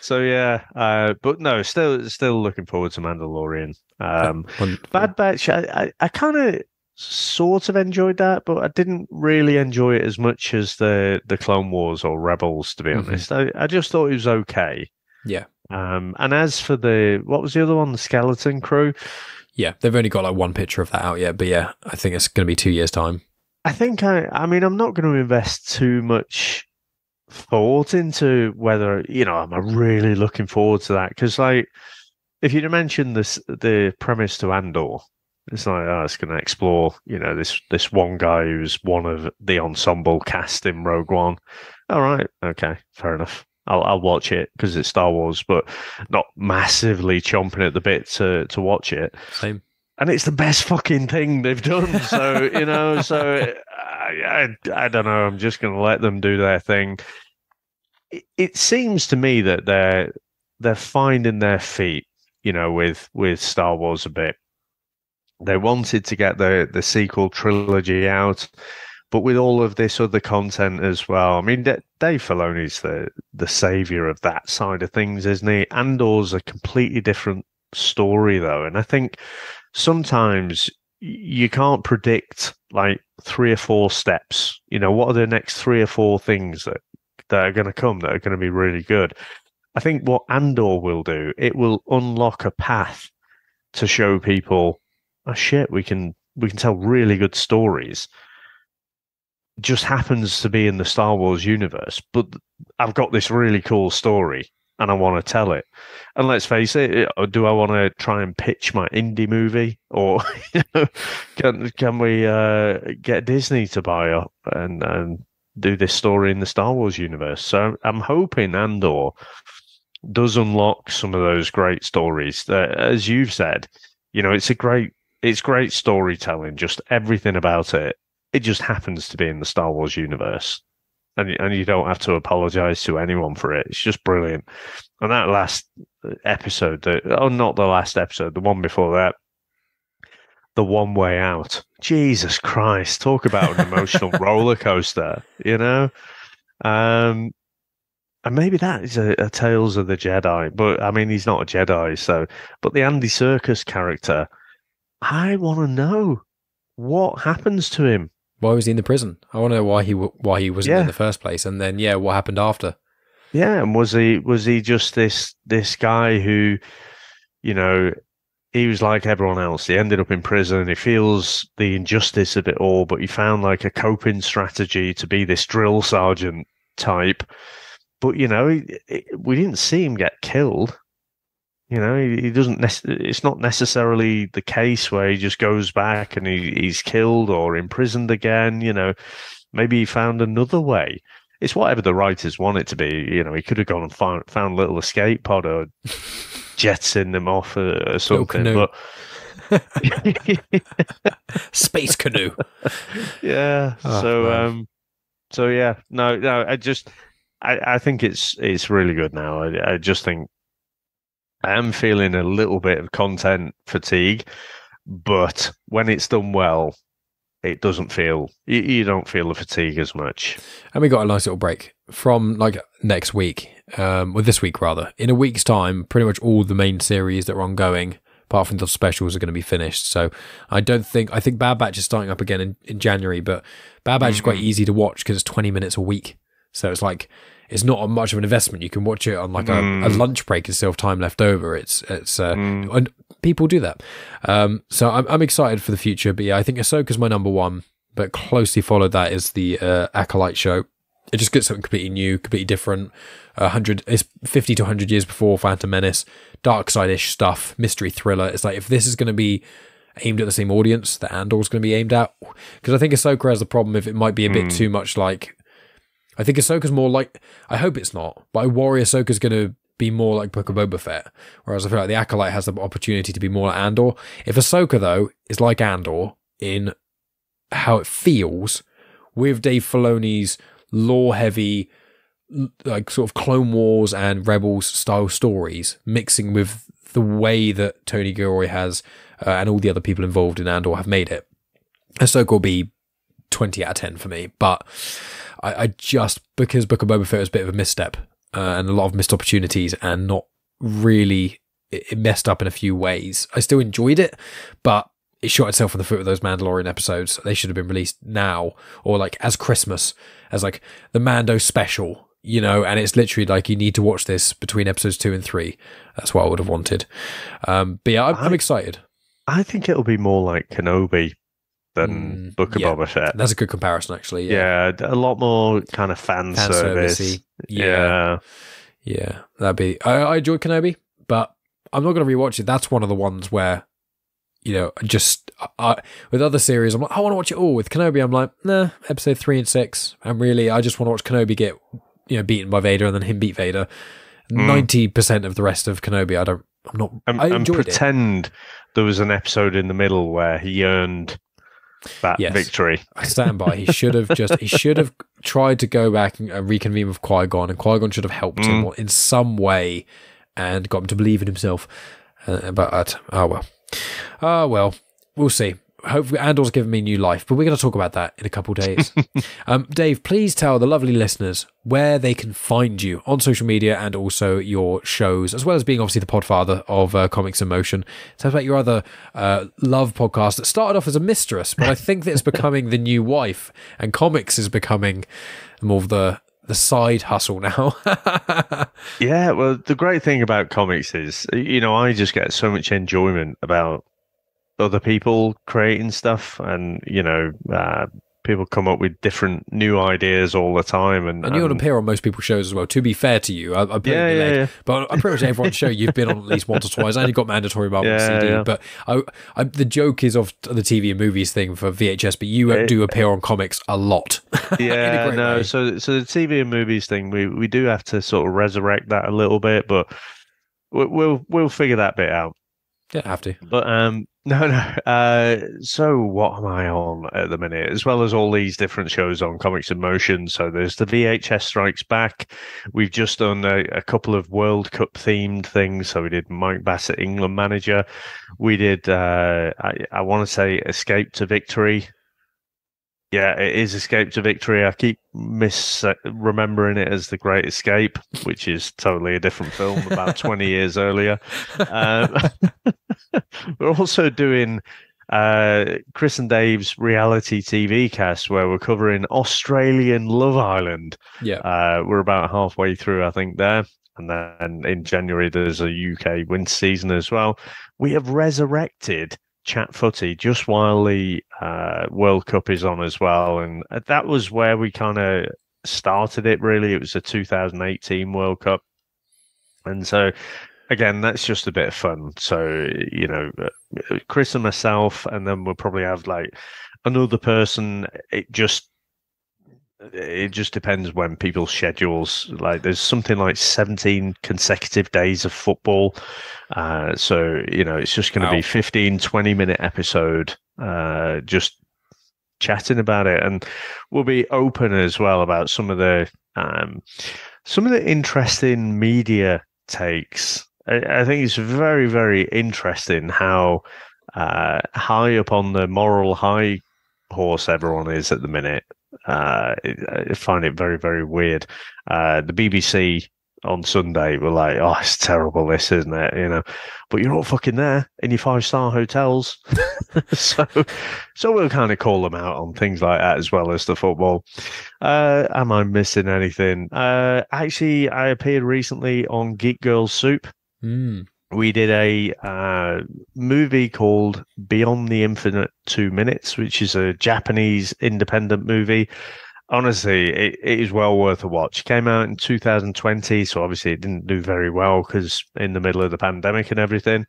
so yeah. Uh, but no, still, still looking forward to Mandalorian. Um, Bad Batch. I, I, I kind of, sort of enjoyed that, but I didn't really enjoy it as much as the the Clone Wars or Rebels. To be mm-hmm. honest, I, I just thought it was okay. Yeah. Um, and as for the what was the other one, the Skeleton Crew? Yeah, they've only got like one picture of that out yet, but yeah, I think it's going to be two years time. I think I, I mean, I'm not going to invest too much thought into whether, you know, I'm really looking forward to that. Because, like, if you'd mentioned this, the premise to Andor, it's like, oh, it's going to explore, you know, this, this one guy who's one of the ensemble cast in Rogue One. All right. Okay. Fair enough. I'll, I'll watch it because it's Star Wars, but not massively chomping at the bit to, to watch it. Same. And it's the best fucking thing they've done. So, you know, so I, I, I don't know. I'm just going to let them do their thing. It, it seems to me that they're they're finding their feet, you know, with with Star Wars a bit. They wanted to get the, the sequel trilogy out, but with all of this other content as well. I mean, D- Dave Filoni's the, the saviour of that side of things, isn't he? Andor's a completely different story, though. And I think sometimes you can't predict like three or four steps. You know, what are the next three or four things that, that are going to come that are going to be really good? I think what Andor will do, it will unlock a path to show people, oh shit, we can we can tell really good stories. It just happens to be in the Star Wars universe, but I've got this really cool story. And I want to tell it. And let's face it, do I want to try and pitch my indie movie? Or, you know, can can we uh, get Disney to buy up and, and do this story in the Star Wars universe? So I'm hoping Andor does unlock some of those great stories. That, as you've said, you know, it's a great, it's great storytelling, just everything about it. It just happens to be in the Star Wars universe. And and you don't have to apologise to anyone for it. It's just brilliant. And that last episode, the, oh, not the last episode, the one before that, the One Way Out. Jesus Christ, talk about an emotional roller coaster, you know. Um, and maybe that is a, a Tales of the Jedi, but I mean, he's not a Jedi, so. But the Andy Serkis character, I want to know what happens to him. Why was he in the prison? I want to know why he why he wasn't yeah. in the first place, and then yeah, what happened after? Yeah, and was he was he just this this guy who, you know, he was like everyone else. He ended up in prison. He feels the injustice of it all, but he found like a coping strategy to be this drill sergeant type. But you know, it, it, we didn't see him get killed. You know, he, he doesn't. Nec- it's not necessarily the case where he just goes back and he, he's killed or imprisoned again. You know, maybe he found another way. It's whatever the writers want it to be. You know, he could have gone and found, found a little escape pod or jetson them off or, or something. But space canoe. Yeah. Oh, so, man. um, so yeah. No, no. I just, I, I think it's it's really good now. I, I just think. I am feeling a little bit of content fatigue, but when it's done well, it doesn't feel, you, you don't feel the fatigue as much. And we got a nice little break from like next week, um, or this week rather. In a week's time, pretty much all the main series that are ongoing, apart from the specials, are going to be finished. So I don't think, I think Bad Batch is starting up again in, in January, but Bad Batch mm-hmm. is quite easy to watch because it's twenty minutes a week. So it's like, it's not much of an investment. You can watch it on like mm. a, a lunch break and still have time left over. It's, it's, uh, mm. and people do that. Um, so I'm, I'm excited for the future, but yeah, I think Ahsoka's my number one, but closely followed that is the, uh, Acolyte show. It just gets something completely new, completely different. A hundred, it's fifty to a hundred years before Phantom Menace, dark side-ish stuff, mystery thriller. It's like, if this is going to be aimed at the same audience that Andor's going to be aimed at, because I think Ahsoka has the problem if it might be a bit mm. too much like, I think Ahsoka's more like, I hope it's not, but I worry Ahsoka's going to be more like Book of Boba Fett, whereas I feel like the Acolyte has the opportunity to be more like Andor. If Ahsoka, though, is like Andor in how it feels, with Dave Filoni's lore-heavy, like sort of Clone Wars and Rebels style stories, mixing with the way that Tony Gilroy has uh, and all the other people involved in Andor have made it, Ahsoka will be twenty out of ten for me. But I, I just, because Book of Boba Fett was a bit of a misstep uh, and a lot of missed opportunities, and not really, it, it messed up in a few ways. I still enjoyed it, but it shot itself in the foot with those Mandalorian episodes. They should have been released now, or like as Christmas, as like the Mando special, you know, and it's literally like, you need to watch this between episodes two and three. That's what I would have wanted. Um, but yeah, I'm, I, I'm excited. I think it'll be more like Kenobi than mm, Book of yeah. Boba Fett. That's a good comparison, actually. Yeah, yeah, a lot more kind of fan, fan service. Yeah. yeah. Yeah, that'd be, I, I enjoyed Kenobi, but I'm not going to rewatch it. That's one of the ones where, you know, just I, with other series, I'm like, I want to watch it all. With Kenobi, I'm like, nah, episode three and six. And really, I just want to watch Kenobi get, you know, beaten by Vader, and then him beat Vader. Ninety mm. percent of the rest of Kenobi, I don't. I'm not. And, I enjoyed and pretend it. There was an episode in the middle where he earned that yes. victory. I stand by. He should have just. He should have tried to go back and reconvene with Qui-Gon, and Qui-Gon should have helped mm. him in some way and got him to believe in himself. Uh, but uh, oh well. Ah, uh, well, we'll see. Hopefully Andor's given me new life, but we're going to talk about that in a couple of days. um, Dave, please tell the lovely listeners where they can find you on social media, and also your shows, as well as being obviously the podfather of uh, Comics in Motion. Tell us about your other uh, love podcast that started off as a mistress, but I think that it's becoming the new wife, and comics is becoming more of the the side hustle now. Yeah, well, the great thing about comics is, you know, I just get so much enjoyment about other people creating stuff, and, you know, uh, people come up with different new ideas all the time. And, and you and, would appear on most people's shows as well, to be fair to you. I, I yeah, yeah, yeah. But I'm pretty sure everyone's show you've been on at least once or twice, and you've got Mandatory Marvel yeah, C D. Yeah. But I, I, the joke is of the T V and movies thing for V H S, but you it, do appear on comics a lot. Yeah, a no, way. so so the T V and movies thing, we, we do have to sort of resurrect that a little bit, but we, we'll we'll figure that bit out. Yeah, have to. But um, no, no. Uh, so what am I on at the minute? As well as all these different shows on Comics in Motion. So there's the V H S Strikes Back. We've just done a, a couple of World Cup themed things. So we did Mike Bassett, England manager. We did, uh, I, I want to say, Escape to Victory. Yeah, it is Escape to Victory. I keep misremembering it as The Great Escape, which is totally a different film about twenty years earlier. Um, we're also doing uh, Chris and Dave's reality T V cast, where we're covering Australian Love Island. Yeah, uh, we're about halfway through, I think, there. And then in January, there's a U K winter season as well. We have resurrected Chat Footy just while the uh, World Cup is on as well, and that was where we kind of started it, really. It was the two thousand eighteen World Cup, and so again, that's just a bit of fun. So, you know, Chris and myself, and then we'll probably have like another person. It just it just depends when people's schedules, like there's something like seventeen consecutive days of football, uh so, you know, it's just going to wow. be fifteen twenty minute episode, uh just chatting about it. And we'll be open as well about some of the um some of the interesting media takes. I, I think it's very, very interesting how uh high up on the moral high horse everyone is at the minute. Uh, I find it very, very weird. Uh, the B B C on Sunday were like, "Oh, it's terrible, this, isn't it?" You know, but you're all fucking there in your five star hotels. so, so we'll kind of call them out on things like that, as well as the football. Uh, am I missing anything? Uh, actually, I appeared recently on Geek Girl Soup. Mm. We did a uh, movie called Beyond the Infinite Two Minutes, which is a Japanese independent movie. Honestly, it, it is well worth a watch. It came out in two thousand twenty, so obviously it didn't do very well because in the middle of the pandemic and everything.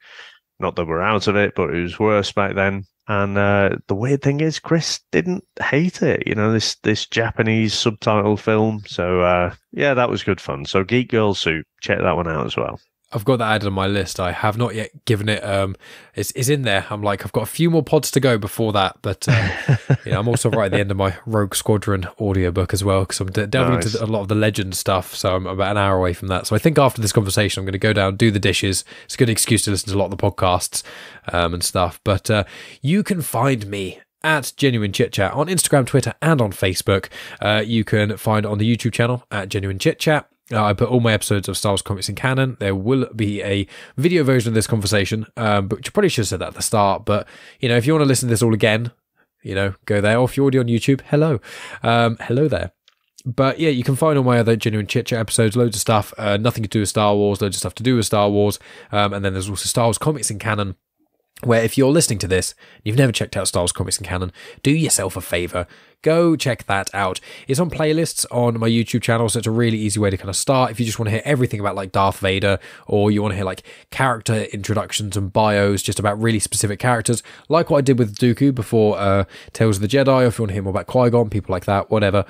Not that we're out of it, but it was worse back then. And uh, the weird thing is, Chris didn't hate it. You know, this this Japanese subtitled film. So uh, yeah, that was good fun. So Geek Girl Soup, check that one out as well. I've got that added on my list. I have not yet given it. Um, it's, it's in there. I'm like, I've got a few more pods to go before that. But um, you know, I'm also right at the end of my Rogue Squadron audiobook as well, because I'm de- delving nice. into a lot of the legend stuff. So I'm about an hour away from that. So I think after this conversation, I'm going to go down, do the dishes. It's a good excuse to listen to a lot of the podcasts um, and stuff. But uh, you can find me at Genuine Chit Chat on Instagram, Twitter, and on Facebook. Uh, you can find on the YouTube channel at Genuine Chit Chat. Uh, I put all my episodes of Star Wars Comics and Canon. There will be a video version of this conversation, um, but you probably should have said that at the start. But, you know, if you want to listen to this all again, you know, go there. Or if you're already on YouTube, hello. Um, hello there. But yeah, you can find all my other Genuine Chit Chat episodes, loads of stuff, uh, nothing to do with Star Wars, loads of stuff to do with Star Wars. Um, and then there's also Star Wars Comics and Canon, where if you're listening to this, you've never checked out Star Wars Comics and Canon, do yourself a favour. Go check that out. It's on playlists on my YouTube channel, so it's a really easy way to kind of start. If you just want to hear everything about like Darth Vader, or you want to hear like character introductions and bios just about really specific characters, like what I did with Dooku before uh, Tales of the Jedi, or if you want to hear more about Qui-Gon, people like that, whatever.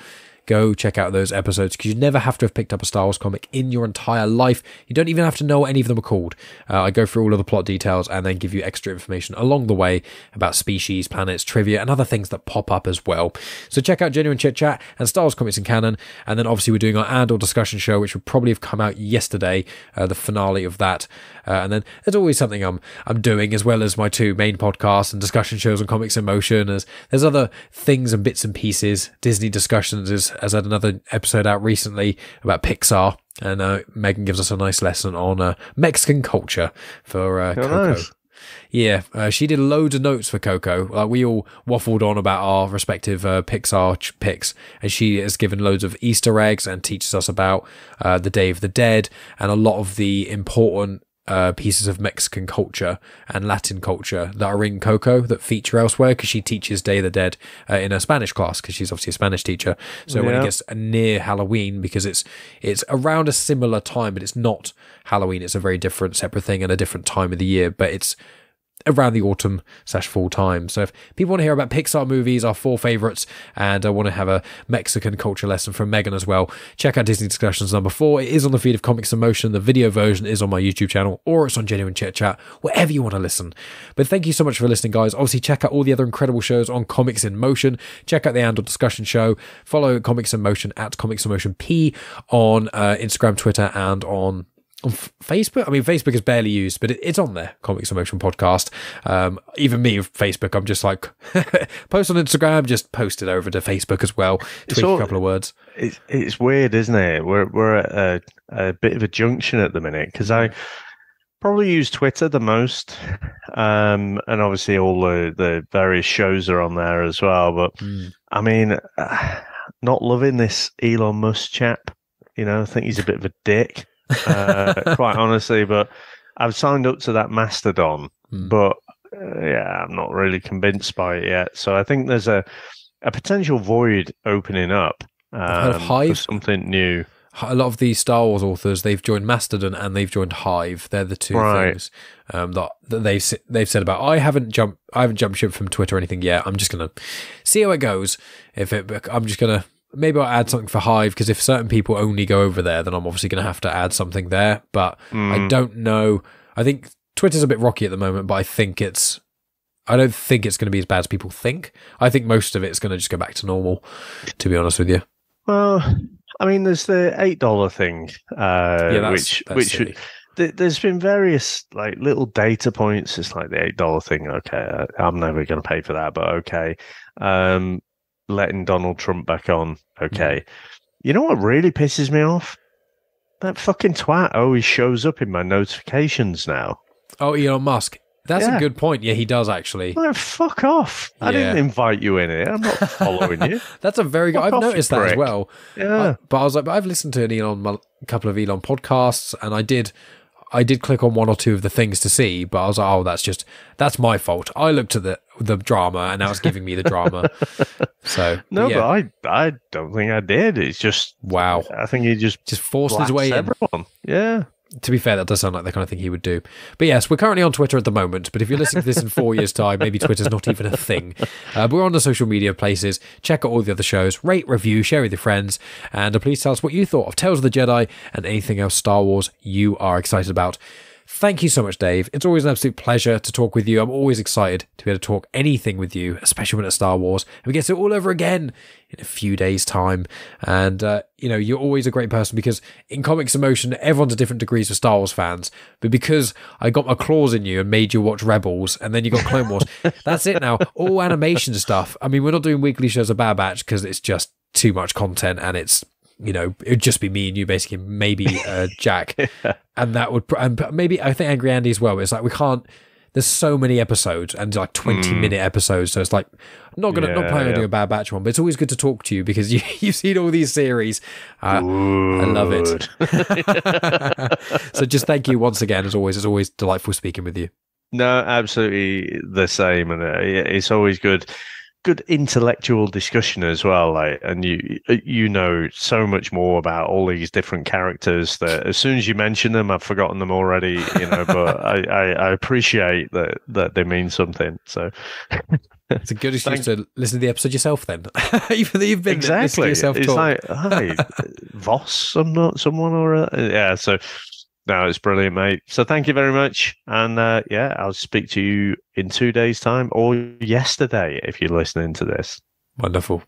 Go check out those episodes, because you never have to have picked up a Star Wars comic in your entire life. You don't even have to know what any of them are called. Uh, I go through all of the plot details and then give you extra information along the way about species, planets, trivia, and other things that pop up as well. So check out Genuine Chit Chat and Star Wars Comics and Canon. And then obviously we're doing our Andor discussion show, which would probably have come out yesterday, uh, the finale of that. Uh, and then there's always something I'm I'm doing, as well as my two main podcasts and discussion shows on Comics in Motion. As there's other things and bits and pieces. Disney Discussions is has had another episode out recently about Pixar, and uh, Megan gives us a nice lesson on uh, Mexican culture for uh, Coco. Nice. Yeah, uh, she did loads of notes for Coco. Like, we all waffled on about our respective uh, Pixar ch- picks, and she has given loads of Easter eggs and teaches us about uh, the Day of the Dead and a lot of the important Uh, pieces of Mexican culture and Latin culture that are in Coco that feature elsewhere, because she teaches Day of the Dead uh, in her Spanish class, because she's obviously a Spanish teacher. So yeah. When it gets near Halloween, because it's it's around a similar time, but it's not Halloween, it's a very different separate thing and a different time of the year, but it's around the autumn slash fall time. So if people want to hear about Pixar movies, our four favorites, and I want to have a Mexican culture lesson from Megan as well, check out Disney Discussions number four. It is on the feed of Comics in Motion. The video version is on my YouTube channel, or it's on Genuine Chit Chat, wherever you want to listen. But thank you so much for listening, guys. Obviously, check out all the other incredible shows on Comics in Motion. Check out the Andor discussion show. Follow Comics in Motion at Comics in Motion P on uh, Instagram, Twitter, and on On Facebook? I mean, Facebook is barely used, but it's on there, Comics in Motion Podcast. Um, even me with Facebook, I'm just like, post on Instagram, just post it over to Facebook as well. Tweet all, a couple of words. It's, it's weird, isn't it? We're, we're at a, a bit of a junction at the minute, because I probably use Twitter the most. Um, and obviously all the, the various shows are on there as well. But mm. I mean, not loving this Elon Musk chap. You know, I think he's a bit of a dick. uh, quite honestly, but I've signed up to that Mastodon, mm. but uh, yeah, I'm not really convinced by it yet. So I think there's a, a potential void opening up um, I've heard of Hive. For something new. A lot of the Star Wars authors, they've joined Mastodon and they've joined Hive. They're the two right. things um, that, that they've they've said about. I haven't jumped, I haven't jumped ship from Twitter or anything yet. I'm just gonna see how it goes. If it, I'm just gonna. Maybe I'll add something for Hive, because if certain people only go over there, then I'm obviously going to have to add something there. But mm. I don't know. I think Twitter's a bit rocky at the moment, but I think it's... I don't think it's going to be as bad as people think. I think most of it's going to just go back to normal, to be honest with you. Well, I mean, there's the eight dollars thing, uh, yeah, that's, which... That's which silly. There's been various like little data points. It's like the eight dollars thing. Okay, I'm never going to pay for that, but okay. Um... letting Donald Trump back on. Okay. You know what really pisses me off? That fucking twat always shows up in my notifications now. Oh, Elon Musk. That's yeah. a good point. Yeah, he does actually. Well, fuck off. Yeah. I didn't invite you in here. I'm not following you. That's a very good... Fuck I've noticed that as well. Yeah. I, but I was like, but I've listened to an Elon, a couple of Elon podcasts, and I did... I did click on one or two of the things to see, but I was like, oh, that's just, that's my fault. I looked at the the drama and now it's giving me the drama. So no, but, yeah. but I I don't think I did. It's just, wow. I think he just, just forced his way in. Everyone. Yeah. to be fair, that does sound like the kind of thing he would do. But yes, we're currently on Twitter at the moment, but if you're listening to this in four years' time, maybe Twitter's not even a thing. Uh, but we're on the social media places. Check out all the other shows. Rate, review, share with your friends, and please tell us what you thought of Tales of the Jedi and anything else Star Wars you are excited about. Thank you so much, Dave. It's always an absolute pleasure to talk with you. I'm always excited to be able to talk anything with you, especially when it's Star Wars. And we get to do it all over again in a few days' time. And, uh, you know, you're always a great person, because in comics emotion, everyone's at different degrees of Star Wars fans. But because I got my claws in you and made you watch Rebels, and then you got Clone Wars, that's it now. All animation stuff. I mean, we're not doing weekly shows of Bad Batch because it's just too much content, and it's, you know, it would just be me and you, basically, maybe uh, Jack. yeah. And that would, and maybe, I think Angry Andy as well. It's like, we can't, there's so many episodes, and like twenty mm. minute episodes. So it's like, I'm not going to, yeah, not planning yeah. on doing a Bad Batch one, but it's always good to talk to you, because you, you've seen all these series. Uh, I love it. So just thank you once again, as always. It's always delightful speaking with you. No, absolutely the same. And it's always good. Good intellectual discussion as well, like, and you you know so much more about all these different characters that as soon as you mention them, I've forgotten them already, you know. But I, I, I appreciate that that they mean something. So it's a good excuse Thank- to listen to the episode yourself. Then even though you've been exactly, yourself it's talk. Like, hi, Voss, I'm not someone or a, yeah. So. No, it's brilliant, mate. So thank you very much. And uh, yeah, I'll speak to you in two days' time, or yesterday if you're listening to this. Wonderful.